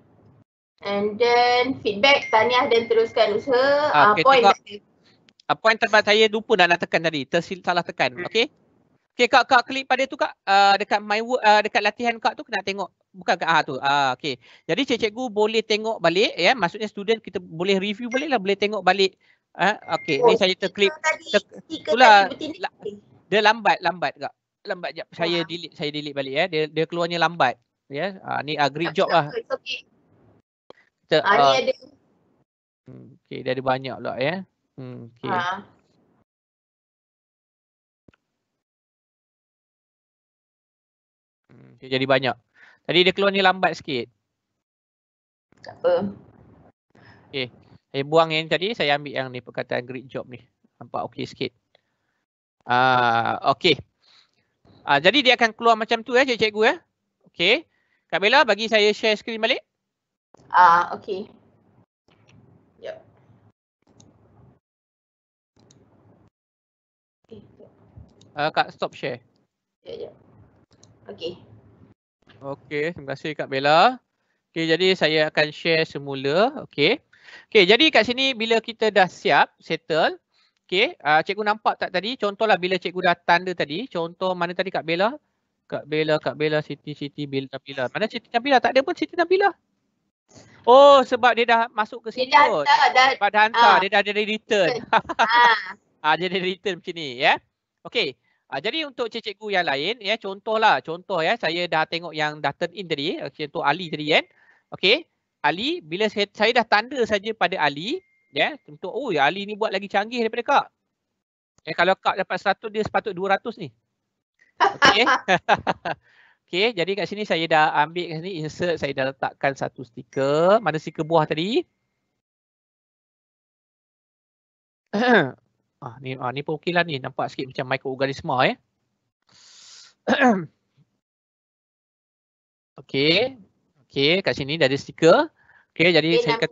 And then feedback, tahniah dan teruskan usaha. Ah, okay, uh, point. Uh, point tempat saya lupa nak, nak tekan tadi. Tersil salah tekan. Hmm. Okey. Okey Kak, Kak klik pada tu Kak. Uh, dekat my work, uh, dekat latihan Kak tu kena tengok. Bukan kat A tu. Ah, okay. Jadi cikgu boleh tengok balik ya. Maksudnya student kita boleh review balik lah. Boleh tengok balik. Ah, okay. Oh, ni saya terklip. Ter, itulah. La, dia lambat. Lambat Kak. Lambat sekejap. Ha. Saya delete. Saya delete balik ya. Dia, dia keluarnya lambat. Ya. Ah, ni ah, great job lah. It's okay. Kita, ah, ah, ni ada. Okay. Dia ada banyak pula ya. Hmm, okay. Ha. Hmm, dia jadi banyak. Tadi dia keluar ni lambat sikit. Tak apa. Okay. Saya buang yang tadi. Saya ambil yang ni perkataan great job ni. Nampak okey sikit. Ah, okey. Ah, jadi dia akan keluar macam tu ya eh, cikgu ya. Eh. Okey. Kak Bella bagi saya share screen balik. Ah, okey. Yep. Okay. Ah, Kak stop share. Ya, ya. Okey. Okey, terima kasih Kak Bella. Okey, jadi saya akan share semula. Okey. Okey, jadi kat sini bila kita dah siap, settle. Okey, uh, cikgu nampak tak tadi? Contohlah bila cikgu dah tanda tadi. Contoh mana tadi Kak Bella? Kak Bella, Kak Bella, Siti, Siti, Bella, Nabila. Mana Siti Nabila? Tak ada pun Siti Nabila. Oh, sebab dia dah masuk ke situ. Dia dah hantar. Dah, sebab dah hantar, uh, dia dah ada return. Ah, dia ada return macam ni. Yeah? Okey, uh, jadi untuk cikgu yang lain, ya, yeah, contohlah. Contoh ya, yeah, saya dah tengok yang dah turn in tadi. Contoh Ali tadi kan. Okey, Ali, bila saya, saya dah tanda saja pada Ali. Ya, yeah, untuk oh ya, Ali ni buat lagi canggih daripada Kak. Ya, yeah, kalau Kak dapat seratus, dia sepatut dua ratus ni. Okey. Okey, jadi kat sini saya dah ambil kat sini insert, saya dah letakkan satu stiker. Mana stiker buah tadi? ah ni ah ni pun okeylah ni. Nampak sikit macam mikroorganisma eh. Okey. Okey, kat sini dah ada stiker. Okey, jadi okay, saya kat...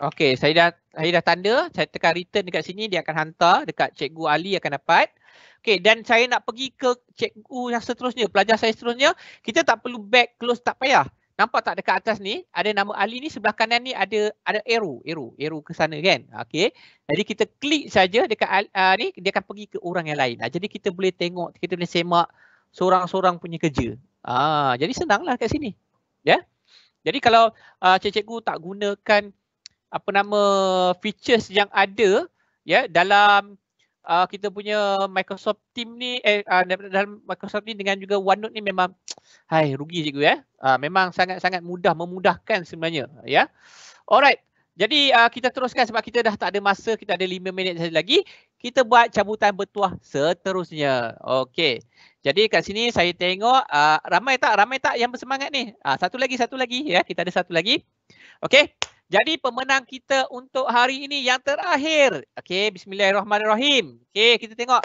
Okey, saya dah saya dah tanda, saya tekan return dekat sini, dia akan hantar dekat Cikgu Ali akan dapat. Okey, dan saya nak pergi ke cikgu yang seterusnya, pelajar saya seterusnya, kita tak perlu back close, tak payah. Nampak tak dekat atas ni, ada nama Ali ni, sebelah kanan ni ada ada arrow, arrow, arrow ke sana kan. Okey. Jadi kita klik saja dekat uh, ni, dia akan pergi ke orang yang lain. Jadi kita boleh tengok, kita boleh semak seorang-seorang punya kerja. Ah, jadi senanglah kat sini. Ya. Yeah? Jadi kalau uh, cikgu tak gunakan apa nama features yang ada ya yeah, dalam Uh, kita punya Microsoft Teams ni eh, uh, dalam Microsoft Teams dengan juga OneNote ni memang hai rugi cikgu ya. Uh, memang sangat-sangat mudah memudahkan sebenarnya ya. Yeah. Alright. Jadi uh, kita teruskan sebab kita dah tak ada masa, kita ada lima minit saja lagi. Kita buat cabutan bertuah seterusnya. Okey. Jadi kat sini saya tengok uh, ramai tak ramai tak yang bersemangat ni. Uh, satu lagi satu lagi ya. Yeah. Kita ada satu lagi. Okey. Jadi pemenang kita untuk hari ini yang terakhir. Okey, bismillahirrahmanirrahim. Okey, kita tengok.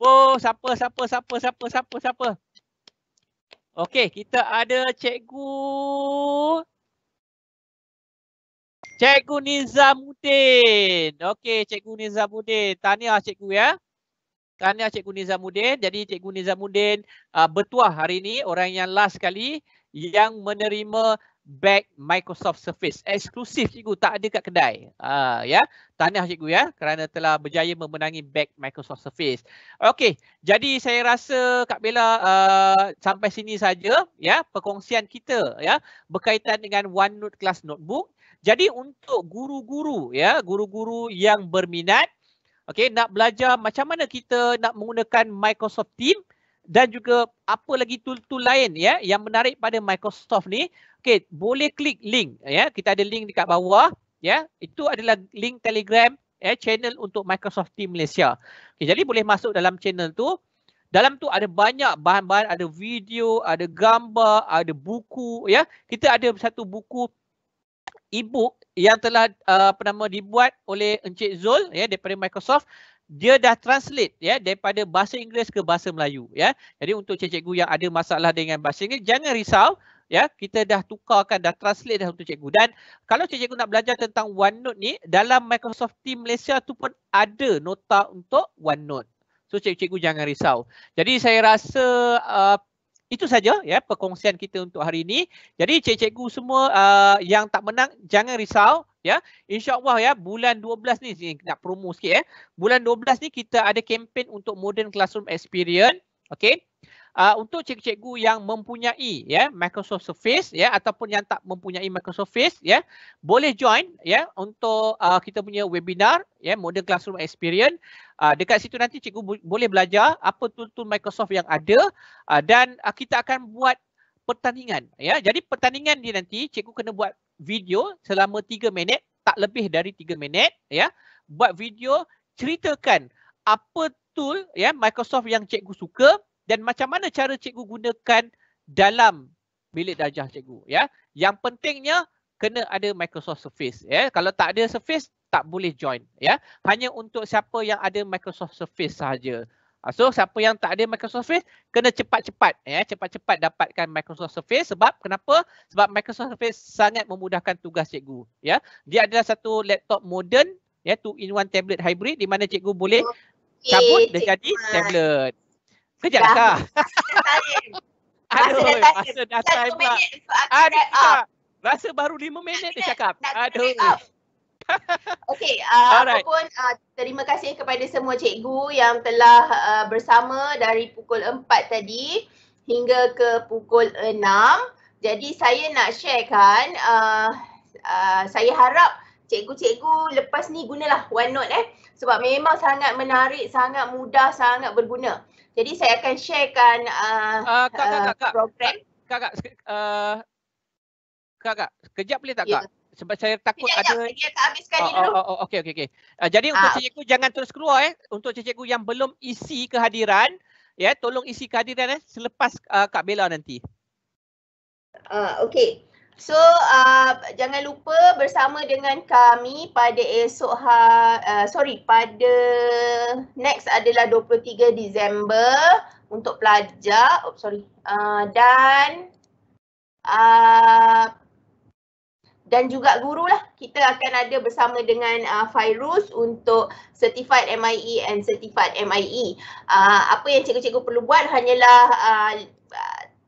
Oh, siapa siapa siapa siapa siapa siapa. Okey, kita ada cikgu Cikgu Nizamuddin. Okey, Cikgu Nizamuddin. Tahniah cikgu ya. Tahniah Cikgu Nizamuddin. Jadi Cikgu Nizamuddin uh, bertuah hari ini orang yang last sekali yang menerima bag Microsoft Surface eksklusif cikgu, tak ada kat kedai. Ah ya, tahniah cikgu ya kerana telah berjaya memenangi bag Microsoft Surface. Okey, jadi saya rasa Kak Bella uh, sampai sini saja ya perkongsian kita ya berkaitan dengan OneNote Class Notebook. Jadi untuk guru-guru ya, guru-guru yang berminat okey nak belajar macam mana kita nak menggunakan Microsoft Teams dan juga apa lagi tool-tool lain ya yang menarik pada Microsoft ni. Okey, boleh klik link ya, kita ada link dekat bawah ya, itu adalah link Telegram ya, channel untuk Microsoft Teams Malaysia. Okey, jadi boleh masuk dalam channel tu. Dalam tu ada banyak bahan-bahan, ada video, ada gambar, ada buku ya. Kita ada satu buku e-book yang telah uh, apa nama dibuat oleh Encik Zul ya daripada Microsoft. Dia dah translate ya daripada bahasa Inggeris ke bahasa Melayu ya. Jadi untuk cikgu-cikgu yang ada masalah dengan bahasa Inggeris, jangan risau ya, kita dah tukarkan, dah translate dah untuk cikgu. Dan kalau cikgu nak belajar tentang OneNote ni, dalam Microsoft Teams Malaysia tu pun ada nota untuk OneNote. So cikgu-cikgu jangan risau. Jadi saya rasa uh, itu saja ya perkongsian kita untuk hari ini. Jadi cikgu-cikgu semua uh, yang tak menang jangan risau. Ya, InsyaAllah ya bulan dua belas ni, nak promo sikit ya. Bulan dua belas ni kita ada kempen untuk Modern Classroom Experience. Okey. Uh, untuk cikgu-cikgu yang mempunyai ya Microsoft Surface ya ataupun yang tak mempunyai Microsoft Surface ya, boleh join ya untuk uh, kita punya webinar ya Modern Classroom Experience. Uh, dekat situ nanti cikgu bo boleh belajar apa tool-tool Microsoft yang ada uh, dan uh, kita akan buat pertandingan ya. Jadi pertandingan dia nanti cikgu kena buat video selama tiga minit, tak lebih dari tiga minit ya. Buat video, ceritakan apa tool ya Microsoft yang cikgu suka dan macam mana cara cikgu gunakan dalam bilik darjah cikgu ya. Yang pentingnya kena ada Microsoft Surface ya. Kalau tak ada Surface tak boleh join ya. Hanya untuk siapa yang ada Microsoft Surface sahaja. So siapa yang tak ada Microsoft Surface kena cepat-cepat ya, cepat-cepat dapatkan Microsoft Surface. Sebab kenapa? Sebab Microsoft Surface sangat memudahkan tugas cikgu ya. Dia adalah satu laptop moden ya, two in one tablet hybrid di mana cikgu boleh cabut dan jadi tablet. Kejap Kak. Aduh, masa dah time pula. Aduh, Rasa baru lima minit dia cakap. Aduh. Okey, uh, aku pun uh, terima kasih kepada semua cikgu yang telah uh, bersama dari pukul empat tadi hingga ke pukul enam. Jadi saya nak sharekan, uh, uh, saya harap cikgu-cikgu lepas ni gunalah OneNote eh. Sebab memang sangat menarik, sangat mudah, sangat berguna. Jadi saya akan sharekan uh, uh, kak, uh, kak, kak, program. Kak, kak, kak, uh, kak, kak, kejap boleh tak yeah. kak? Sebab saya takut sekejap, ada dia tak habiskan oh, dulu. Oh, oh, okey okey okey. Uh, jadi untuk ah. cikgu jangan terus keluar eh. Untuk cikgu yang belum isi kehadiran, ya, yeah, tolong isi kehadiran eh selepas uh, Kak Bella nanti. Uh, okey. So, uh, jangan lupa bersama dengan kami pada esok ha, uh, sorry, pada next adalah dua puluh tiga Disember untuk pelajar. Oh, sorry. Uh, dan uh, Dan juga guru lah, kita akan ada bersama dengan uh, Fairuz untuk Certified M I E and Certified M I E. Uh, apa yang cikgu-cikgu perlu buat hanyalah uh,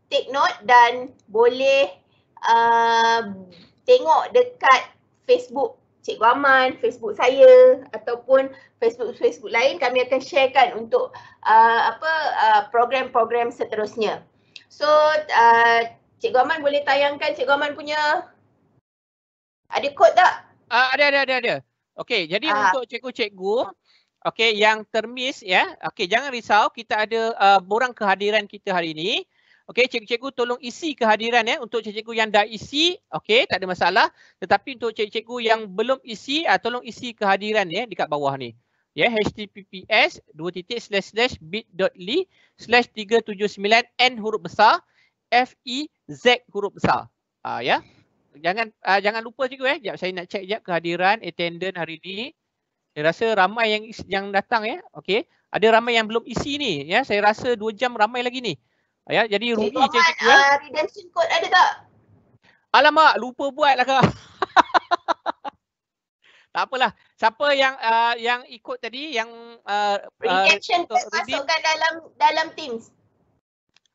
take note dan boleh uh, tengok dekat Facebook Cikgu Aman, Facebook saya ataupun Facebook-Facebook lain. Kami akan sharekan untuk uh, apa program-program uh, seterusnya. So, uh, Cikgu Aman boleh tayangkan Cikgu Aman punya. Ada kod tak? Uh, ada, ada, ada, ada. Okey, jadi uh. untuk cikgu-cikgu, okey, yang termiss ya, yeah. okey, jangan risau, kita ada uh, borang kehadiran kita hari ini. Okey, cikgu-cikgu tolong isi kehadiran ya, yeah. untuk cikgu-cikgu yang dah isi, okey, tak ada masalah. Tetapi untuk cikgu-cikgu yang belum isi, uh, tolong isi kehadiran ya, yeah, dekat bawah ni. Ya, yeah. H T T P S dua titik slash slash bit dot l y slash tiga tujuh sembilan N huruf besar, F E Z huruf besar. Uh, ya. Yeah. Jangan uh, jangan lupa cikgu eh. Sekejap saya nak check sekejap kehadiran attendant hari ni. Saya rasa ramai yang yang datang ya. Okey. Ada ramai yang belum isi ni ya. Saya rasa dua jam ramai lagi ni. Ya, jadi rugi cikgu. cikgu uh, eh. Redemption code ada tak? Alamak, lupa buatlah kak. Tak apalah. Siapa yang uh, yang ikut tadi yang uh, redemption uh, code masukkan dalam dalam Teams.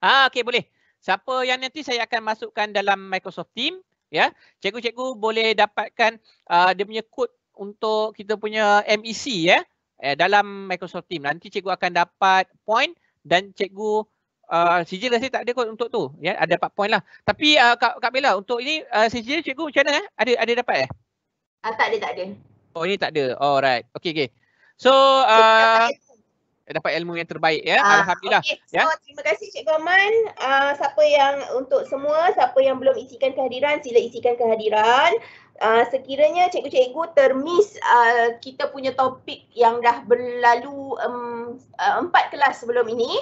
Ah okey boleh. Siapa yang nanti saya akan masukkan dalam Microsoft Teams. Ya, cikgu-cikgu boleh dapatkan uh, dia punya kod untuk kita punya M E C ya eh, dalam Microsoft Teams. Nanti cikgu akan dapat point dan cikgu uh, sijil saya tak ada kod untuk tu ya, ada dapat point lah. Tapi uh, Kak, Kak Bella untuk ini uh, sijil cikgu macam mana eh? Ada ada dapat eh? Ah, tak ada tak ada. Oh ini tak ada. Alright. Okey okey. So uh, dapat ilmu yang terbaik ya. Ah, Alhamdulillah. Okay. So, ya. Terima kasih Cikgu Aman. Uh, siapa yang untuk semua, siapa yang belum isikan kehadiran, sila isikan kehadiran. Uh, sekiranya cikgu-cikgu termiss uh, kita punya topik yang dah berlalu um, uh, empat kelas sebelum ini,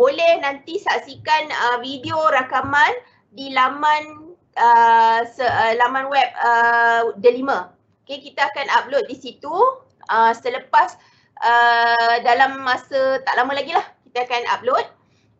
boleh nanti saksikan uh, video rakaman di laman uh, se, uh, laman web uh, Delima. Okay, kita akan upload di situ uh, selepas Uh, dalam masa tak lama lagi lah kita akan upload.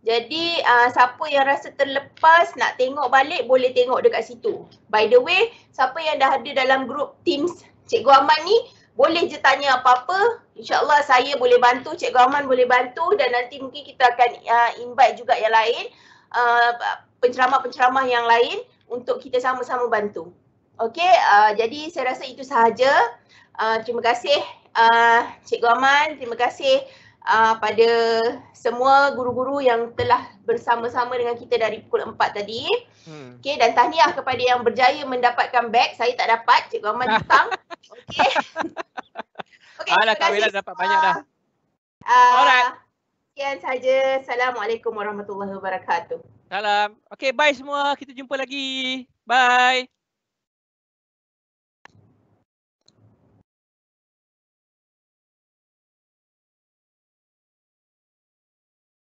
Jadi uh, siapa yang rasa terlepas nak tengok balik boleh tengok dekat situ. By the way, siapa yang dah ada dalam grup Teams Cikgu Aman ni boleh je tanya apa-apa. InsyaAllah saya boleh bantu, Cikgu Aman boleh bantu dan nanti mungkin kita akan uh, invite juga yang lain, uh, penceramah-penceramah yang lain untuk kita sama-sama bantu. Okey, uh, jadi saya rasa itu sahaja. Uh, terima kasih. Uh, Cikgu Aman, terima kasih uh, pada semua guru-guru yang telah bersama-sama dengan kita dari pukul empat tadi. Hmm. Okay, dan tahniah kepada yang berjaya mendapatkan beg. Saya tak dapat, Cikgu Aman hutang. Okay. Okay, alah, Kak Bella dapat banyak dah. Uh, Alright. Sekian sahaja. Assalamualaikum warahmatullahi wabarakatuh. Salam. Okay, bye semua. Kita jumpa lagi. Bye.